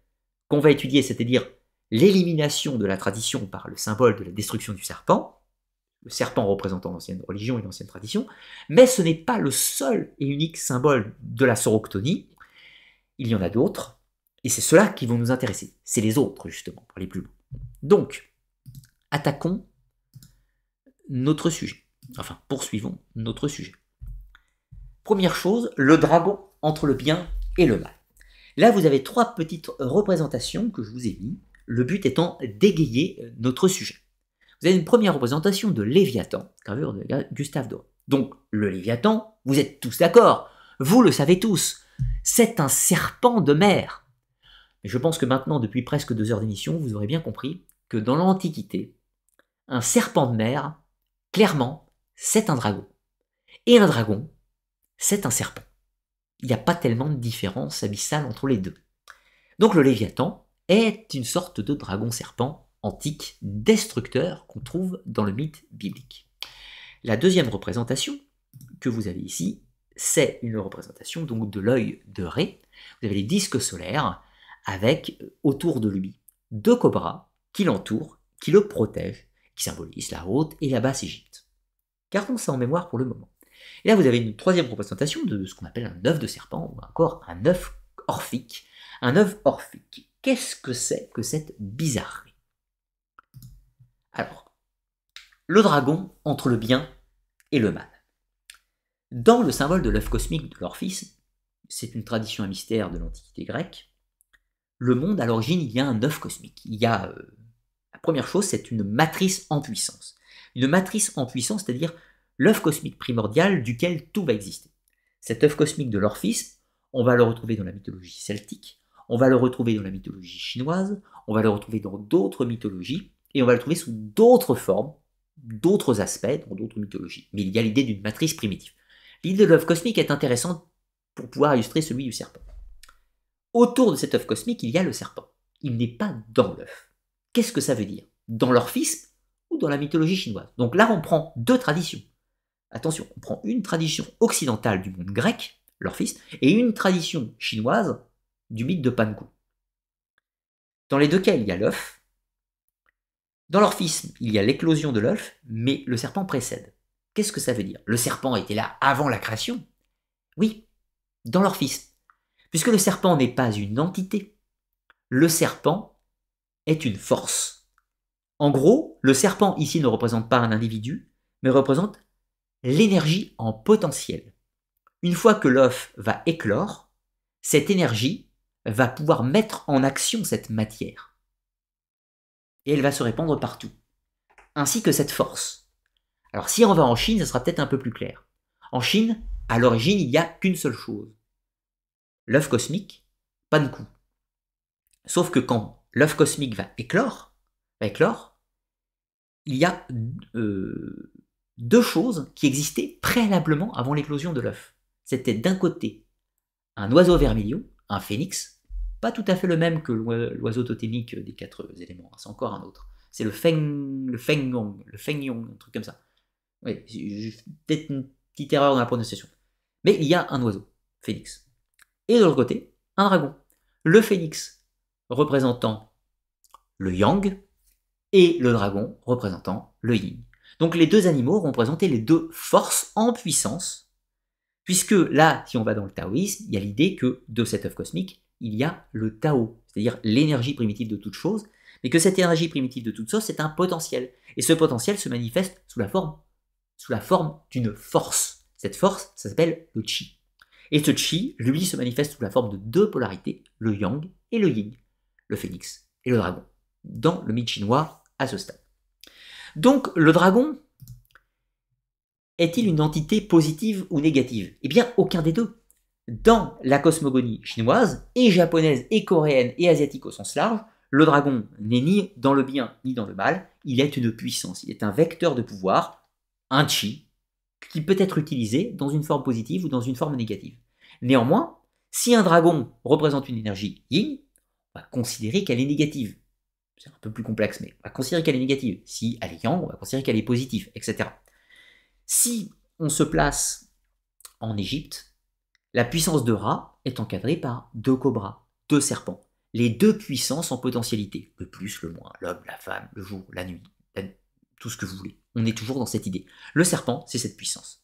qu'on va étudier, c'est-à-dire l'élimination de la tradition par le symbole de la destruction du serpent, le serpent représentant l'ancienne religion et l'ancienne tradition, mais ce n'est pas le seul et unique symbole de la soroctonie, il y en a d'autres, et c'est ceux-là qui vont nous intéresser, c'est les autres justement, pour aller plus loin. Donc, attaquons notre sujet, enfin poursuivons notre sujet. Première chose, le dragon entre le bien et le mal. Là, vous avez trois petites représentations que je vous ai mises, le but étant d'égayer notre sujet. Vous avez une première représentation de Léviathan, gravure de Gustave Doré. Donc, le Léviathan, vous êtes tous d'accord, vous le savez tous, c'est un serpent de mer. Mais je pense que maintenant, depuis presque 2 heures d'émission, vous aurez bien compris que dans l'Antiquité, un serpent de mer, clairement, c'est un dragon. Et un dragon, c'est un serpent. Il n'y a pas tellement de différence abyssale entre les deux. Donc le Léviathan est une sorte de dragon-serpent antique, destructeur, qu'on trouve dans le mythe biblique. La deuxième représentation que vous avez ici, c'est une représentation donc de l'œil de Ré. Vous avez les disques solaires avec autour de lui 2 cobras qui l'entourent, qui le protègent, qui symbolisent la haute et la basse Égypte. Gardons ça en mémoire pour le moment. Et là, vous avez une troisième représentation de ce qu'on appelle un œuf de serpent, ou encore un œuf orphique. Un œuf orphique, qu'est-ce que c'est que cette bizarrerie? Alors, le dragon entre le bien et le mal. Dans le symbole de l'œuf cosmique de l'Orphisme, c'est une tradition à mystère de l'Antiquité grecque, le monde, à l'origine, il y a un œuf cosmique. Il y a, la première chose, c'est une matrice en puissance. Une matrice en puissance, c'est-à-dire l'œuf cosmique primordial duquel tout va exister. Cet œuf cosmique de l'Orphisme, on va le retrouver dans la mythologie celtique, on va le retrouver dans la mythologie chinoise, on va le retrouver dans d'autres mythologies, et on va le trouver sous d'autres formes, d'autres aspects, dans d'autres mythologies. Mais il y a l'idée d'une matrice primitive. L'idée de l'œuf cosmique est intéressante pour pouvoir illustrer celui du serpent. Autour de cet œuf cosmique, il y a le serpent. Il n'est pas dans l'œuf. Qu'est-ce que ça veut dire? Dans l'Orphisme ou dans la mythologie chinoise? Donc là, on prend 2 traditions. Attention, on prend une tradition occidentale du monde grec, l'Orphisme, et une tradition chinoise du mythe de Pankou. Dans les deux cas, il y a l'œuf. Dans l'Orphisme, il y a l'éclosion de l'œuf, mais le serpent précède. Qu'est-ce que ça veut dire? Le serpent était là avant la création? Oui, dans l'Orphisme. Puisque le serpent n'est pas une entité, le serpent est une force. En gros, le serpent ici ne représente pas un individu, mais représente l'énergie en potentiel. Une fois que l'œuf va éclore, cette énergie va pouvoir mettre en action cette matière. et elle va se répandre partout. Ainsi que cette force. Alors si on va en Chine, ça sera peut-être un peu plus clair. En Chine, à l'origine, il n'y a qu'une seule chose. L'œuf cosmique, Panku. Sauf que quand l'œuf cosmique va éclore, il y a deux choses qui existaient préalablement avant l'éclosion de l'œuf. C'était d'un côté un oiseau vermilion, un phénix, pas tout à fait le même que l'oiseau totémique des quatre éléments, c'est encore un autre. C'est le fengyong, un truc comme ça. Oui, peut-être une petite erreur dans la prononciation. Mais il y a un oiseau, phénix. Et de l'autre côté, un dragon. Le phénix représentant le yang et le dragon représentant le yin. Donc les deux animaux représentaient les deux forces en puissance, puisque là, si on va dans le taoïsme, il y a l'idée que de cet œuf cosmique, il y a le Tao, c'est-à-dire l'énergie primitive de toute chose, mais que cette énergie primitive de toute chose, c'est un potentiel. Et ce potentiel se manifeste sous la forme d'une force. Cette force, ça s'appelle le Qi. Et ce Qi, lui, se manifeste sous la forme de deux polarités, le Yang et le Yin, le phénix et le dragon, dans le mythe chinois à ce stade. Donc, le dragon est-il une entité positive ou négative? Eh bien, aucun des deux. Dans la cosmogonie chinoise, et japonaise, et coréenne, et asiatique au sens large, le dragon n'est ni dans le bien, ni dans le mal, il est une puissance, il est un vecteur de pouvoir, un chi, qui peut être utilisé dans une forme positive ou dans une forme négative. Néanmoins, si un dragon représente une énergie yin, on va considérer qu'elle est négative. C'est un peu plus complexe, mais on va considérer qu'elle est négative. Si elle est yang, on va considérer qu'elle est positive, etc. Si on se place en Égypte, la puissance de Ra est encadrée par deux cobras, deux serpents. Les deux puissances en potentialité, le plus, le moins, l'homme, la femme, le jour, la nuit, tout ce que vous voulez. On est toujours dans cette idée. Le serpent, c'est cette puissance.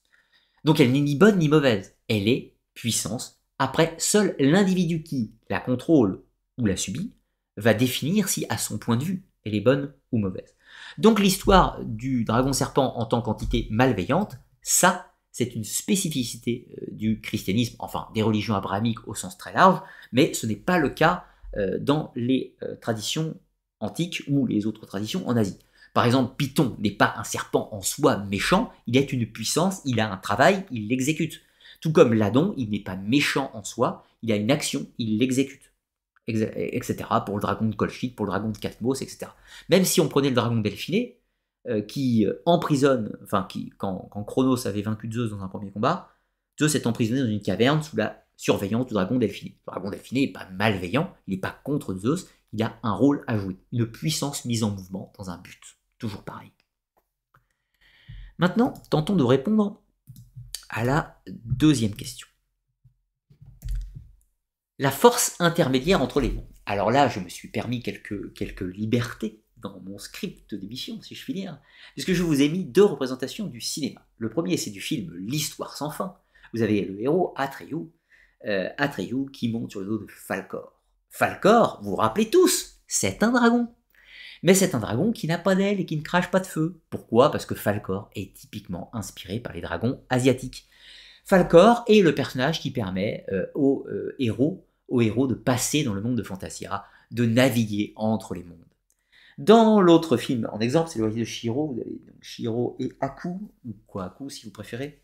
Donc elle n'est ni bonne ni mauvaise, elle est puissance. Après, seul l'individu qui la contrôle ou la subit va définir si, à son point de vue, elle est bonne ou mauvaise. Donc l'histoire du dragon-serpent en tant qu'entité malveillante, ça, c'est une spécificité du christianisme, enfin des religions abrahamiques au sens très large, mais ce n'est pas le cas dans les traditions antiques ou les autres traditions en Asie. Par exemple, Python n'est pas un serpent en soi méchant, il est une puissance, il a un travail, il l'exécute. Tout comme l'Adon, il n'est pas méchant en soi, il a une action, il l'exécute. Etc. Pour le dragon de Colchit, pour le dragon de Catmos, etc. Même si on prenait le dragon Delphiné, qui emprisonne, enfin, quand Chronos avait vaincu Zeus dans un premier combat, Zeus est emprisonné dans une caverne sous la surveillance du dragon Delphiné. Le dragon Delphiné n'est pas malveillant, il n'est pas contre Zeus, il a un rôle à jouer, une puissance mise en mouvement dans un but. Toujours pareil. Maintenant, tentons de répondre à la deuxième question. La force intermédiaire entre les mondes. Alors là, je me suis permis quelques libertés dans mon script d'émission, si je puis dire, puisque je vous ai mis deux représentations du cinéma. Le premier, c'est du film L'Histoire sans fin. Vous avez le héros Atreyu qui monte sur le dos de Falcor. Falcor, vous vous rappelez tous, c'est un dragon. Mais c'est un dragon qui n'a pas d'aile et qui ne crache pas de feu. Pourquoi? Parce que Falcor est typiquement inspiré par les dragons asiatiques. Falcor est le personnage qui permet aux héros de passer dans le monde de Fantasira, de naviguer entre les mondes. Dans l'autre film, en exemple, c'est le Voyage de Chihiro, vous avez donc Chihiro et Aku, ou Kohaku si vous préférez,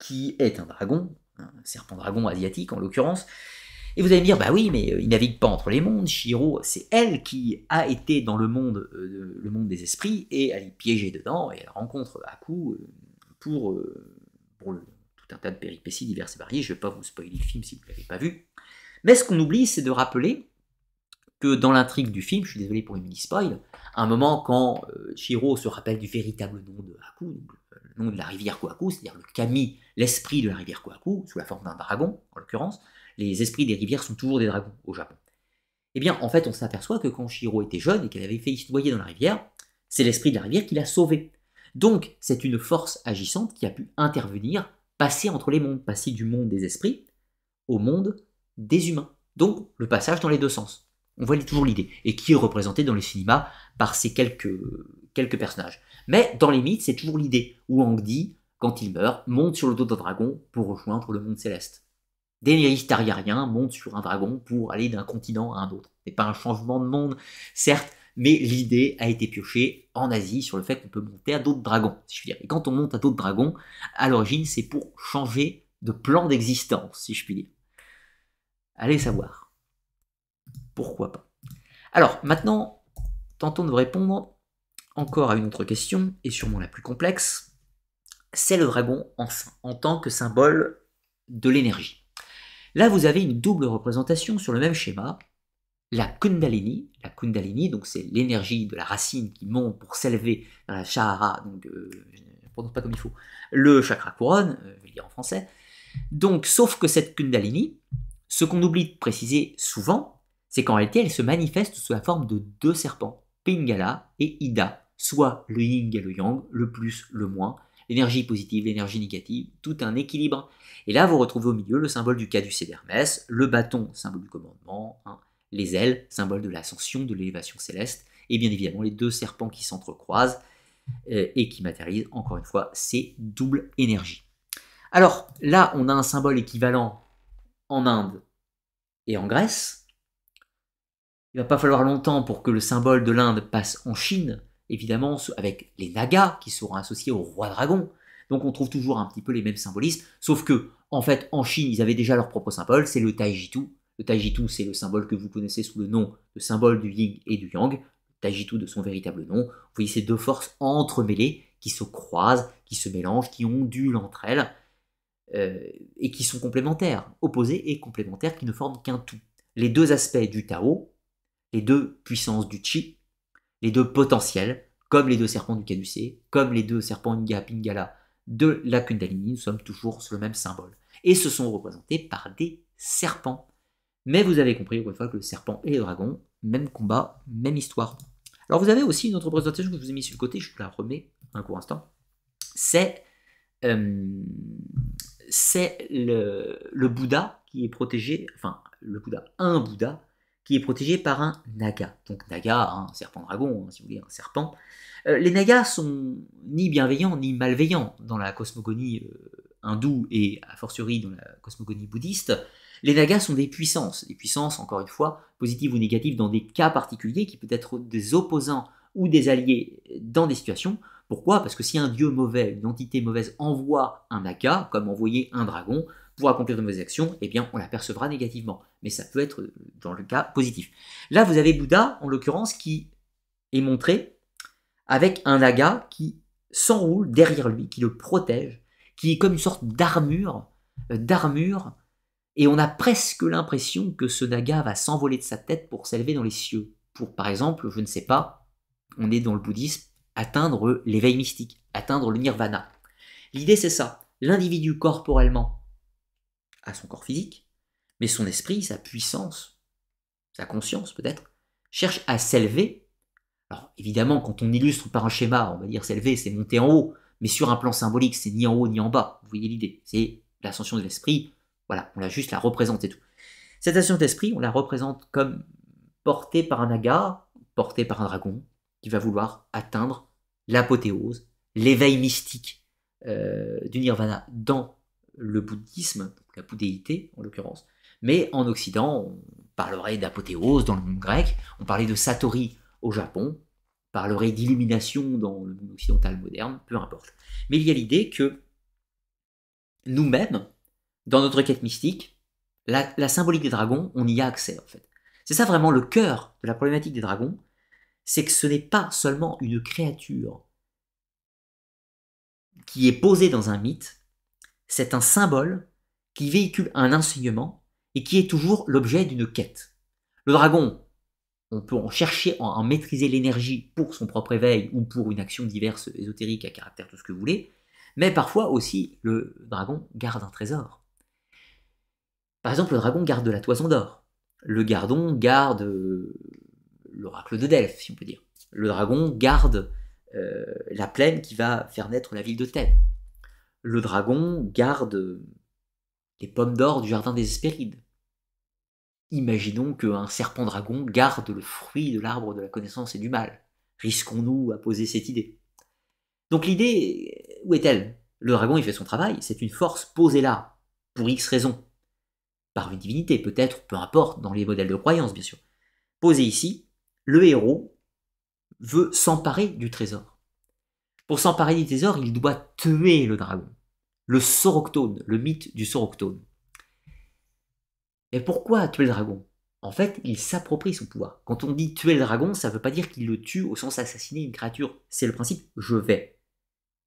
qui est un dragon, un serpent-dragon asiatique en l'occurrence, et vous allez me dire, bah oui, mais il navigue pas entre les mondes, Chihiro, c'est elle qui a été dans le monde des esprits, et elle est piégée dedans, et elle rencontre Aku pour tout un tas de péripéties diverses et variées, je ne vais pas vous spoiler le film si vous ne l'avez pas vu. Mais ce qu'on oublie, c'est de rappeler que dans l'intrigue du film, je suis désolé pour les mini-spoils, à un moment quand Chihiro se rappelle du véritable nom de Aku, le nom de la rivière Kohaku, c'est-à-dire le kami, l'esprit de la rivière Kohaku, sous la forme d'un dragon, en l'occurrence, les esprits des rivières sont toujours des dragons au Japon. Eh bien, en fait, on s'aperçoit que quand Chihiro était jeune et qu'elle avait failli se noyer dans la rivière, c'est l'esprit de la rivière qui l'a sauvée. Donc, c'est une force agissante qui a pu intervenir, passer entre les mondes, passer du monde des esprits au monde des humains. Donc, le passage dans les deux sens. On voit toujours l'idée, et qui est représentée dans le cinéma par ces quelques personnages. Mais dans les mythes, c'est toujours l'idée où Angdi, quand il meurt, monte sur le dos d'un dragon pour rejoindre le monde céleste. Daenerys Targaryen monte sur un dragon pour aller d'un continent à un autre. Ce n'est pas un changement de monde, certes, mais l'idée a été piochée en Asie sur le fait qu'on peut monter à d'autres dragons, si je puis dire. Et quand on monte à d'autres dragons, à l'origine, c'est pour changer de plan d'existence, si je puis dire. Allez savoir. Pourquoi pas. Alors, maintenant, tentons de répondre encore à une autre question, et sûrement la plus complexe. C'est le dragon en tant que symbole de l'énergie. Là, vous avez une double représentation sur le même schéma. La Kundalini, donc c'est l'énergie de la racine qui monte pour s'élever dans la Shahara, donc je ne prononce pas comme il faut, le chakra couronne, je vais le dire en français. Donc, sauf que cette Kundalini, ce qu'on oublie de préciser souvent, c'est qu'en réalité, elle se manifeste sous la forme de deux serpents, Pingala et Ida, soit le yin et le yang, le plus, le moins, l'énergie positive, l'énergie négative, tout un équilibre. Et là, vous retrouvez au milieu le symbole du caducée d'Hermès, le bâton, symbole du commandement, les ailes, symbole de l'ascension, de l'élévation céleste, et bien évidemment les deux serpents qui s'entrecroisent et qui matérialisent, encore une fois, ces doubles énergies. Alors là, on a un symbole équivalent en Inde et en Grèce. Il ne va pas falloir longtemps pour que le symbole de l'Inde passe en Chine, évidemment avec les nagas qui seront associés au roi dragon. Donc on trouve toujours un petit peu les mêmes symbolismes, sauf que en fait, en Chine, ils avaient déjà leur propre symbole, c'est le Taijitu. Le Taijitu, c'est le symbole que vous connaissez sous le nom de symbole du yin et du yang, le Taijitu de son véritable nom. Vous voyez ces deux forces entremêlées qui se croisent, qui se mélangent, qui ondulent entre elles, et qui sont complémentaires, opposées et complémentaires, qui ne forment qu'un tout. Les deux aspects du Tao, les deux puissances du Chi, les deux potentiels, comme les deux serpents du Caducée, comme les deux serpents Inga Pingala de la Kundalini, nous sommes toujours sur le même symbole. Et se sont représentés par des serpents. Mais vous avez compris, encore une fois, que le serpent et le dragon, même combat, même histoire. Alors vous avez aussi une autre représentation que je vous ai mise sur le côté, je vous la remets un court instant. C'est le Bouddha qui est protégé, enfin un Bouddha qui est protégé par un naga. Donc naga, un serpent-dragon, si vous voulez, un serpent. Les nagas sont ni bienveillants ni malveillants dans la cosmogonie hindoue et a fortiori dans la cosmogonie bouddhiste. Les nagas sont des puissances, encore une fois, positives ou négatives dans des cas particuliers, qui peuvent être des opposants ou des alliés dans des situations. Pourquoi? Parce que si un dieu mauvais, une entité mauvaise envoie un naga, comme envoyer un dragon, pour accomplir de mauvaises actions, eh bien on l'apercevra négativement. Mais ça peut être dans le cas positif. Là, vous avez Bouddha, en l'occurrence, qui est montré avec un naga qui s'enroule derrière lui, qui le protège, qui est comme une sorte d'armure, et on a presque l'impression que ce naga va s'envoler de sa tête pour s'élever dans les cieux. Pour, par exemple, je ne sais pas, on est dans le bouddhisme, atteindre l'éveil mystique, atteindre le nirvana. L'idée, c'est ça. L'individu, corporellement, a son corps physique, mais son esprit, sa puissance, sa conscience, peut-être, cherche à s'élever. Alors, évidemment, quand on illustre par un schéma, on va dire s'élever, c'est monter en haut, mais sur un plan symbolique, c'est ni en haut ni en bas. Vous voyez l'idée. C'est l'ascension de l'esprit. Voilà, on l'a juste la représente et tout. Cette ascension d'esprit, on la représente comme portée par un naga, portée par un dragon, qui va vouloir atteindre l'apothéose, l'éveil mystique du nirvana dans le bouddhisme, donc la bouddhéité en l'occurrence. Mais en Occident, on parlerait d'apothéose dans le monde grec, on parlait de satori au Japon, on parlerait d'illumination dans le monde occidental moderne, peu importe. Mais il y a l'idée que nous-mêmes, dans notre quête mystique, la symbolique des dragons, on y a accès en fait. C'est ça vraiment le cœur de la problématique des dragons, c'est que ce n'est pas seulement une créature qui est posée dans un mythe, c'est un symbole qui véhicule un enseignement et qui est toujours l'objet d'une quête. Le dragon, on peut en chercher, en maîtriser l'énergie pour son propre éveil ou pour une action diverse, ésotérique, à caractère, tout ce que vous voulez, mais parfois aussi le dragon garde un trésor. Par exemple, le dragon garde la toison d'or. Le gardon garde l'oracle de Delphes, si on peut dire. Le dragon garde la plaine qui va faire naître la ville de Thèbes. Le dragon garde les pommes d'or du jardin des Hespérides. Imaginons qu'un serpent-dragon garde le fruit de l'arbre de la connaissance et du mal. Risquons-nous à poser cette idée? Donc l'idée, où est-elle? Le dragon, il fait son travail, c'est une force posée là, pour X raisons. Par une divinité, peut-être, peu importe, dans les modèles de croyance, bien sûr. Posé ici, le héros veut s'emparer du trésor. Pour s'emparer du trésor, il doit tuer le dragon, le Soroctone, le mythe du Soroctone. Et pourquoi tuer le dragon? En fait, il s'approprie son pouvoir. Quand on dit tuer le dragon, ça ne veut pas dire qu'il le tue au sens assassiner une créature. C'est le principe « je vais ».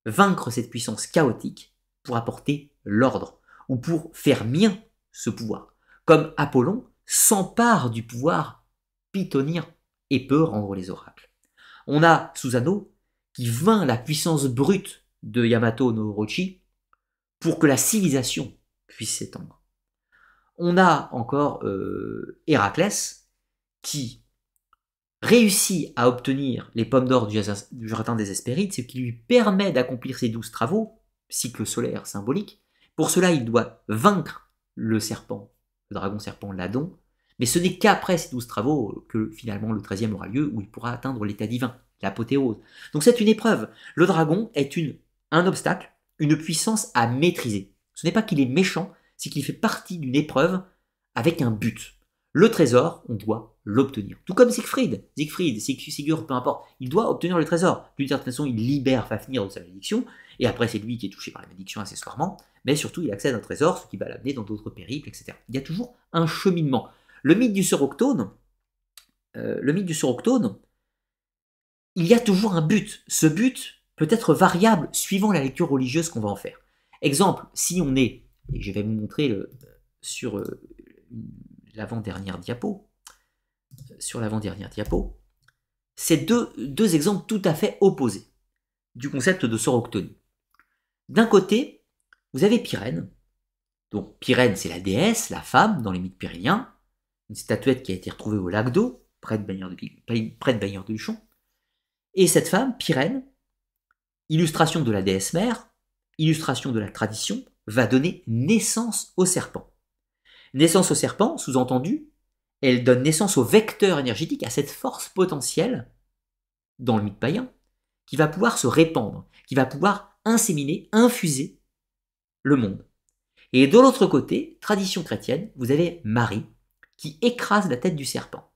Vaincre cette puissance chaotique pour apporter l'ordre, ou pour faire mien ce pouvoir. Comme Apollon s'empare du pouvoir pythonien et peut rendre les oracles. On a Susanoo qui vainc la puissance brute de Yamato no Orochi pour que la civilisation puisse s'étendre. On a encore Héraclès qui réussit à obtenir les pommes d'or du jardin des Hespérides, ce qui lui permet d'accomplir ses 12 travaux, cycle solaire symbolique. Pour cela, il doit vaincre le serpent, le dragon serpent Ladon, mais ce n'est qu'après ces 12 travaux que finalement le 13e aura lieu, où il pourra atteindre l'état divin, l'apothéose. Donc c'est une épreuve. Le dragon est un obstacle, une puissance à maîtriser. Ce n'est pas qu'il est méchant, c'est qu'il fait partie d'une épreuve avec un but. Le trésor, on doit l'obtenir. Tout comme Siegfried. Sigurd, peu importe, il doit obtenir le trésor. D'une certaine façon, il libère Fafnir de sa malédiction, et après c'est lui qui est touché par la malédiction accessoirement, mais surtout il accède à un trésor, ce qui va l'amener dans d'autres périples, etc. Il y a toujours un cheminement. Le mythe du Soroctone, il y a toujours un but. Ce but peut être variable suivant la lecture religieuse qu'on va en faire. Exemple, si on est, et je vais vous montrer sur l'avant-dernière diapo, c'est deux exemples tout à fait opposés du concept de Soroctonie. D'un côté, vous avez Pyrène. Donc Pyrène, c'est la déesse, la femme, dans les mythes pyréniens, une statuette qui a été retrouvée au lac d'eau, près de Bagnères-de-Luchon. Et cette femme, Pyrène, illustration de la déesse mère, illustration de la tradition, va donner naissance au serpent. Naissance au serpent, sous-entendu, elle donne naissance au vecteur énergétique, à cette force potentielle, dans le mythe païen, qui va pouvoir se répandre, qui va pouvoir inséminer, infuser le monde. Et de l'autre côté, tradition chrétienne, vous avez Marie, qui écrase la tête du serpent.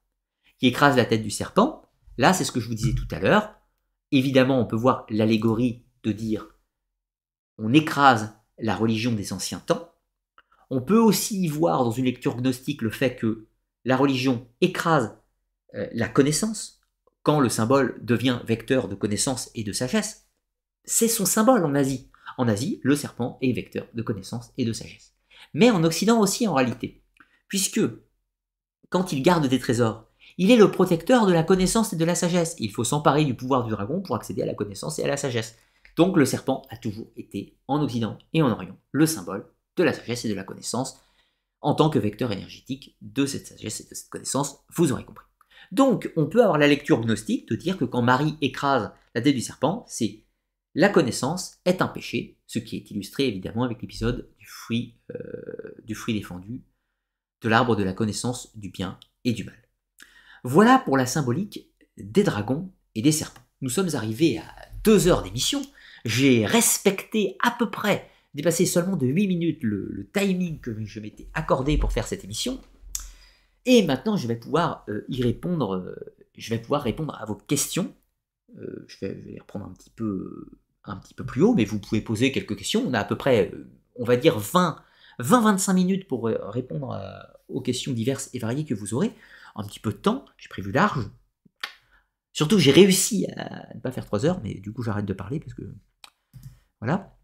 Là, c'est ce que je vous disais tout à l'heure. Évidemment, on peut voir l'allégorie de dire on écrase la religion des anciens temps. On peut aussi y voir dans une lecture gnostique le fait que la religion écrase la connaissance quand le symbole devient vecteur de connaissance et de sagesse. C'est son symbole en Asie. En Asie, le serpent est vecteur de connaissance et de sagesse. Mais en Occident aussi en réalité, puisque quand il garde des trésors, il est le protecteur de la connaissance et de la sagesse. Il faut s'emparer du pouvoir du dragon pour accéder à la connaissance et à la sagesse. Donc le serpent a toujours été, en Occident et en Orient, le symbole de la sagesse et de la connaissance en tant que vecteur énergétique de cette sagesse et de cette connaissance, vous aurez compris. Donc on peut avoir la lecture gnostique de dire que quand Marie écrase la tête du serpent, c'est la connaissance est un péché, ce qui est illustré évidemment avec l'épisode du fruit défendu, de l'arbre de la connaissance du bien et du mal. Voilà pour la symbolique des dragons et des serpents. Nous sommes arrivés à 2 heures d'émission. J'ai respecté à peu près, dépassé seulement de 8 minutes le timing que je m'étais accordé pour faire cette émission. Et maintenant, je vais pouvoir répondre à vos questions. Je vais les reprendre un petit peu plus haut, mais vous pouvez poser quelques questions. On a à peu près, on va dire 20-25 minutes pour répondre aux questions diverses et variées que vous aurez. Un petit peu de temps, j'ai prévu large. Surtout, j'ai réussi à ne pas faire 3 heures, mais du coup, j'arrête de parler parce que... Voilà.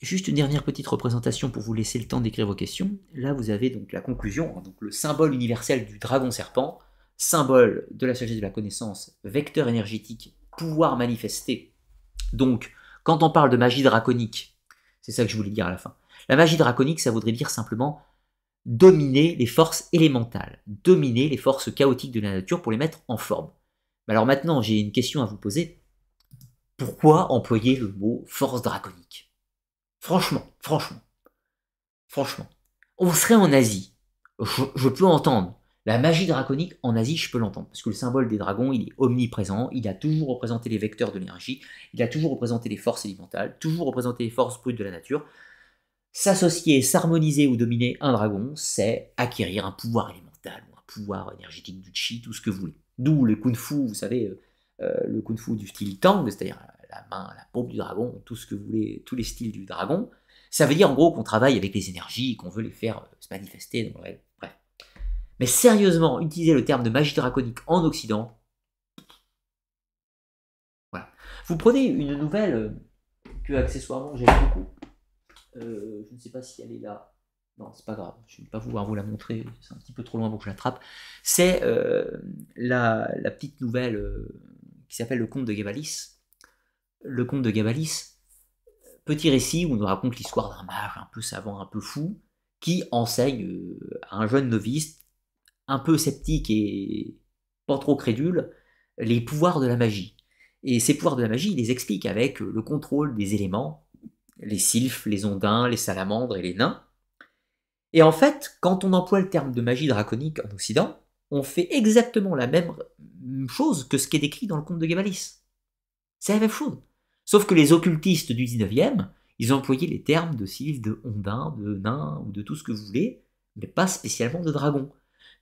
Juste une dernière petite représentation pour vous laisser le temps d'écrire vos questions. Là, vous avez donc la conclusion, hein, donc le symbole universel du dragon-serpent, symbole de la sagesse de la connaissance, vecteur énergétique, pouvoir manifesté. Donc, quand on parle de magie draconique, c'est ça que je voulais dire à la fin. La magie draconique, ça voudrait dire simplement... dominer les forces élémentales, dominer les forces chaotiques de la nature pour les mettre en forme. Alors maintenant, j'ai une question à vous poser. Pourquoi employer le mot force draconique? Franchement. On serait en Asie. Je peux entendre. La magie draconique, en Asie, je peux l'entendre. Parce que le symbole des dragons, il est omniprésent. Il a toujours représenté les vecteurs de l'énergie. Il a toujours représenté les forces élémentales. Toujours représenté les forces brutes de la nature. S'associer, s'harmoniser ou dominer un dragon, c'est acquérir un pouvoir élémental ou un pouvoir énergétique du chi, tout ce que vous voulez. D'où le kung fu, vous savez, le kung fu du style Tang, c'est-à-dire la main, la paume du dragon, tout ce que vous voulez, tous les styles du dragon, ça veut dire en gros qu'on travaille avec les énergies, qu'on veut les faire se manifester, donc, bref. Mais sérieusement, utiliser le terme de magie draconique en Occident, voilà. Vous prenez une nouvelle que accessoirement j'aime beaucoup, je ne sais pas si elle est là, non c'est pas grave, je ne vais pas vouloir vous la montrer, c'est un petit peu trop loin pour que je l'attrape, c'est la petite nouvelle qui s'appelle Le Conte de Gabalis. Le Conte de Gabalis, petit récit où on nous raconte l'histoire d'un mage un peu savant, un peu fou, qui enseigne à un jeune novice, un peu sceptique et pas trop crédule, les pouvoirs de la magie. Et ces pouvoirs de la magie, il les explique avec le contrôle des éléments, les sylphes, les ondins, les salamandres et les nains. Et en fait, quand on emploie le terme de magie draconique en Occident, on fait exactement la même chose que ce qui est décrit dans le Conte de Gabalis. C'est la même chose. Sauf que les occultistes du 19e, ils ont employé les termes de sylphes, de ondins, de nains, ou de tout ce que vous voulez, mais pas spécialement de dragon.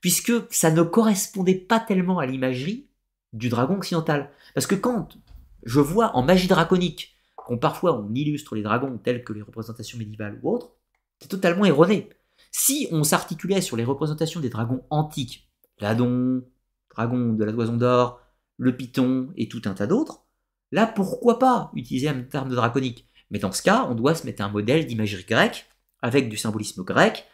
Puisque ça ne correspondait pas tellement à l'imagerie du dragon occidental. Parce que quand je vois en magie draconique, qu'on parfois on illustre les dragons tels que les représentations médiévales ou autres, c'est totalement erroné. Si on s'articulait sur les représentations des dragons antiques, l'Adon, dragon de la Toison d'Or, le Python et tout un tas d'autres, là, pourquoi pas utiliser un terme de draconique? Mais dans ce cas, on doit se mettre à un modèle d'imagerie grecque, avec du symbolisme grec,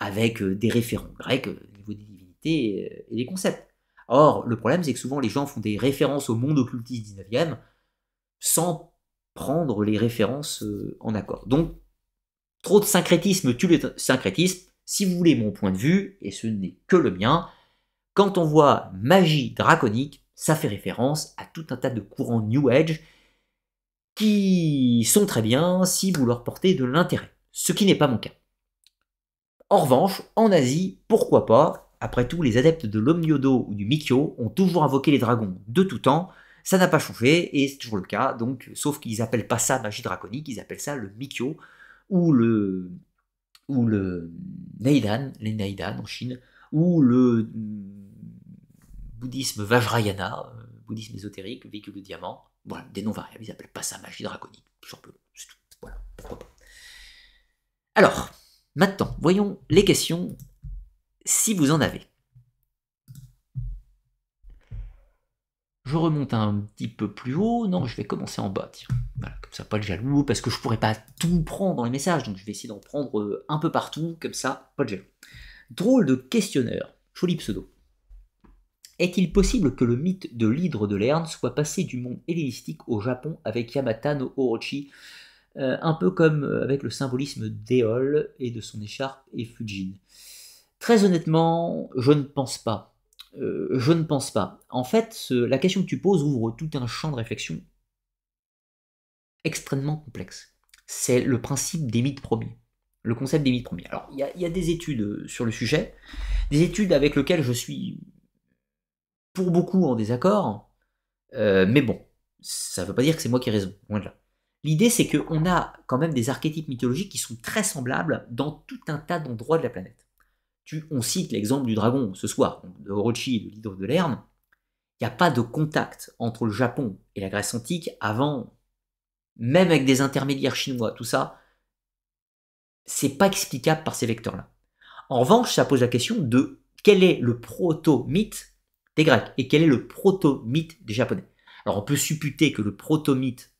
avec des référents grecs au niveau des divinités et des concepts. Or, le problème, c'est que souvent les gens font des références au monde occultiste 19e sans prendre les références en accord. Donc, trop de syncrétisme tue le syncrétisme. Si vous voulez mon point de vue, et ce n'est que le mien, quand on voit magie draconique, ça fait référence à tout un tas de courants New Age qui sont très bien si vous leur portez de l'intérêt, ce qui n'est pas mon cas. En revanche, en Asie, pourquoi pas? Après tout, les adeptes de l'Omnyodo ou du Mikyo ont toujours invoqué les dragons de tout temps, ça n'a pas changé, et c'est toujours le cas, donc, sauf qu'ils n'appellent pas ça magie draconique, ils appellent ça le Mikyo ou le Neidan, les Neidan en Chine, ou le bouddhisme Vajrayana, bouddhisme ésotérique, véhicule de diamant, voilà, des noms variables, ils n'appellent pas ça magie draconique, c'est tout, voilà, pourquoi pas. Alors, maintenant, voyons les questions, si vous en avez. Je remonte un petit peu plus haut, non, je vais commencer en bas, tiens, voilà, comme ça, pas de jaloux, parce que je ne pourrais pas tout prendre dans les messages, donc je vais essayer d'en prendre un peu partout, comme ça, pas de jaloux. Drôle de questionneur, joli pseudo. Est-il possible que le mythe de l'hydre de Lerne soit passé du monde hellénistique au Japon avec Yamata no Orochi, un peu comme avec le symbolisme d'Eol et de son écharpe et Fujin? Très honnêtement, je ne pense pas. En fait, la question que tu poses ouvre tout un champ de réflexion extrêmement complexe. C'est le principe des mythes premiers. Le concept des mythes premiers. Alors, il y a des études sur le sujet, des études avec lesquelles je suis pour beaucoup en désaccord, mais bon, ça ne veut pas dire que c'est moi qui ai raison, loin de là. L'idée, c'est qu'on a quand même des archétypes mythologiques qui sont très semblables dans tout un tas d'endroits de la planète. On cite l'exemple du dragon ce soir, de Orochi et de l'hydre de Lerne. Il n'y a pas de contact entre le Japon et la Grèce antique avant, même avec des intermédiaires chinois, tout ça, c'est pas explicable par ces vecteurs-là. En revanche, ça pose la question de quel est le proto-mythe des Grecs, et quel est le proto-mythe des Japonais. Alors on peut supputer que le proto-mythe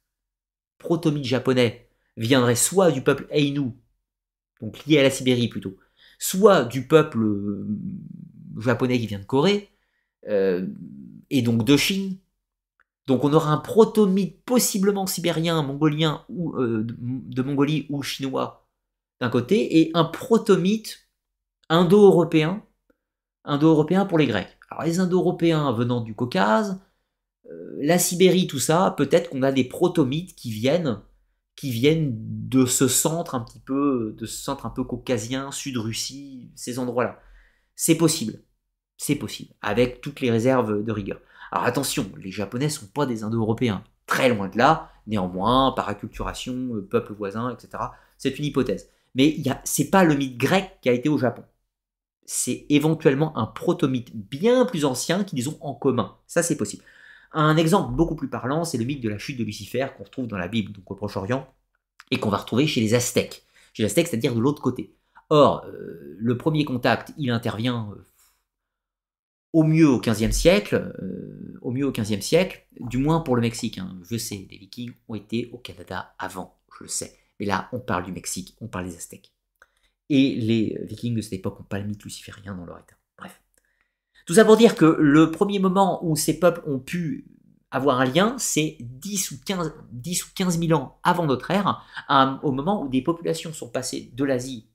japonais viendrait soit du peuple Ainu, donc lié à la Sibérie plutôt, soit du peuple japonais qui vient de Corée, et donc de Chine. Donc on aura un proto-mythe possiblement sibérien, mongolien, ou de Mongolie ou chinois d'un côté, et un proto-mythe indo-européen pour les Grecs. Alors les Indo-Européens venant du Caucase, la Sibérie, tout ça, peut-être qu'on a des proto-mythes qui viennent de ce centre un petit peu, caucasien, Sud-Russie, ces endroits-là. C'est possible, avec toutes les réserves de rigueur. Alors attention, les Japonais ne sont pas des Indo-Européens, très loin de là, néanmoins, par acculturation, peuple voisin, etc. C'est une hypothèse. Mais ce n'est pas le mythe grec qui a été au Japon. C'est éventuellement un proto-mythe bien plus ancien qu'ils ont en commun. Ça, c'est possible. Un exemple beaucoup plus parlant, c'est le mythe de la chute de Lucifer qu'on retrouve dans la Bible, donc au Proche-Orient, et qu'on va retrouver chez les Aztèques. Chez les Aztèques, c'est-à-dire de l'autre côté. Or, le premier contact, il intervient au mieux au XVe siècle, du moins pour le Mexique. Hein. Je sais, les Vikings ont été au Canada avant, je le sais. Mais là, on parle du Mexique, on parle des Aztèques. Et les Vikings de cette époque n'ont pas le mythe luciférien dans leur état. Bref. Tout ça pour dire que le premier moment où ces peuples ont pu avoir un lien, c'est 10 ou 15 000 ans avant notre ère, au moment où des populations sont passées de l'Asie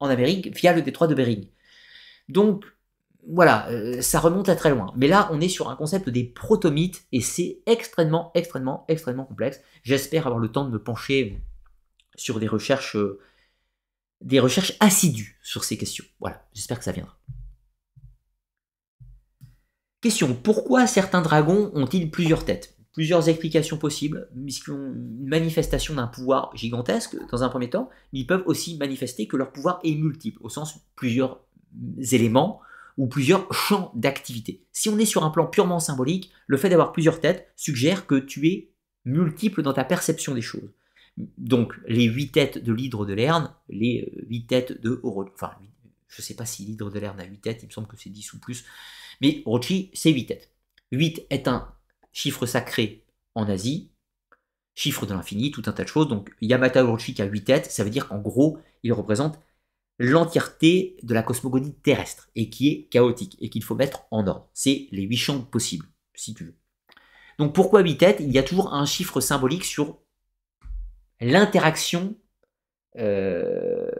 en Amérique via le détroit de Bering. Donc, voilà, ça remonte à très loin. Mais là, on est sur un concept des protomythes et c'est extrêmement, extrêmement, extrêmement complexe. J'espère avoir le temps de me pencher sur des recherches assidues sur ces questions. Voilà, j'espère que ça viendra. Question, pourquoi certains dragons ont-ils plusieurs têtes? Plusieurs explications possibles, puisqu'ils ont une manifestation d'un pouvoir gigantesque, dans un premier temps, mais ils peuvent aussi manifester que leur pouvoir est multiple, au sens plusieurs éléments ou plusieurs champs d'activité. Si on est sur un plan purement symbolique, le fait d'avoir plusieurs têtes suggère que tu es multiple dans ta perception des choses. Donc, les 8 têtes de l'hydre de Lerne, les 8 têtes de Orochi, enfin, je ne sais pas si l'hydre de Lerne a 8 têtes, il me semble que c'est 10 ou plus, mais Orochi, c'est 8 têtes. 8 est un chiffre sacré en Asie, chiffre de l'infini, tout un tas de choses, donc Yamata Orochi qui a 8 têtes, ça veut dire qu'en gros, il représente l'entièreté de la cosmogonie terrestre, et qui est chaotique, et qu'il faut mettre en ordre. C'est les 8 champs possibles, si tu veux. Donc, pourquoi 8 têtes? Il y a toujours un chiffre symbolique sur l'interaction de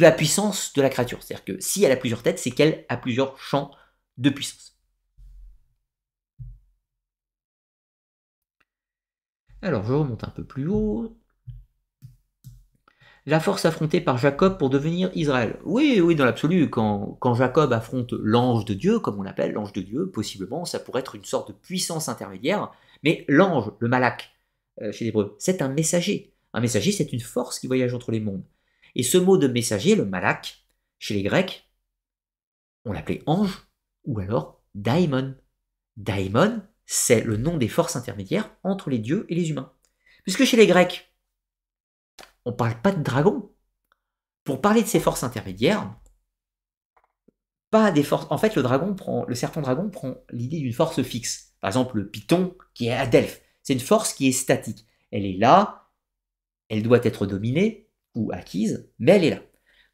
la puissance de la créature. C'est-à-dire que si elle a plusieurs têtes, c'est qu'elle a plusieurs champs de puissance. Alors, je remonte un peu plus haut. La force affrontée par Jacob pour devenir Israël. Oui, oui, dans l'absolu, quand Jacob affronte l'ange de Dieu, comme on l'appelle, l'ange de Dieu, possiblement, ça pourrait être une sorte de puissance intermédiaire, mais l'ange, le malak, chez les Hébreux, c'est un messager. Un messager, c'est une force qui voyage entre les mondes. Et ce mot de messager, le malak, chez les Grecs, on l'appelait ange, ou alors daimon. Daimon, c'est le nom des forces intermédiaires entre les dieux et les humains. Puisque chez les Grecs, on ne parle pas de dragon. Pour parler de ces forces intermédiaires, pas des forces. En fait, le serpent dragon prend l'idée d'une force fixe. Par exemple, le python qui est à Delphes. C'est une force qui est statique. Elle est là, elle doit être dominée ou acquise, mais elle est là.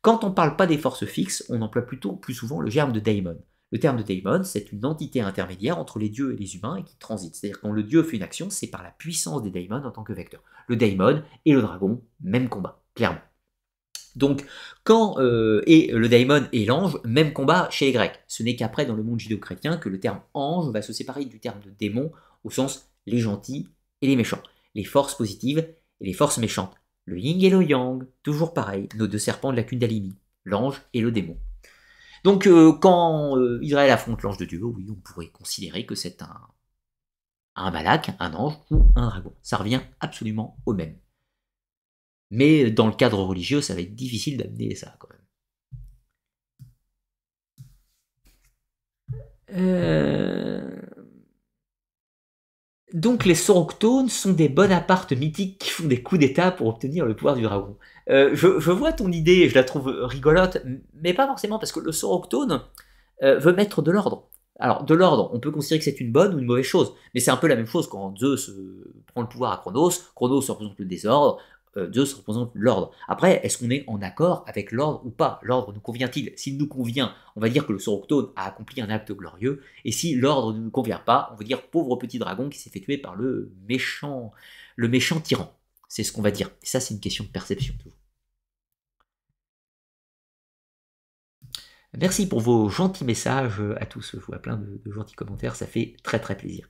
Quand on ne parle pas des forces fixes, on emploie plutôt plus souvent le germe de daimon. Le terme de daimon, c'est une entité intermédiaire entre les dieux et les humains et qui transite. C'est-à-dire quand le dieu fait une action, c'est par la puissance des daimons en tant que vecteur. Le daimon et le dragon, même combat, clairement. Donc, et le daimon et l'ange, même combat chez les Grecs. Ce n'est qu'après, dans le monde judéo-chrétien, que le terme ange va se séparer du terme de démon au sens les gentils et les méchants, les forces positives et les forces méchantes, le yin et le yang, toujours pareil, nos deux serpents de la Kundalini, l'ange et le démon. Donc quand Israël affronte l'ange de Dieu, oui, on pourrait considérer que c'est un malak, un ange ou un dragon. Ça revient absolument au même. Mais dans le cadre religieux, ça va être difficile d'amener ça quand même. Donc les Soroktones sont des Bonaparte mythiques qui font des coups d'État pour obtenir le pouvoir du dragon. Je vois ton idée, je la trouve rigolote, mais pas forcément parce que le Soroktone veut mettre de l'ordre. Alors de l'ordre, on peut considérer que c'est une bonne ou une mauvaise chose, mais c'est un peu la même chose quand Zeus prend le pouvoir à Chronos, Chronos représente le désordre, Zeus représente l'ordre. Après, est-ce qu'on est en accord avec l'ordre ou pas? L'ordre nous convient-il? S'il nous convient, on va dire que le Soroktone a accompli un acte glorieux, et si l'ordre ne nous convient pas, on va dire pauvre petit dragon qui s'est fait tuer par le méchant tyran. C'est ce qu'on va dire. Et ça, c'est une question de perception, toujours. Merci pour vos gentils messages à tous. Je vois plein de gentils commentaires, ça fait très très plaisir.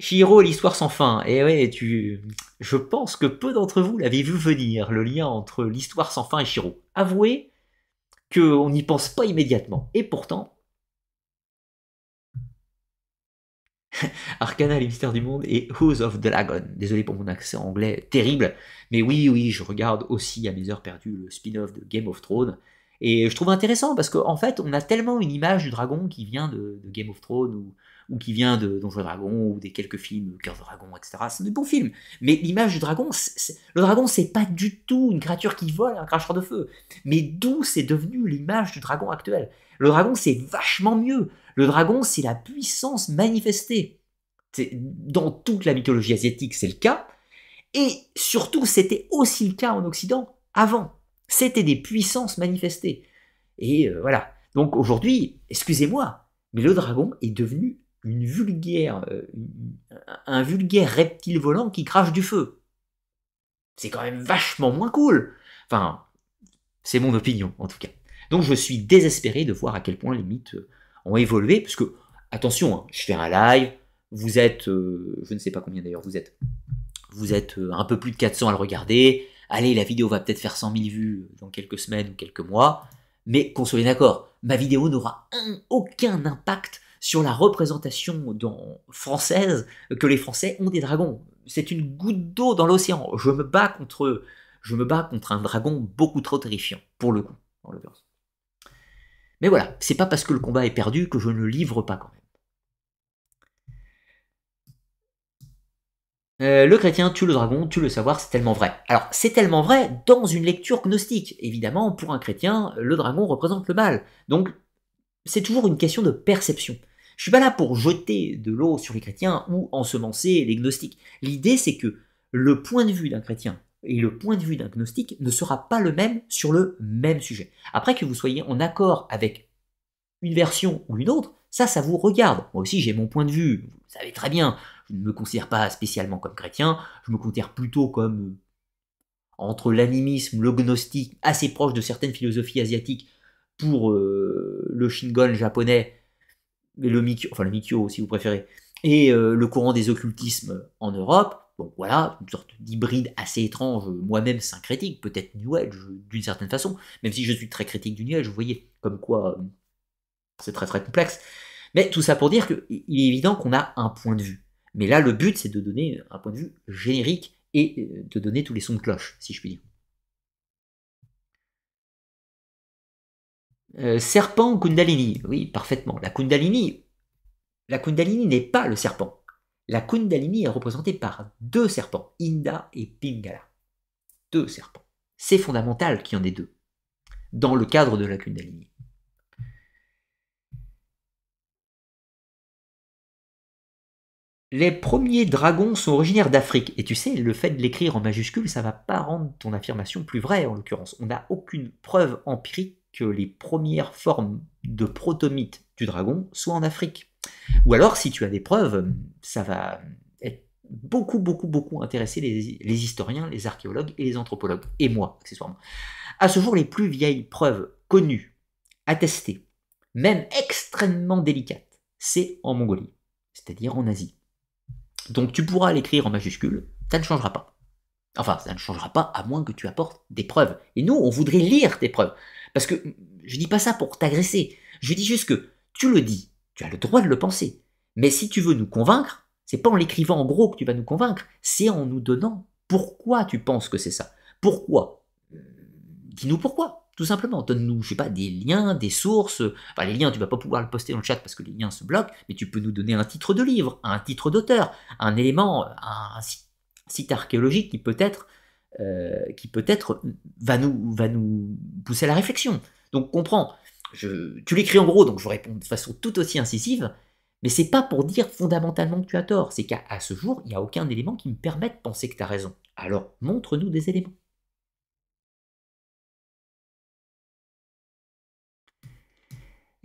Chihiro et l'histoire sans fin. Et ouais, je pense que peu d'entre vous l'avez vu venir, le lien entre l'histoire sans fin et Chihiro. Avouez qu'on n'y pense pas immédiatement. Et pourtant, Arcana, les mystères du monde et House of the Dragon. Désolé pour mon accent anglais terrible, mais oui, je regarde aussi à mes heures perdues le spin-off de Game of Thrones. Et je trouve intéressant parce qu'en fait, on a tellement une image du dragon qui vient de Game of Thrones ou qui vient de Donjons et Dragons ou des quelques films, Cœur de Dragon, etc. C'est de bons films. Mais l'image du dragon, le dragon, c'est pas du tout une créature qui vole, un cracheur de feu. Mais d'où c'est devenu l'image du dragon actuel? Le dragon, c'est vachement mieux. Le dragon, c'est la puissance manifestée. Dans toute la mythologie asiatique, c'est le cas. Et surtout, c'était aussi le cas en Occident avant. C'était des puissances manifestées. Et voilà. Donc aujourd'hui, excusez-moi, mais le dragon est devenu une vulgaire, un vulgaire reptile volant qui crache du feu. C'est quand même vachement moins cool. Enfin, c'est mon opinion en tout cas. Donc je suis désespéré de voir à quel point les mythes ont évolué. Parce que, attention, hein, je fais un live, vous êtes, je ne sais pas combien d'ailleurs vous êtes un peu plus de 400 à le regarder. Allez, la vidéo va peut-être faire 100 000 vues dans quelques semaines ou quelques mois, mais qu'on soit d'accord, ma vidéo n'aura aucun impact sur la représentation française que les Français ont des dragons. C'est une goutte d'eau dans l'océan. Je me bats contre un dragon beaucoup trop terrifiant, pour le coup. En l'occurrence. Mais voilà, c'est pas parce que le combat est perdu que je ne livre pas quand même. Le chrétien tue le dragon, tue le savoir, c'est tellement vrai. Alors, c'est tellement vrai dans une lecture gnostique. Évidemment, pour un chrétien, le dragon représente le mal. Donc, c'est toujours une question de perception. Je suis pas là pour jeter de l'eau sur les chrétiens ou ensemencer les gnostiques. L'idée, c'est que le point de vue d'un chrétien et le point de vue d'un gnostique ne sera pas le même sur le même sujet. Après, que vous soyez en accord avec une version ou une autre, ça vous regarde. Moi aussi, j'ai mon point de vue, vous le savez très bien. Je ne me considère pas spécialement comme chrétien, je me considère plutôt comme entre l'animisme, le gnostique, assez proche de certaines philosophies asiatiques pour le Shingon japonais, et le Mikyo, enfin le Mikyo si vous préférez, et le courant des occultismes en Europe. Bon voilà, une sorte d'hybride assez étrange, moi-même syncrétique, peut-être New Age d'une certaine façon, même si je suis très critique du New Age, vous voyez, comme quoi c'est très très complexe. Mais tout ça pour dire qu'il est évident qu'on a un point de vue. Mais là, le but, c'est de donner un point de vue générique et de donner tous les sons de cloche, si je puis dire. Serpent ou Kundalini? Oui, parfaitement. La Kundalini n'est pas le serpent. La Kundalini est représentée par deux serpents, Inda et Pingala. Deux serpents. C'est fondamental qu'il y en ait deux, dans le cadre de la Kundalini. Les premiers dragons sont originaires d'Afrique. Et tu sais, le fait de l'écrire en majuscule, ça ne va pas rendre ton affirmation plus vraie, en l'occurrence. On n'a aucune preuve empirique que les premières formes de protomythe du dragon soient en Afrique. Ou alors, si tu as des preuves, ça va être beaucoup intéresser les historiens, les archéologues et les anthropologues. Et moi, accessoirement. À ce jour, les plus vieilles preuves connues, attestées, même extrêmement délicates, c'est en Mongolie, c'est-à-dire en Asie. Donc tu pourras l'écrire en majuscule, ça ne changera pas. Enfin, ça ne changera pas à moins que tu apportes des preuves. Et nous, on voudrait lire tes preuves. Parce que je ne dis pas ça pour t'agresser. Je dis juste que tu le dis, tu as le droit de le penser. Mais si tu veux nous convaincre, c'est pas en l'écrivant en gros que tu vas nous convaincre, c'est en nous donnant pourquoi tu penses que c'est ça. Pourquoi? Dis-nous pourquoi. Tout simplement, donne-nous, je sais pas, des liens, des sources. Enfin, les liens, tu vas pas pouvoir le poster dans le chat parce que les liens se bloquent, mais tu peux nous donner un titre de livre, un titre d'auteur, un élément, un site archéologique qui peut-être va nous pousser à la réflexion. Donc, comprends, tu l'écris en gros, donc je réponds de façon tout aussi incisive, mais c'est pas pour dire fondamentalement que tu as tort, c'est qu'à ce jour, il n'y a aucun élément qui me permet de penser que tu as raison. Alors, montre-nous des éléments.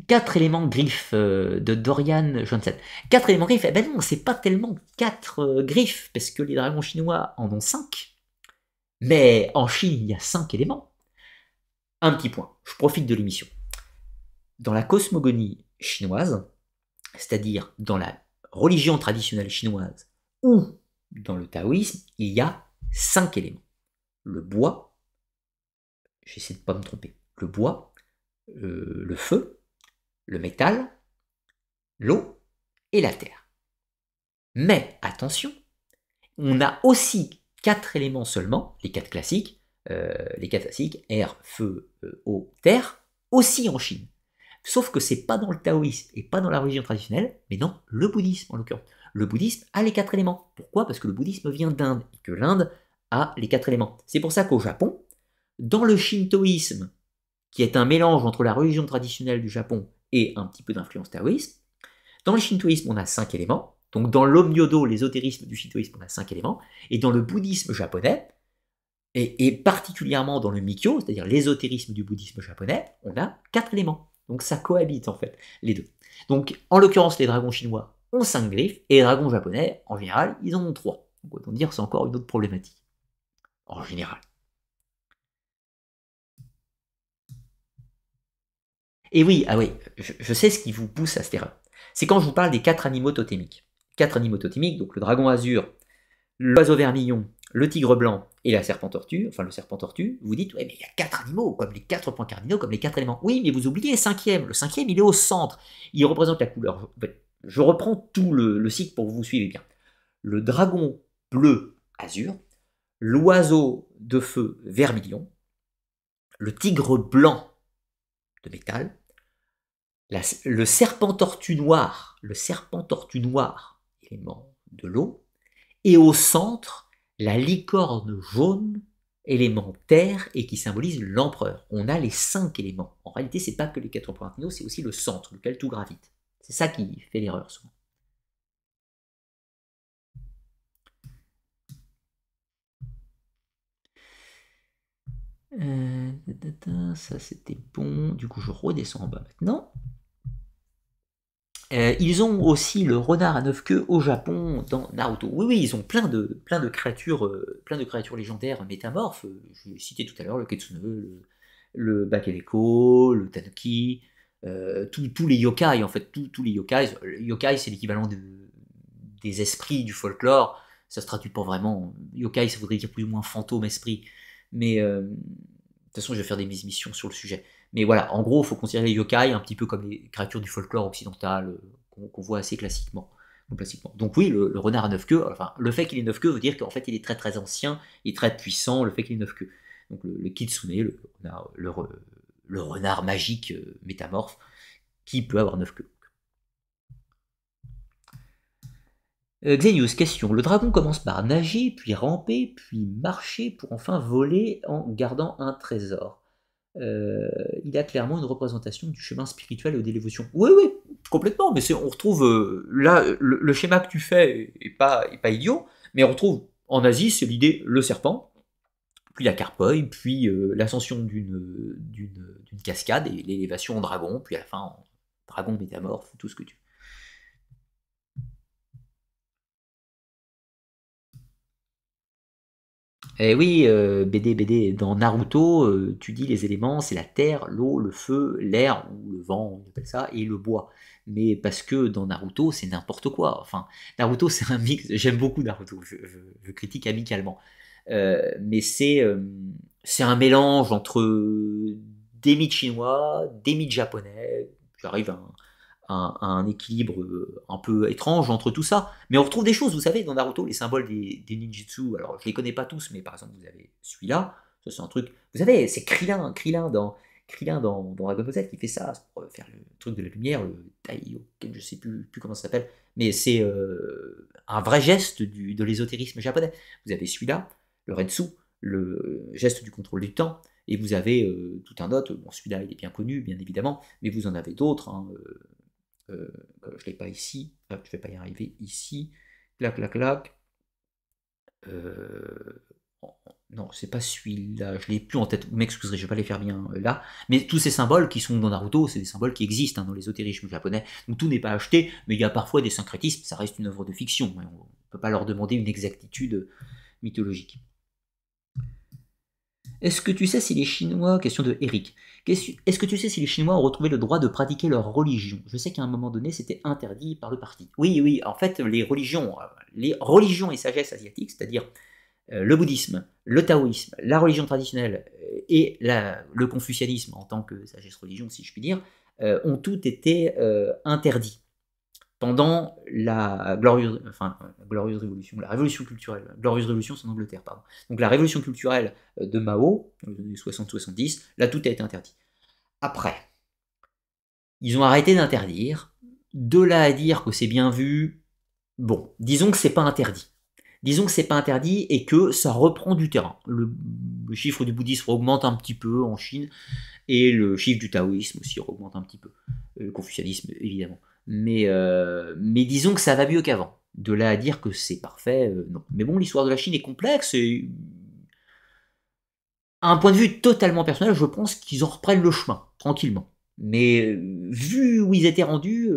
Quatre éléments griffes de Dorian Johnson. Quatre éléments griffes, eh ben non, c'est pas tellement quatre griffes, parce que les dragons chinois en ont 5. Mais en Chine, il y a 5 éléments. Un petit point, je profite de l'émission. Dans la cosmogonie chinoise, c'est-à-dire dans la religion traditionnelle chinoise ou dans le taoïsme, il y a 5 éléments. Le bois, j'essaie de ne pas me tromper, le bois, le feu, le métal, l'eau et la terre. Mais attention, on a aussi 4 éléments seulement, les 4 classiques, air, feu, eau, terre, aussi en Chine. Sauf que c'est pas dans le taoïsme et pas dans la religion traditionnelle, mais dans le bouddhisme en l'occurrence. Le bouddhisme a les 4 éléments. Pourquoi? Parce que le bouddhisme vient d'Inde et que l'Inde a les 4 éléments. C'est pour ça qu'au Japon, dans le shintoïsme, qui est un mélange entre la religion traditionnelle du Japon et un petit peu d'influence taoïste, dans le shintoïsme, on a 5 éléments. Donc dans l'omyodo, l'ésotérisme du shintoïsme, on a 5 éléments. Et dans le bouddhisme japonais, et particulièrement dans le Mikyo, c'est-à-dire l'ésotérisme du bouddhisme japonais, on a 4 éléments. Donc ça cohabite en fait, les deux. Donc en l'occurrence, les dragons chinois ont 5 griffes, et les dragons japonais, en général, ils en ont 3. Donc autant dire, c'est encore une autre problématique. En général. Et oui, ah oui, je sais ce qui vous pousse à cette erreur. C'est quand je vous parle des 4 animaux totémiques. 4 animaux totémiques, donc le dragon azur, l'oiseau vermillon, le tigre blanc et la serpent-tortue, enfin le serpent-tortue, vous dites, ouais, mais il y a 4 animaux, comme les 4 points cardinaux, comme les 4 éléments. Oui, mais vous oubliez le 5e. Le 5e, il est au centre. Il représente la couleur. Je reprends tout le cycle pour que vous suivez bien. Le dragon bleu azur, l'oiseau de feu vermillon, le tigre blanc de métal, le serpent-tortue noir, élément de l'eau, et au centre, la licorne jaune, élément terre, et qui symbolise l'empereur. On a les 5 éléments. En réalité, c'est pas que les 4 points cardinaux, c'est aussi le centre, lequel tout gravite. C'est ça qui fait l'erreur souvent. Ça c'était bon, du coup je redescends en bas maintenant. Ils ont aussi le renard à 9 queues au Japon dans Naruto. Oui, oui, ils ont plein de créatures, légendaires métamorphes. J'ai cité tout à l'heure le Kitsune, le Bakeleko, le Tanuki, tous les yokai en fait, tous les yokai. Yokai c'est l'équivalent des esprits du folklore. Ça se traduit pas vraiment. Yokai ça voudrait dire plus ou moins fantôme, esprit. Mais de toute façon, je vais faire des missions sur le sujet. Mais voilà, en gros, il faut considérer les yokai un petit peu comme les créatures du folklore occidental qu'on voit assez classiquement. Donc oui, le renard à 9 queues, enfin, le fait qu'il ait 9 queues veut dire qu'en fait, il est très très ancien, il est très puissant, le fait qu'il ait 9 queues. Donc le kitsune, le renard magique métamorphe, qui peut avoir 9 queues. Xenius, question. Le dragon commence par nager, puis ramper, puis marcher, pour enfin voler en gardant un trésor. Il a clairement une représentation du chemin spirituel et de l'évolution. Oui, oui, complètement. Mais on retrouve là, le schéma que tu fais est pas idiot, mais on retrouve en Asie, c'est l'idée le serpent, puis la carpoille, puis l'ascension d'une cascade, et l'élévation en dragon, puis à la fin en dragon métamorphe, tout ce que tu veux. Eh oui, BD, dans Naruto, tu dis les éléments, c'est la terre, l'eau, le feu, l'air, ou le vent, on appelle ça, et le bois. Mais parce que dans Naruto, c'est n'importe quoi. Enfin, Naruto, c'est un mix. J'aime beaucoup Naruto, je critique amicalement. Mais c'est un mélange entre des mythes chinois, des mythes japonais. J'arrive à un équilibre un peu étrange entre tout ça. Mais on retrouve des choses, vous savez, dans Naruto, les symboles des ninjutsu, alors je les connais pas tous, mais par exemple, vous avez celui-là, ça c'est un truc, vous savez, c'est Krillin dans Dragon Ball Z qui fait ça, pour faire le truc de la lumière, le Taioken, je sais plus comment ça s'appelle, mais c'est un vrai geste de l'ésotérisme japonais. Vous avez celui-là, le Rensu, le geste du contrôle du temps, et vous avez tout un autre, bon celui-là il est bien connu, bien évidemment, mais vous en avez d'autres, hein, je ne l'ai pas ici, je ne vais pas y arriver ici, clac, non, c'est pas celui-là, je ne l'ai plus en tête, vous m'excuserez, je ne vais pas les faire bien là, mais tous ces symboles qui sont dans Naruto, c'est des symboles qui existent hein, dans l'ésotérisme japonais, donc tout n'est pas acheté, mais il y a parfois des syncrétismes, ça reste une œuvre de fiction, mais on ne peut pas leur demander une exactitude mythologique. Est-ce que tu sais si les Chinois... Question de Eric. Est-ce que tu sais si les Chinois ont retrouvé le droit de pratiquer leur religion? Je sais qu'à un moment donné, c'était interdit par le parti. Oui, en fait, les religions et sagesse asiatiques, c'est-à-dire le bouddhisme, le taoïsme, la religion traditionnelle et le confucianisme en tant que sagesse religion, si je puis dire, ont toutes été interdits pendant la glorieuse révolution, la révolution culturelle, glorieuse révolution c'est en Angleterre, pardon. Donc la révolution culturelle de Mao, les années 60-70, là tout a été interdit. après. Ils ont arrêté d'interdire. De là à dire que c'est bien vu, bon, disons que c'est pas interdit. Disons que c'est pas interdit et que ça reprend du terrain. Le chiffre du bouddhisme augmente un petit peu en Chine et le chiffre du taoïsme aussi augmente un petit peu. Le confucianisme, évidemment. Mais disons que ça va mieux qu'avant. De là à dire que c'est parfait, non. Mais bon, l'histoire de la Chine est complexe et... À un point de vue totalement personnel, je pense qu'ils en reprennent le chemin, tranquillement. Mais vu où ils étaient rendus,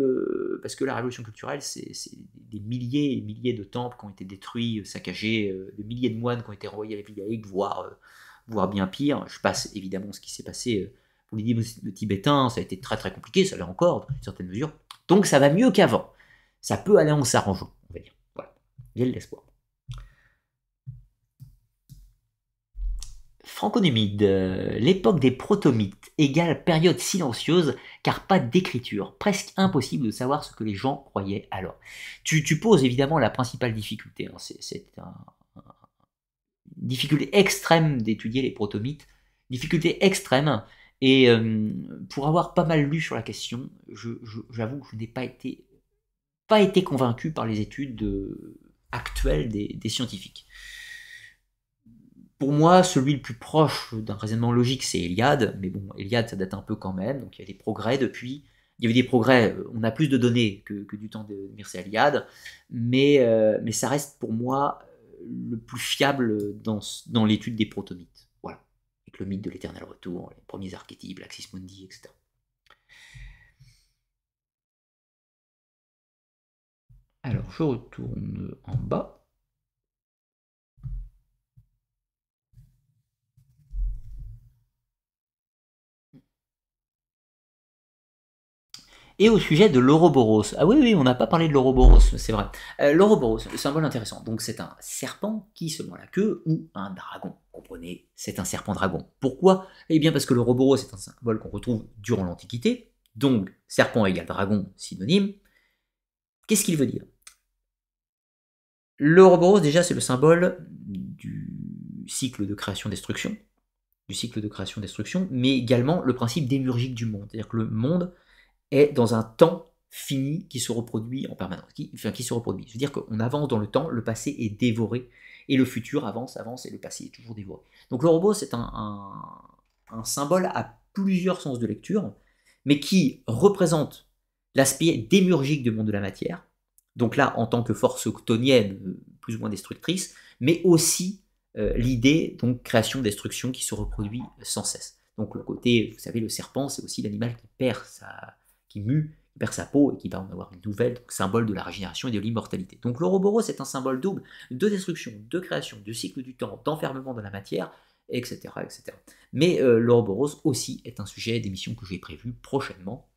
parce que la révolution culturelle, c'est des milliers et milliers de temples qui ont été détruits, saccagés, des milliers de moines qui ont été renvoyés à la Pléiade, voire bien pire. Je passe évidemment ce qui s'est passé pour les Tibétains, ça a été très très compliqué, ça l'est encore, dans une certaine mesure. Donc ça va mieux qu'avant. Ça peut aller en s'arrangeant, on va dire. Voilà, j'ai de l'espoir. Franconomide, l'époque des protomythes égale période silencieuse car pas d'écriture, presque impossible de savoir ce que les gens croyaient alors. Tu poses évidemment la principale difficulté, hein. C'est une difficulté extrême d'étudier les protomythes, difficulté extrême, et pour avoir pas mal lu sur la question, j'avoue que je n'ai pas été convaincu par les études actuelles des scientifiques. Pour moi, celui le plus proche d'un raisonnement logique, c'est Eliade, mais bon, Eliade, ça date un peu quand même, donc il y a des progrès depuis. Il y a eu des progrès, on a plus de données que du temps de Mircea Eliade, mais ça reste pour moi le plus fiable dans l'étude des protomythes. Voilà, avec le mythe de l'éternel retour, les premiers archétypes, l'Axis Mundi, etc. Alors, je retourne en bas. Et au sujet de l'Ouroboros. Ah oui, on n'a pas parlé de l'Ouroboros, c'est vrai. L'Ouroboros, symbole intéressant. Donc c'est un serpent qui se mord la queue ou un dragon. Comprenez, c'est un serpent-dragon. Pourquoi? Eh bien parce que l'Ouroboros est un symbole qu'on retrouve durant l'Antiquité. Donc serpent égale dragon, synonyme. Qu'est-ce qu'il veut dire? L'Ouroboros, déjà, c'est le symbole du cycle de création-destruction. Du cycle de création-destruction, mais également le principe démiurgique du monde. C'est-à-dire que le monde est dans un temps fini qui se reproduit en permanence, qui se reproduit. Je veux dire qu'on avance dans le temps, le passé est dévoré, et le futur avance, et le passé est toujours dévoré. Donc le robot, c'est un symbole à plusieurs sens de lecture, mais qui représente l'aspect démiurgique du monde de la matière, donc là, en tant que force octonienne, plus ou moins destructrice, mais aussi l'idée, donc création-destruction, qui se reproduit sans cesse. Donc le côté, vous savez, le serpent, c'est aussi l'animal qui perd sa peau et qui va en avoir une nouvelle, donc symbole de la régénération et de l'immortalité. Donc l'Ouroboros c'est un symbole double de destruction, de création, de cycle du temps, d'enfermement dans la matière, etc. etc. Mais l'Ouroboros aussi est un sujet d'émission que j'ai prévu prochainement,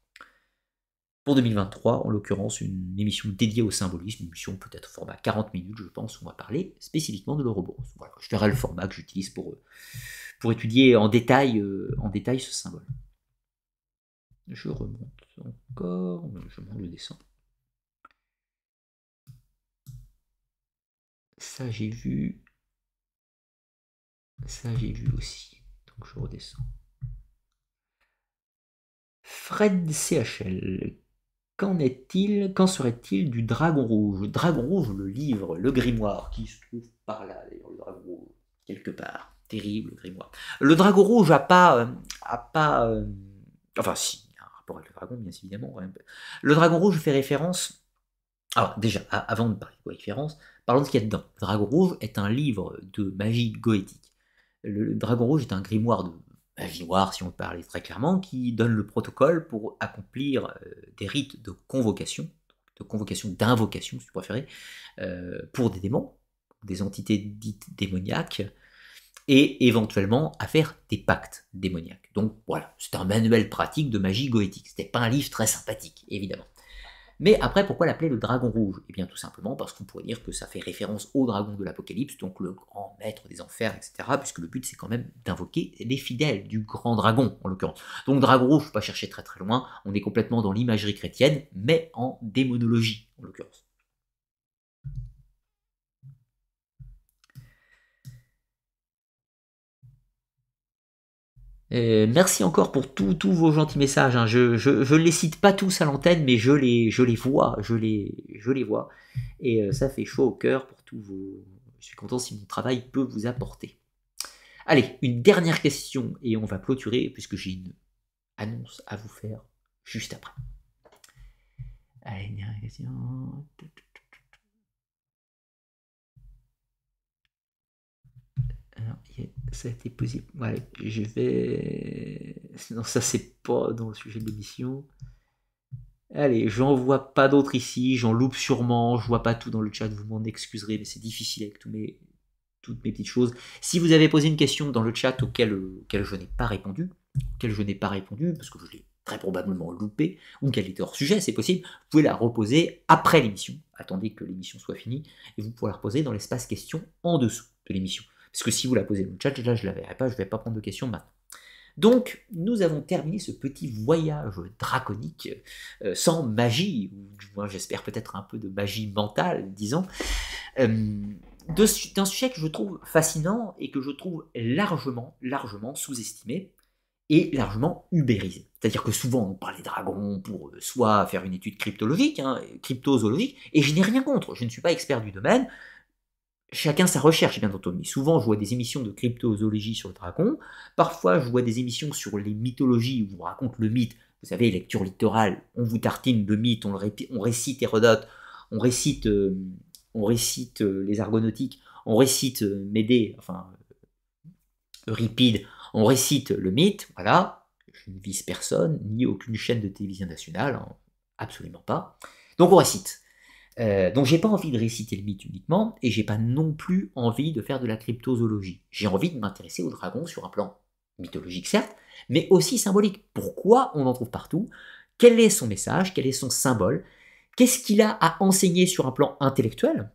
pour 2023, en l'occurrence une émission dédiée au symbolisme, une émission peut-être au format 40 minutes, je pense, où on va parler spécifiquement de l'Ouroboros. Voilà, je verrai le format que j'utilise pour étudier en détail ce symbole. Je remonte encore, je monte le dessin. Ça j'ai vu. Ça j'ai vu aussi. Donc je redescends. Fred CHL. Qu'en est-il? Qu'en serait-il du Dragon Rouge? Dragon Rouge, le livre, le grimoire, qui se trouve par là, d'ailleurs, le Dragon Rouge, quelque part. Terrible, le grimoire. Le Dragon Rouge a pas enfin, si. Avec le dragon, bien évidemment. Le dragon rouge fait référence. Alors, déjà, avant de parler de référence, parlons de ce qu'il y a dedans. Le dragon rouge est un livre de magie goétique. Le dragon rouge est un grimoire de magie noire, si on parle très clairement, qui donne le protocole pour accomplir des rites d'invocation, si vous préférez, pour des démons, des entités dites démoniaques, et éventuellement à faire des pactes démoniaques. Donc voilà, c'est un manuel pratique de magie goétique. C'était pas un livre très sympathique, évidemment. Mais après, pourquoi l'appeler le Dragon Rouge? Eh bien tout simplement parce qu'on pourrait dire que ça fait référence au dragon de l'Apocalypse, donc le grand maître des enfers, etc., puisque le but c'est quand même d'invoquer les fidèles du grand dragon, en l'occurrence. Donc Dragon Rouge, faut pas chercher très très loin, on est complètement dans l'imagerie chrétienne, mais en démonologie, en l'occurrence. Merci encore pour tous vos gentils messages, hein. Je les cite pas tous à l'antenne, mais je les vois, et ça fait chaud au cœur pour tous vos... Je suis content si mon travail peut vous apporter. Allez, une dernière question, et on va clôturer, puisque j'ai une annonce à vous faire juste après. Allez, une dernière question... Ça a été possible. Ouais, je vais... Non, ça, c'est pas dans le sujet de l'émission. Allez, j'en vois pas d'autres ici. J'en loupe sûrement. Je vois pas tout dans le chat. Vous m'en excuserez, mais c'est difficile avec toutes mes petites choses. Si vous avez posé une question dans le chat auquel je n'ai pas répondu, parce que je l'ai très probablement loupé, ou qu'elle était hors sujet, c'est possible, vous pouvez la reposer après l'émission. Attendez que l'émission soit finie, et vous pouvez la reposer dans l'espace questions en dessous de l'émission. Parce que si vous la posez dans le chat, là je ne la verrai pas, je ne vais pas prendre de questions maintenant. Donc, nous avons terminé ce petit voyage draconique, sans magie, ou du moins j'espère peut-être un peu de magie mentale, disons, d'un sujet que je trouve fascinant et que je trouve largement sous-estimé et largement ubérisé. C'est-à-dire que souvent on parle des dragons pour soit faire une étude cryptologique, hein, cryptozoologique, et je n'ai rien contre, je ne suis pas expert du domaine. Chacun sa recherche, bien entendu. Souvent, je vois des émissions de cryptozoologie sur le dragon. Parfois, je vois des émissions sur les mythologies où on raconte le mythe. Vous savez, lecture littorale, on vous tartine le mythe, on récite Hérodote, on récite les Argonautiques, on récite Médée, enfin Euripide, on récite le mythe. Voilà, je ne vise personne, ni aucune chaîne de télévision nationale, hein, absolument pas. Donc, on récite. Donc j'ai pas envie de réciter le mythe uniquement, et j'ai pas non plus envie de faire de la cryptozoologie. J'ai envie de m'intéresser aux dragons sur un plan mythologique certes, mais aussi symbolique. Pourquoi on en trouve partout? Quel est son message? Quel est son symbole? Qu'est-ce qu'il a à enseigner sur un plan intellectuel?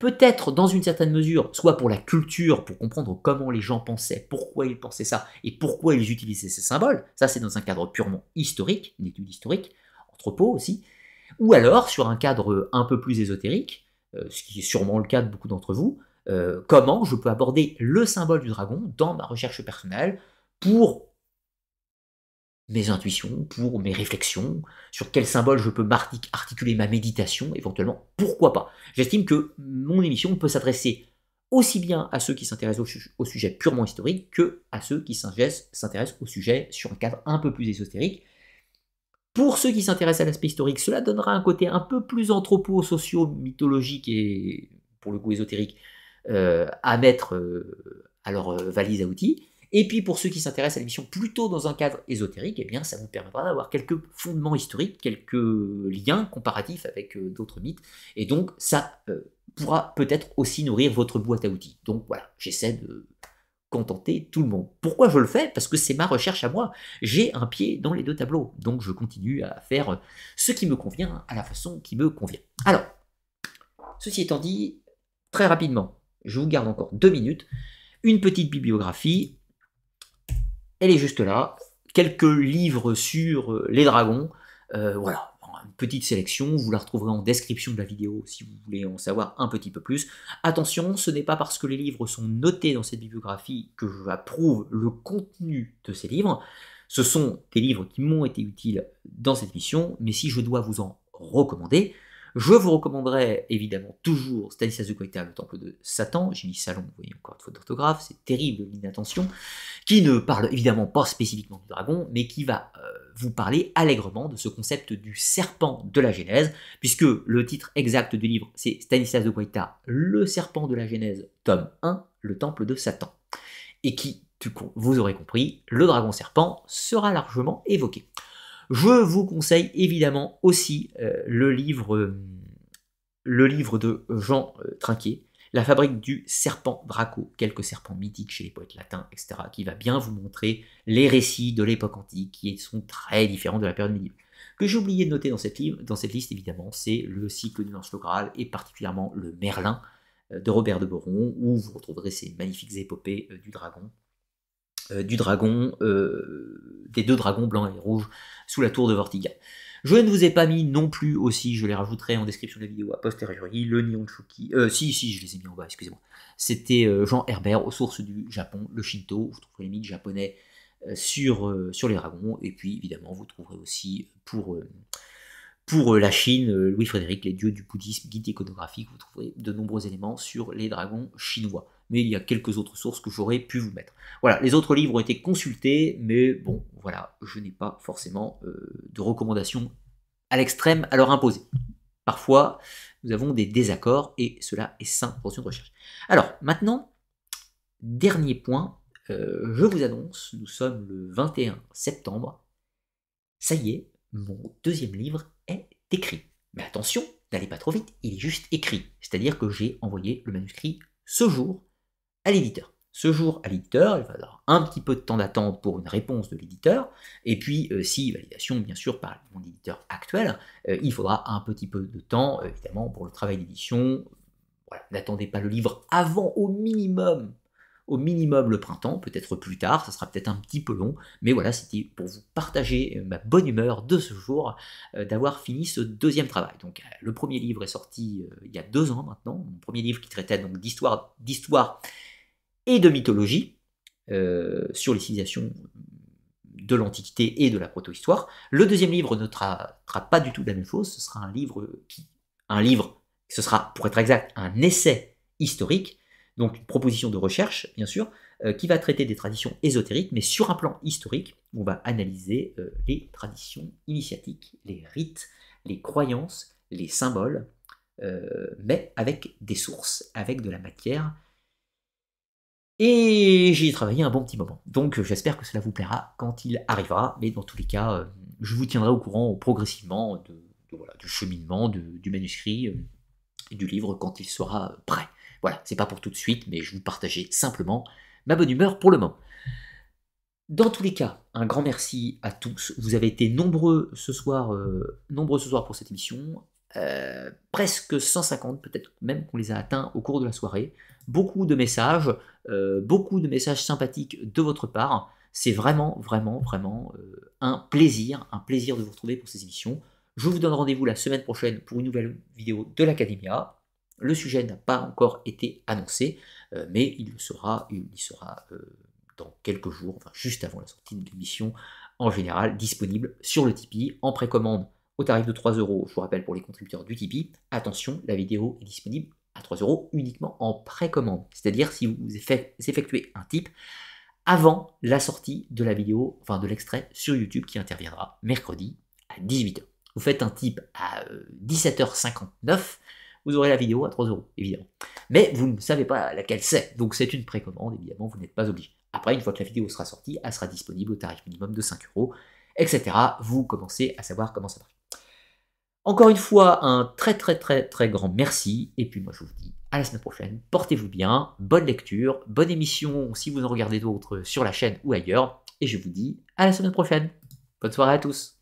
Peut-être dans une certaine mesure, soit pour la culture, pour comprendre comment les gens pensaient, pourquoi ils pensaient ça, et pourquoi ils utilisaient ces symboles. Ça c'est dans un cadre purement historique, une étude historique, anthropo aussi. Ou alors, sur un cadre un peu plus ésotérique, ce qui est sûrement le cas de beaucoup d'entre vous, comment je peux aborder le symbole du dragon dans ma recherche personnelle pour mes intuitions, pour mes réflexions, sur quel symbole je peux articuler ma méditation, éventuellement, pourquoi pas. J'estime que mon émission peut s'adresser aussi bien à ceux qui s'intéressent au sujet purement historique que à ceux qui s'intéressent au sujet sur un cadre un peu plus ésotérique. Pour ceux qui s'intéressent à l'aspect historique, cela donnera un côté un peu plus anthropo-socio-mythologique et, pour le coup, ésotérique, à mettre à leur valise à outils. Et puis, pour ceux qui s'intéressent à l'émission plutôt dans un cadre ésotérique, eh bien, ça vous permettra d'avoir quelques fondements historiques, quelques liens comparatifs avec d'autres mythes. Et donc, ça pourra peut-être aussi nourrir votre boîte à outils. Donc, voilà, j'essaie de... contenter tout le monde. Pourquoi je le fais? Parce que c'est ma recherche à moi. J'ai un pied dans les deux tableaux, donc je continue à faire ce qui me convient à la façon qui me convient. Alors, ceci étant dit, très rapidement, je vous garde encore 2 minutes, une petite bibliographie, elle est juste là, quelques livres sur les dragons, voilà. Une petite sélection, vous la retrouverez en description de la vidéo si vous voulez en savoir un petit peu plus. Attention, ce n'est pas parce que les livres sont notés dans cette bibliographie que j'approuve le contenu de ces livres. Ce sont des livres qui m'ont été utiles dans cette mission, mais si je dois vous en recommander, je vous recommanderai évidemment toujours Stanislas de Gotha, le temple de Satan. J'ai mis Salon, vous voyez encore une faute d'orthographe, c'est terrible l'inattention, qui ne parle évidemment pas spécifiquement du dragon, mais qui va vous parler allègrement de ce concept du serpent de la Genèse, puisque le titre exact du livre, c'est Stanislas de Gotha, le serpent de la Genèse, tome 1, le temple de Satan, et qui, vous aurez compris, le dragon-serpent sera largement évoqué. Je vous conseille évidemment aussi le livre de Jean Trinquet, La fabrique du serpent Draco, quelques serpents mythiques chez les poètes latins, etc., qui va bien vous montrer les récits de l'époque antique qui sont très différents de la période médiévale. Que j'ai oublié de noter dans cette liste, évidemment, c'est le cycle du Lancelot Graal et particulièrement le Merlin de Robert de Boron, où vous retrouverez ces magnifiques épopées des deux dragons blancs et rouges sous la tour de Vortiga. Je ne vous ai pas mis non plus aussi, je les rajouterai en description de la vidéo à posteriori, le Nihon Shuki, si je les ai mis en bas, excusez-moi, c'était Jean Herbert aux sources du Japon, le Shinto, vous trouverez les mythes japonais sur les dragons. Et puis évidemment vous trouverez aussi pour la Chine, Louis-Frédéric, les dieux du bouddhisme, guide iconographique, vous trouverez de nombreux éléments sur les dragons chinois. Mais il y a quelques autres sources que j'aurais pu vous mettre. Voilà, les autres livres ont été consultés, mais bon, voilà, je n'ai pas forcément de recommandations à l'extrême à leur imposer. Parfois, nous avons des désaccords, et cela est sain pour une recherche. Alors, maintenant, dernier point, je vous annonce, nous sommes le 21 septembre, ça y est, mon deuxième livre est écrit. Mais attention, n'allez pas trop vite, il est juste écrit, c'est-à-dire que j'ai envoyé le manuscrit ce jour à l'éditeur. Ce jour à l'éditeur, il va falloir un petit peu de temps d'attente pour une réponse de l'éditeur, et puis si validation bien sûr par mon éditeur actuel, il faudra un petit peu de temps évidemment pour le travail d'édition. Voilà, n'attendez pas le livre avant au minimum le printemps, peut-être plus tard, ça sera peut-être un petit peu long, mais voilà, c'était pour vous partager ma bonne humeur de ce jour, d'avoir fini ce deuxième travail. Donc le premier livre est sorti il y a 2 ans maintenant, mon premier livre qui traitait donc d'histoire et de mythologie, sur les civilisations de l'Antiquité et de la proto-histoire. Le deuxième livre ne traitera pas du tout de la même chose, ce sera ce sera, pour être exact, un essai historique, donc une proposition de recherche, bien sûr, qui va traiter des traditions ésotériques, mais sur un plan historique, on va analyser les traditions initiatiques, les rites, les croyances, les symboles, mais avec des sources, avec de la matière. Et j'y ai travaillé un bon petit moment. Donc j'espère que cela vous plaira quand il arrivera, mais dans tous les cas, je vous tiendrai au courant progressivement voilà, du cheminement du manuscrit et du livre quand il sera prêt. Voilà, c'est pas pour tout de suite, mais je vous partageais simplement ma bonne humeur pour le moment. Dans tous les cas, un grand merci à tous. Vous avez été nombreux ce soir, pour cette émission. Presque 150, peut-être même qu'on les a atteints au cours de la soirée. Beaucoup de messages sympathiques de votre part. C'est vraiment un plaisir de vous retrouver pour ces émissions. Je vous donne rendez-vous la semaine prochaine pour une nouvelle vidéo de l'Academia. Le sujet n'a pas encore été annoncé, mais il sera dans quelques jours, enfin juste avant la sortie de l'émission, en général disponible sur le Tipeee, en précommande au tarif de 3 €, je vous rappelle, pour les contributeurs du Tipeee. Attention, la vidéo est disponible à 3 € uniquement en précommande, c'est-à-dire si vous effectuez un tip avant la sortie de la vidéo, enfin de l'extrait sur YouTube qui interviendra mercredi à 18 h. Vous faites un tip à 17 h 59, vous aurez la vidéo à 3 €, évidemment. Mais vous ne savez pas laquelle c'est, donc c'est une précommande, évidemment, vous n'êtes pas obligé. Après, une fois que la vidéo sera sortie, elle sera disponible au tarif minimum de 5 €, etc. Vous commencez à savoir comment ça marche. Encore une fois, un très grand merci, et puis moi je vous dis à la semaine prochaine, portez-vous bien, bonne lecture, bonne émission si vous en regardez d'autres sur la chaîne ou ailleurs, et je vous dis à la semaine prochaine. Bonne soirée à tous.